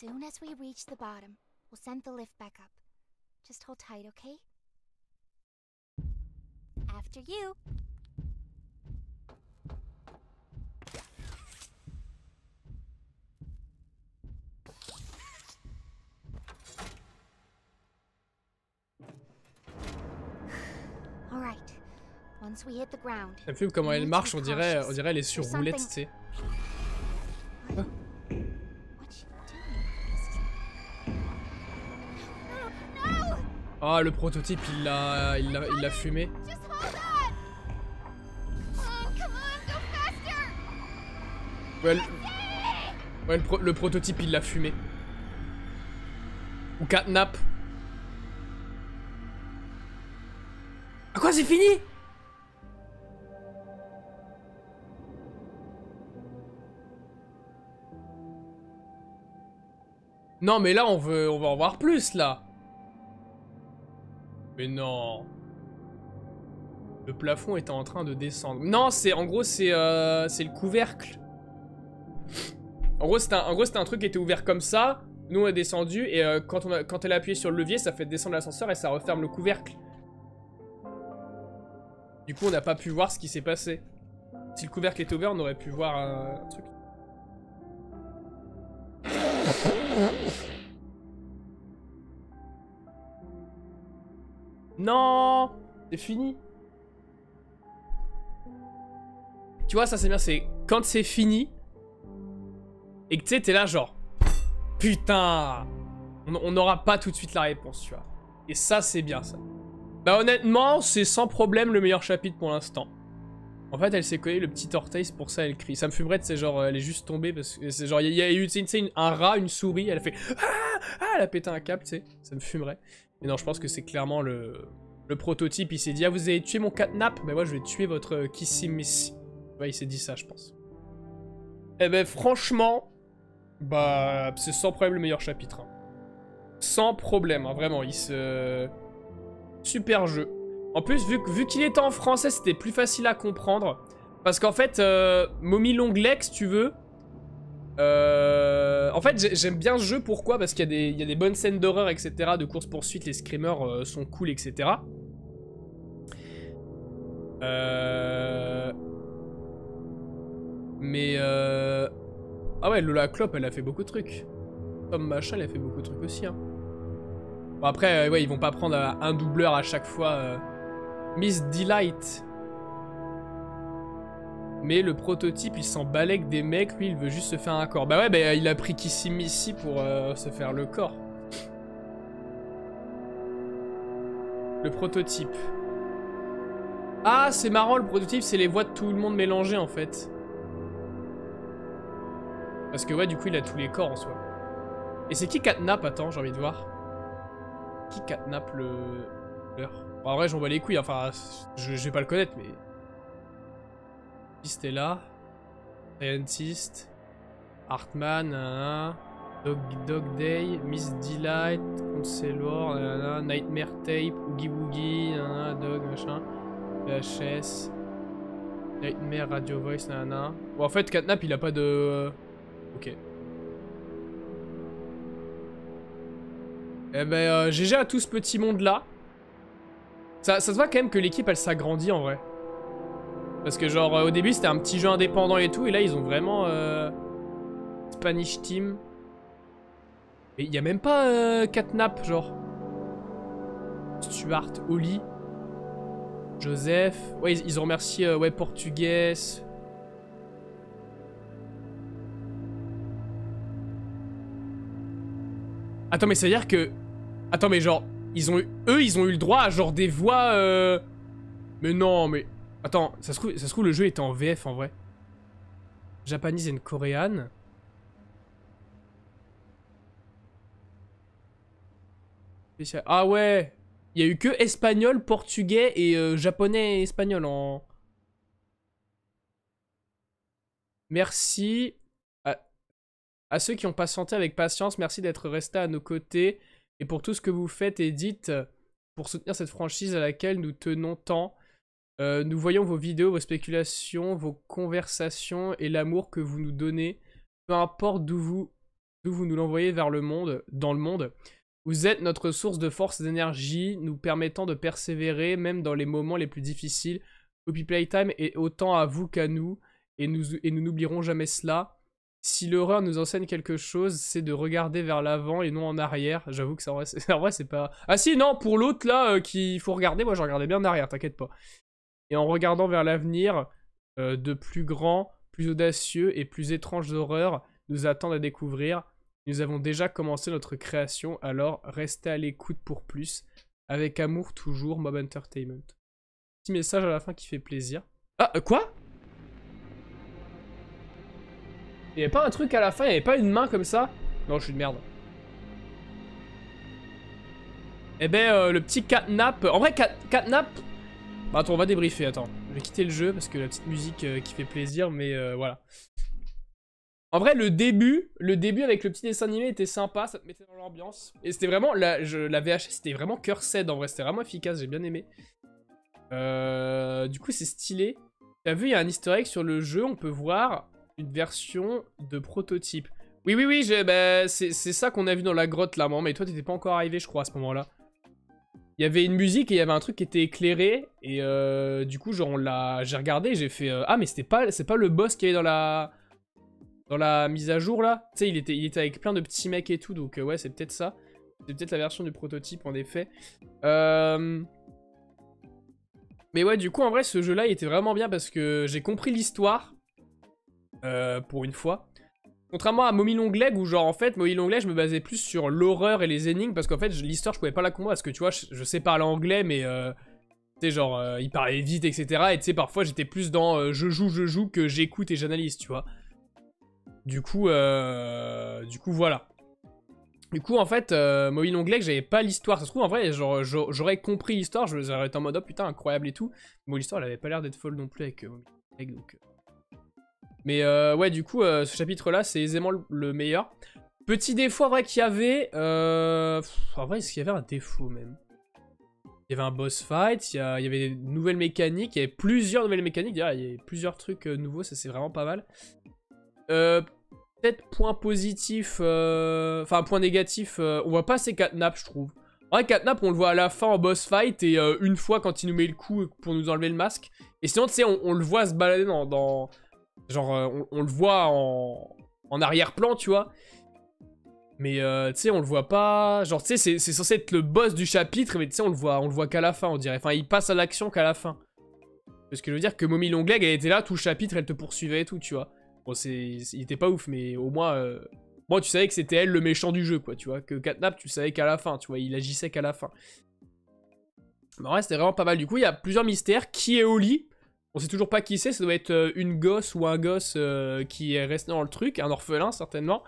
soon as we reach the bottom, we'll send the lift back up. Just hold tight, okay? After you. All right. Once we hit the ground. Elle me fait comment elle marche, on dirait on dirait elle est sur roulette, tu sais. Quoi? Ah, le prototype, il l'a il l'a il l'a fumé. Ouais, le, ouais, le, pro, le prototype, il l'a fumé. Ou Catnap. Ah quoi, c'est fini? Non, mais là, on veut, on va en voir plus, là. Mais non. Le plafond est en train de descendre. Non, c'est en gros, c'est euh, c'est le couvercle. En gros, c'était un, un truc qui était ouvert comme ça. Nous, on a descendu et euh, quand, on a, quand elle a appuyé sur le levier, ça fait descendre l'ascenseur et ça referme le couvercle. Du coup, on n'a pas pu voir ce qui s'est passé. Si le couvercle était ouvert, on aurait pu voir un, un truc. Non, c'est fini. Tu vois, ça c'est bien, c'est quand c'est fini. Et que tu sais, t'es là genre, putain, on n'aura pas tout de suite la réponse, tu vois. Et ça, c'est bien, ça. Bah honnêtement, c'est sans problème le meilleur chapitre pour l'instant. En fait, elle s'est collée le petit orteil, c'est pour ça elle crie. Ça me fumerait, c'est genre, elle est juste tombée, parce que c'est genre, il y a eu, tu sais, un rat, une souris, elle a fait, ah, ah, elle a pété un câble, tu sais, ça me fumerait. Mais non, je pense que c'est clairement le, le prototype, il s'est dit, ah, vous avez tué mon Catnap, mais moi, je vais tuer votre Kissy Missy. Ouais, il s'est dit ça, je pense. Eh ben, franchement... Bah, c'est sans problème le meilleur chapitre. Hein. Sans problème, hein, vraiment, il se... Super jeu. En plus, vu, vu qu'il était en français, c'était plus facile à comprendre. Parce qu'en fait, euh, Mommy Long Legs, si tu veux... Euh... En fait, j'aime bien ce jeu, pourquoi? Parce qu'il y, y a des bonnes scènes d'horreur, et cetera, de course-poursuite, les screamers euh, sont cool, et cetera. Euh... Mais... Euh... Ah ouais, Lola Clop, elle a fait beaucoup de trucs. Tom Machin, elle a fait beaucoup de trucs aussi. Hein. Bon, après, euh, ouais, ils vont pas prendre euh, un doubleur à chaque fois. Euh... Miss Delight. Mais le prototype, il s'en balait avec des mecs. Lui, il veut juste se faire un corps. Bah ouais, bah, il a pris Kissy Missy pour euh, se faire le corps. Le prototype. Ah, c'est marrant, le prototype, c'est les voix de tout le monde mélangées, en fait. Parce que ouais, du coup, il a tous les corps en soi. Et c'est qui Catnap? Attends, j'ai envie de voir. Qui Catnap le... Bon, en vrai, j'en bats les couilles. Enfin, je, je vais pas le connaître, mais... Pistella. Scientist. Hartman. Nanana, Dog, Dog Day. Miss Delight. Concelor. Nanana, Nightmare Tape. Oogie Boogie. Nanana, Dog, machin. V H S. Nightmare Radio Voice. Nanana. Bon, en fait, Catnap, il a pas de... Ok. Eh ben, euh, G G à tout ce petit monde-là. Ça, ça se voit quand même que l'équipe, elle s'agrandit en vrai. Parce que genre, euh, au début, c'était un petit jeu indépendant et tout, et là, ils ont vraiment... Euh, Spanish Team. Et il n'y a même pas euh, Catnap, genre. Stuart, Ollie. Joseph. Ouais, ils, ils ont remercié, euh, ouais, Portugais... Attends, mais ça veut dire que... Attends, mais genre, ils ont eu... eux, ils ont eu le droit à genre des voix... Euh... Mais non, mais... Attends, ça se trouve, ça se trouve le jeu était en V F, en vrai. Japanese and Korean. Ah ouais, il y a eu que espagnol, portugais et euh, japonais et espagnol en... Merci... À ceux qui ont patienté avec patience, merci d'être restés à nos côtés et pour tout ce que vous faites et dites pour soutenir cette franchise à laquelle nous tenons tant. Euh, nous voyons vos vidéos, vos spéculations, vos conversations et l'amour que vous nous donnez. Peu importe d'où vous, plus vous nous l'envoyez vers le monde, dans le monde. Vous êtes notre source de force et d'énergie, nous permettant de persévérer même dans les moments les plus difficiles. Poppy Playtime est autant à vous qu'à nous, et nous et nous n'oublierons jamais cela. Si l'horreur nous enseigne quelque chose, c'est de regarder vers l'avant et non en arrière. J'avoue que ça, en vrai, c'est pas... Ah si, non, pour l'autre, là, euh, qu'il faut regarder, moi, je regardais bien en arrière, t'inquiète pas. Et en regardant vers l'avenir, euh, de plus grands, plus audacieux et plus étranges horreurs nous attendent à découvrir. Nous avons déjà commencé notre création, alors restez à l'écoute pour plus. Avec amour, toujours, Mob Entertainment. Petit message à la fin qui fait plaisir. Ah, euh, quoi ? Il n'y avait pas un truc à la fin, il n'y avait pas une main comme ça? Non, je suis une merde. Eh ben, euh, le petit Catnap... En vrai, cat, Catnap... Bah, attends, on va débriefer, attends. Je vais quitter le jeu, parce que la petite musique euh, qui fait plaisir, mais euh, voilà. En vrai, le début, le début avec le petit dessin animé était sympa, ça te mettait dans l'ambiance. Et c'était vraiment... La, je, la V H S, c'était vraiment cœur-cède, en vrai, c'était vraiment efficace, j'ai bien aimé. Euh, du coup, c'est stylé. T'as vu, il y a un easter egg sur le jeu, on peut voir... Une version de prototype. Oui, oui, oui, bah, c'est ça qu'on a vu dans la grotte, là, maman. Mais toi, t'étais pas encore arrivé, je crois, à ce moment-là. Il y avait une musique et il y avait un truc qui était éclairé. Et euh, du coup, genre, on l'a... J'ai regardé, j'ai fait... Euh, ah, mais c'était pas, c'est pas le boss qui est dans la... Dans la mise à jour, là. Tu sais, il était, il était avec plein de petits mecs et tout. Donc, euh, ouais, c'est peut-être ça. C'est peut-être la version du prototype, en effet. Euh... Mais ouais, du coup, en vrai, ce jeu-là, il était vraiment bien parce que j'ai compris l'histoire. Euh, pour une fois. Contrairement à Mommy Long Legs où genre en fait Mommy Long Legs je me basais plus sur l'horreur et les énigmes parce qu'en fait l'histoire je pouvais pas la comprendre parce que tu vois je, je sais parler anglais mais euh, tu sais genre euh, il parlait vite etc et tu sais parfois j'étais plus dans euh, je joue je joue que j'écoute et j'analyse tu vois. Du coup euh, du coup voilà. Du coup en fait euh, Mommy Long Legs j'avais pas l'histoire ça se trouve en vrai genre j'aurais compris l'histoire j'aurais été en mode oh putain incroyable et tout. Bon l'histoire elle avait pas l'air d'être folle non plus avec euh, Mommy Long Legs donc euh... Mais euh, ouais, du coup, euh, ce chapitre-là, c'est aisément le, le meilleur. Petit défaut, en vrai, qu'il y avait... Euh... Pff, en vrai, est-ce qu'il y avait un défaut, même? Il y avait un boss fight, il y, a... il y avait des nouvelles mécaniques, il y avait plusieurs nouvelles mécaniques. D'ailleurs, il y avait plusieurs trucs euh, nouveaux, ça, c'est vraiment pas mal. Euh, Peut-être point positif... Euh... Enfin, point négatif, euh... on voit pas assez Catnap, je trouve. En vrai, Catnap, on le voit à la fin en boss fight, et euh, une fois, quand il nous met le coup pour nous enlever le masque. Et sinon, tu sais, on, on le voit se balader dans... dans... Genre, euh, on, on le voit en, en arrière-plan, tu vois. Mais, euh, tu sais, on le voit pas... Genre, tu sais, c'est censé être le boss du chapitre, mais tu sais, on le voit, on le voit qu'à la fin, on dirait. Enfin, il passe à l'action qu'à la fin. Parce que je veux dire que Mommy Long Legs, elle était là, tout le chapitre, elle te poursuivait et tout, tu vois. Bon, c'est... Il était pas ouf, mais au moins... Euh... Moi, tu savais que c'était elle le méchant du jeu, quoi, tu vois. Que Catnap, tu savais qu'à la fin, tu vois, il agissait qu'à la fin. Mais en vrai, c'était vraiment pas mal. Du coup, il y a plusieurs mystères. Qui est Ollie ? On sait toujours pas qui c'est, ça doit être une gosse ou un gosse euh, qui est resté dans le truc, un orphelin certainement.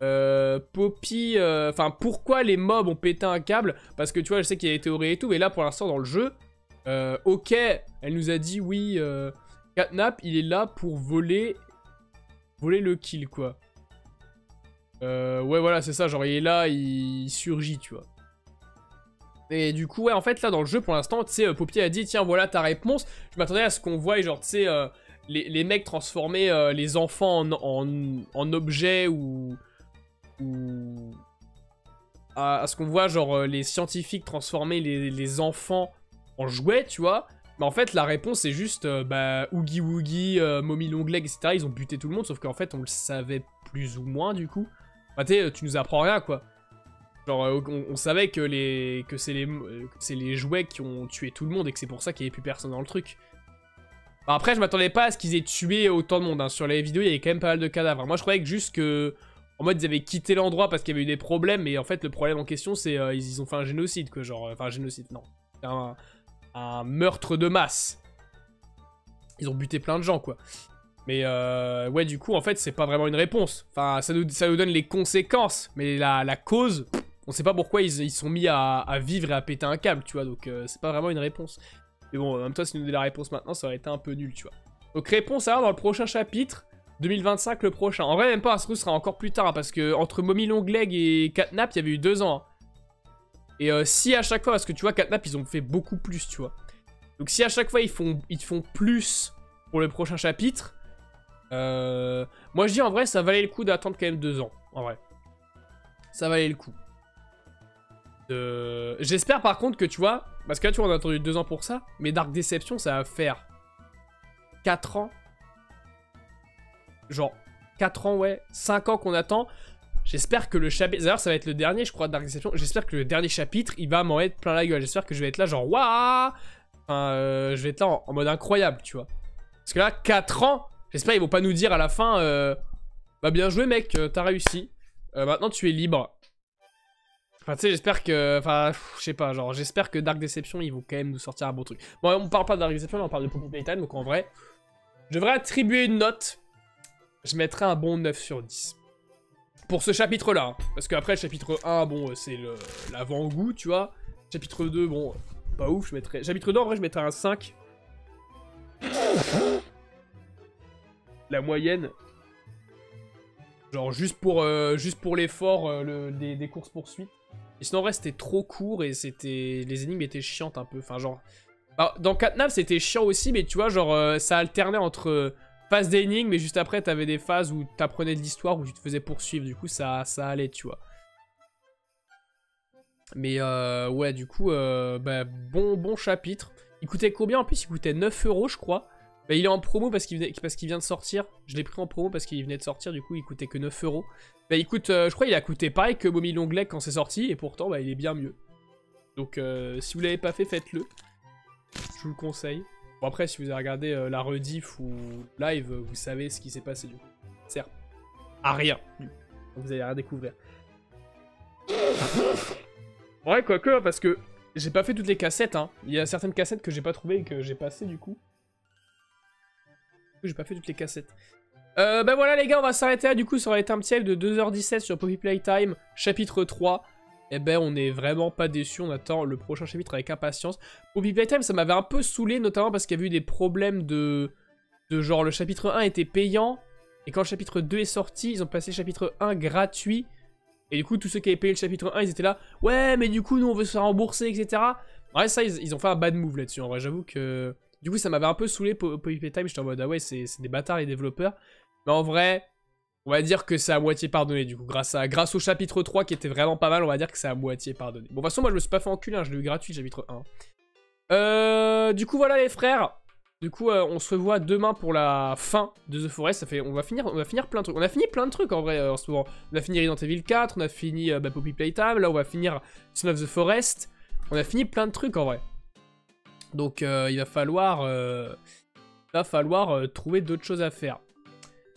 Euh, Poppy, enfin euh, pourquoi les mobs ont pété un câble? Parce que tu vois, je sais qu'il y a des théories et tout, mais là pour l'instant dans le jeu, euh, ok, elle nous a dit oui, euh, Catnap, il est là pour voler, voler le kill quoi. Euh, ouais voilà, c'est ça, genre il est là, il, il surgit tu vois. Et du coup, ouais, en fait, là, dans le jeu, pour l'instant, tu sais, euh, Poppy a dit, tiens, voilà ta réponse. Je m'attendais à ce qu'on voie, genre, tu sais, euh, les, les mecs transformer euh, les enfants en, en, en objets ou... ou à, à ce qu'on voit, genre, euh, les scientifiques transformer les, les enfants en jouets, tu vois. Mais en fait, la réponse, c'est juste, euh, bah, Oogie Woogie, euh, Mommy Long Legs, et cetera. Ils ont buté tout le monde, sauf qu'en fait, on le savait plus ou moins, du coup. Bah, tu sais, tu nous apprends rien, quoi. Genre, on, on savait que, les, que c'est les, les jouets qui ont tué tout le monde et que c'est pour ça qu'il n'y avait plus personne dans le truc. Enfin, après, je m'attendais pas à ce qu'ils aient tué autant de monde. Hein. Sur les vidéos, il y avait quand même pas mal de cadavres. Moi, je croyais que juste que... En mode, ils avaient quitté l'endroit parce qu'il y avait eu des problèmes. Mais en fait, le problème en question, c'est euh, ils, ils ont fait un génocide, quoi. Genre, enfin, un génocide, non. Un, un meurtre de masse. Ils ont buté plein de gens, quoi. Mais euh, ouais, du coup, en fait, c'est pas vraiment une réponse. Enfin, ça nous, ça nous donne les conséquences. Mais la, la cause... On sait pas pourquoi ils se sont mis à, à vivre et à péter un câble, tu vois, donc euh, c'est pas vraiment une réponse. Mais bon, en même temps, si nous donnaient la réponse maintenant, ça aurait été un peu nul, tu vois. Donc réponse alors dans le prochain chapitre, deux mille vingt-cinque le prochain. En vrai, même pas, ce sera encore plus tard, hein, parce que entre Mommy Long Legs et Catnap, il y avait eu deux ans. Hein. Et euh, si à chaque fois, parce que tu vois, Catnap, ils ont fait beaucoup plus, tu vois. Donc si à chaque fois, ils font, ils font plus pour le prochain chapitre, euh, moi je dis en vrai, ça valait le coup d'attendre quand même deux ans. en vrai. Ça valait le coup. Euh... J'espère par contre que tu vois, parce que là tu vois on a attendu deux ans pour ça, mais Dark Deception ça va faire quatre ans. Genre quatre ans ouais, cinq ans qu'on attend. J'espère que le chapitre, d'ailleurs ça va être le dernier je crois Dark Deception, j'espère que le dernier chapitre il va m'en être plein la gueule, j'espère que je vais être là genre waouh, enfin, euh, je vais être là en, en mode incroyable tu vois. Parce que là quatre ans, j'espère ils vont pas nous dire à la fin euh, bah bien joué mec, t'as réussi, euh, maintenant tu es libre. Enfin tu sais j'espère que, enfin je sais pas genre j'espère que Dark Deception ils vont quand même nous sortir un bon truc. Bon on parle pas de Dark Deception, on parle de Poppy Playtime donc en vrai je devrais attribuer une note. Je mettrai un bon neuf sur dix. Pour ce chapitre là, hein. Parce qu'après le chapitre un, bon c'est l'avant-goût tu vois. Chapitre deux, bon pas ouf, je mettrais... Chapitre deux en vrai je mettrais un cinq. La moyenne. Genre juste pour, euh, juste pour l'effort euh, le, des, des courses-poursuites. Et sinon en vrai c'était trop court et c'était... Les énigmes étaient chiantes un peu, enfin genre... Bah, dans Catnap c'était chiant aussi mais tu vois genre euh, ça alternait entre... Euh, phase d'énigmes, mais juste après, t'avais des phases où t'apprenais de l'histoire, où tu te faisais poursuivre. Du coup, ça, ça allait, tu vois. Mais euh, ouais, du coup, euh, bah, bon, bon chapitre. Il coûtait combien en plus? Il coûtait neuf euros, je crois. Bah, il est en promo parce qu'il qu'il vient de sortir. Je l'ai pris en promo parce qu'il venait de sortir. Du coup, il coûtait que neuf euros. Bah, il coûte, euh, je crois, il a coûté pareil que Mommy Long Legs quand c'est sorti. Et pourtant, bah, il est bien mieux. Donc, euh, si vous l'avez pas fait, faites-le. Je vous le conseille. Bon après si vous avez regardé euh, la rediff ou live, euh, vous savez ce qui s'est passé du coup. Ça sert à rien. Vous allez rien découvrir. Ouais quoique parce que j'ai pas fait toutes les cassettes hein. Il y a certaines cassettes que j'ai pas trouvées et que j'ai passées du coup. J'ai pas fait toutes les cassettes. Euh, ben voilà les gars on va s'arrêter là du coup, ça aurait été un petit live de deux heures dix-sept sur Poppy Playtime chapitre trois. Eh ben on est vraiment pas déçus, on attend le prochain chapitre avec impatience. Poppy Playtime ça m'avait un peu saoulé, notamment parce qu'il y avait eu des problèmes de... de genre le chapitre un était payant, et quand le chapitre deux est sorti, ils ont passé le chapitre un gratuit. Et du coup tous ceux qui avaient payé le chapitre un, ils étaient là, ouais mais du coup nous on veut se faire rembourser, et cetera. En vrai ça ils, ils ont fait un bad move là-dessus, en vrai j'avoue que... Du coup ça m'avait un peu saoulé Poppy Playtime, j'étais en mode ah ouais c'est des bâtards les développeurs. Mais en vrai... On va dire que c'est à moitié pardonné du coup, grâce, à, grâce au chapitre trois qui était vraiment pas mal, on va dire que c'est à moitié pardonné. Bon de toute façon moi je me suis pas fait enculer, hein, je l'ai eu gratuit chapitre un. Euh, du coup voilà les frères, du coup euh, on se revoit demain pour la fin de The Forest, ça fait, on, va finir, on va finir plein de trucs. On a fini plein de trucs en vrai euh, en ce moment, on a fini Resident Evil quatre, on a fini euh, bah, Poppy Playtime, là on va finir Son of the Forest, on a fini plein de trucs en vrai. Donc euh, il va falloir, euh, il va falloir euh, trouver d'autres choses à faire.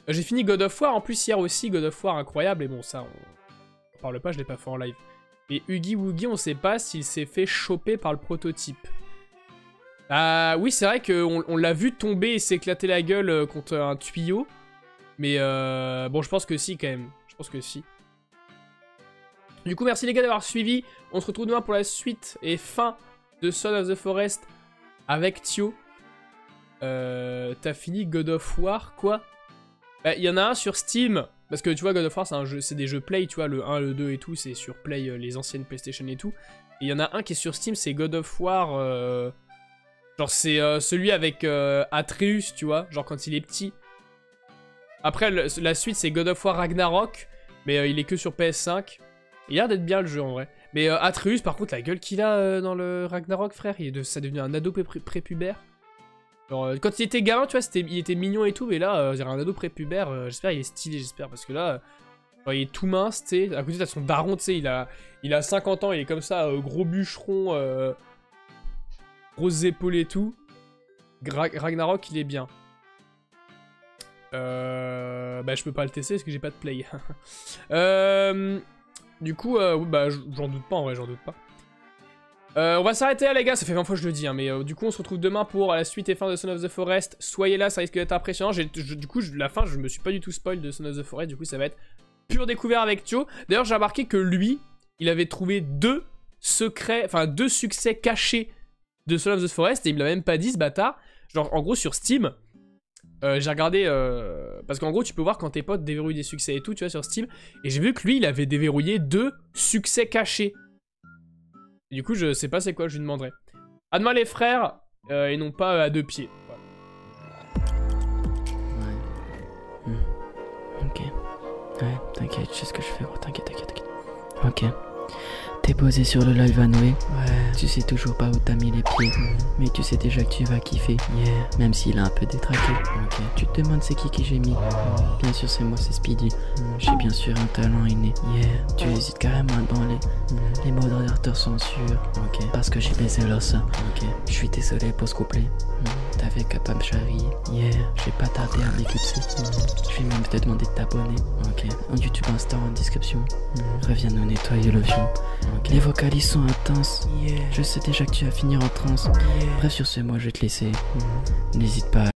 J'ai fini God of War, en plus hier aussi, God of War incroyable, et bon ça, on, on parle pas, je l'ai pas fait en live. Et Huggy Wuggy, on sait pas s'il s'est fait choper par le prototype. Ah oui, c'est vrai qu'on on, l'a vu tomber et s'éclater la gueule contre un tuyau, mais euh, bon je pense que si quand même, je pense que si. Du coup merci les gars d'avoir suivi, on se retrouve demain pour la suite et fin de Son of the Forest avec Thio. Euh, t'as fini God of War, quoi? Il euh, y en a un sur Steam, parce que tu vois God of War c'est un jeu, c'est des jeux Play, tu vois, le un, le deux et tout, c'est sur Play, euh, les anciennes PlayStation et tout. Et il y en a un qui est sur Steam, c'est God of War, euh... genre c'est euh, celui avec euh, Atreus, tu vois, genre quand il est petit. Après le, la suite c'est God of War Ragnarok, mais euh, il est que sur P S cinq. Il a l'air d'être bien le jeu en vrai. Mais euh, Atreus par contre la gueule qu'il a euh, dans le Ragnarok frère, il est de, ça est devenu un ado prépubère. Pré Genre, euh, quand il était gamin, tu vois, était, il était mignon et tout, mais là, euh, j'ai un ado prépubère, euh, j'espère il est stylé, j'espère, parce que là, euh, genre, il est tout mince, tu sais, à côté, t'as son daron, tu sais, il a, il a cinquante ans, il est comme ça, euh, gros bûcheron, euh, grosses épaules et tout. Gra Ragnarok, il est bien. Euh, bah, je peux pas le tester, parce que j'ai pas de play. euh, du coup, euh, bah, j'en doute pas, en vrai, j'en doute pas. Euh, on va s'arrêter là les gars, ça fait vingt fois que je le dis, hein, mais euh, du coup on se retrouve demain pour la suite et fin de Son of the Forest. Soyez là, ça risque d'être impressionnant. Je, du coup je, la fin je me suis pas du tout spoil de Son of the Forest, du coup ça va être pure découverte avec Thio. D'ailleurs j'ai remarqué que lui, il avait trouvé deux secrets, enfin deux succès cachés de Son of the Forest et il me l'a même pas dit ce bâtard. Genre en gros sur Steam, euh, j'ai regardé, euh, parce qu'en gros tu peux voir quand tes potes déverrouillent des succès et tout, tu vois sur Steam. Et j'ai vu que lui il avait déverrouillé deux succès cachés. Et du coup, je sais pas c'est quoi, je lui demanderai. À demain les frères, euh, et non pas euh, à deux pieds. Ouais. Ouais. Mmh. Ok. Ouais, t'inquiète, je sais ce que je fais, oh, t'inquiète, t'inquiète, t'inquiète. Ok. T'es posé sur le live Hanway. Ouais. Tu sais toujours pas où t'as mis les pieds, mmh. mais tu sais déjà que tu vas kiffer. Yeah. Même s'il a un peu détraqué. Ok. Tu te demandes c'est qui qui j'ai mis. Oh. Bien sûr c'est moi, c'est Speedy. Mmh. J'ai bien sûr un talent inné. Yeah. Tu oh. hésites carrément à demander. Mmh. Les mots d'ordinateur sont sûrs. Ok. Parce que j'ai baisé l'os. Ok. Je suis désolé pour ce couplet. Mmh. T'avais qu'à pas me charrier. Yeah. J'ai pas tardé à m'éclipser. Mmh. Je vais même te demander de t'abonner. Ok. En YouTube, Insta, en description. Mmh. Reviens nous nettoyer le fion. Okay. Les vocalises sont intenses, yeah. je sais déjà que tu vas finir en transe, yeah. bref sur ce moi je vais te laisser, mm-hmm. n'hésite pas à...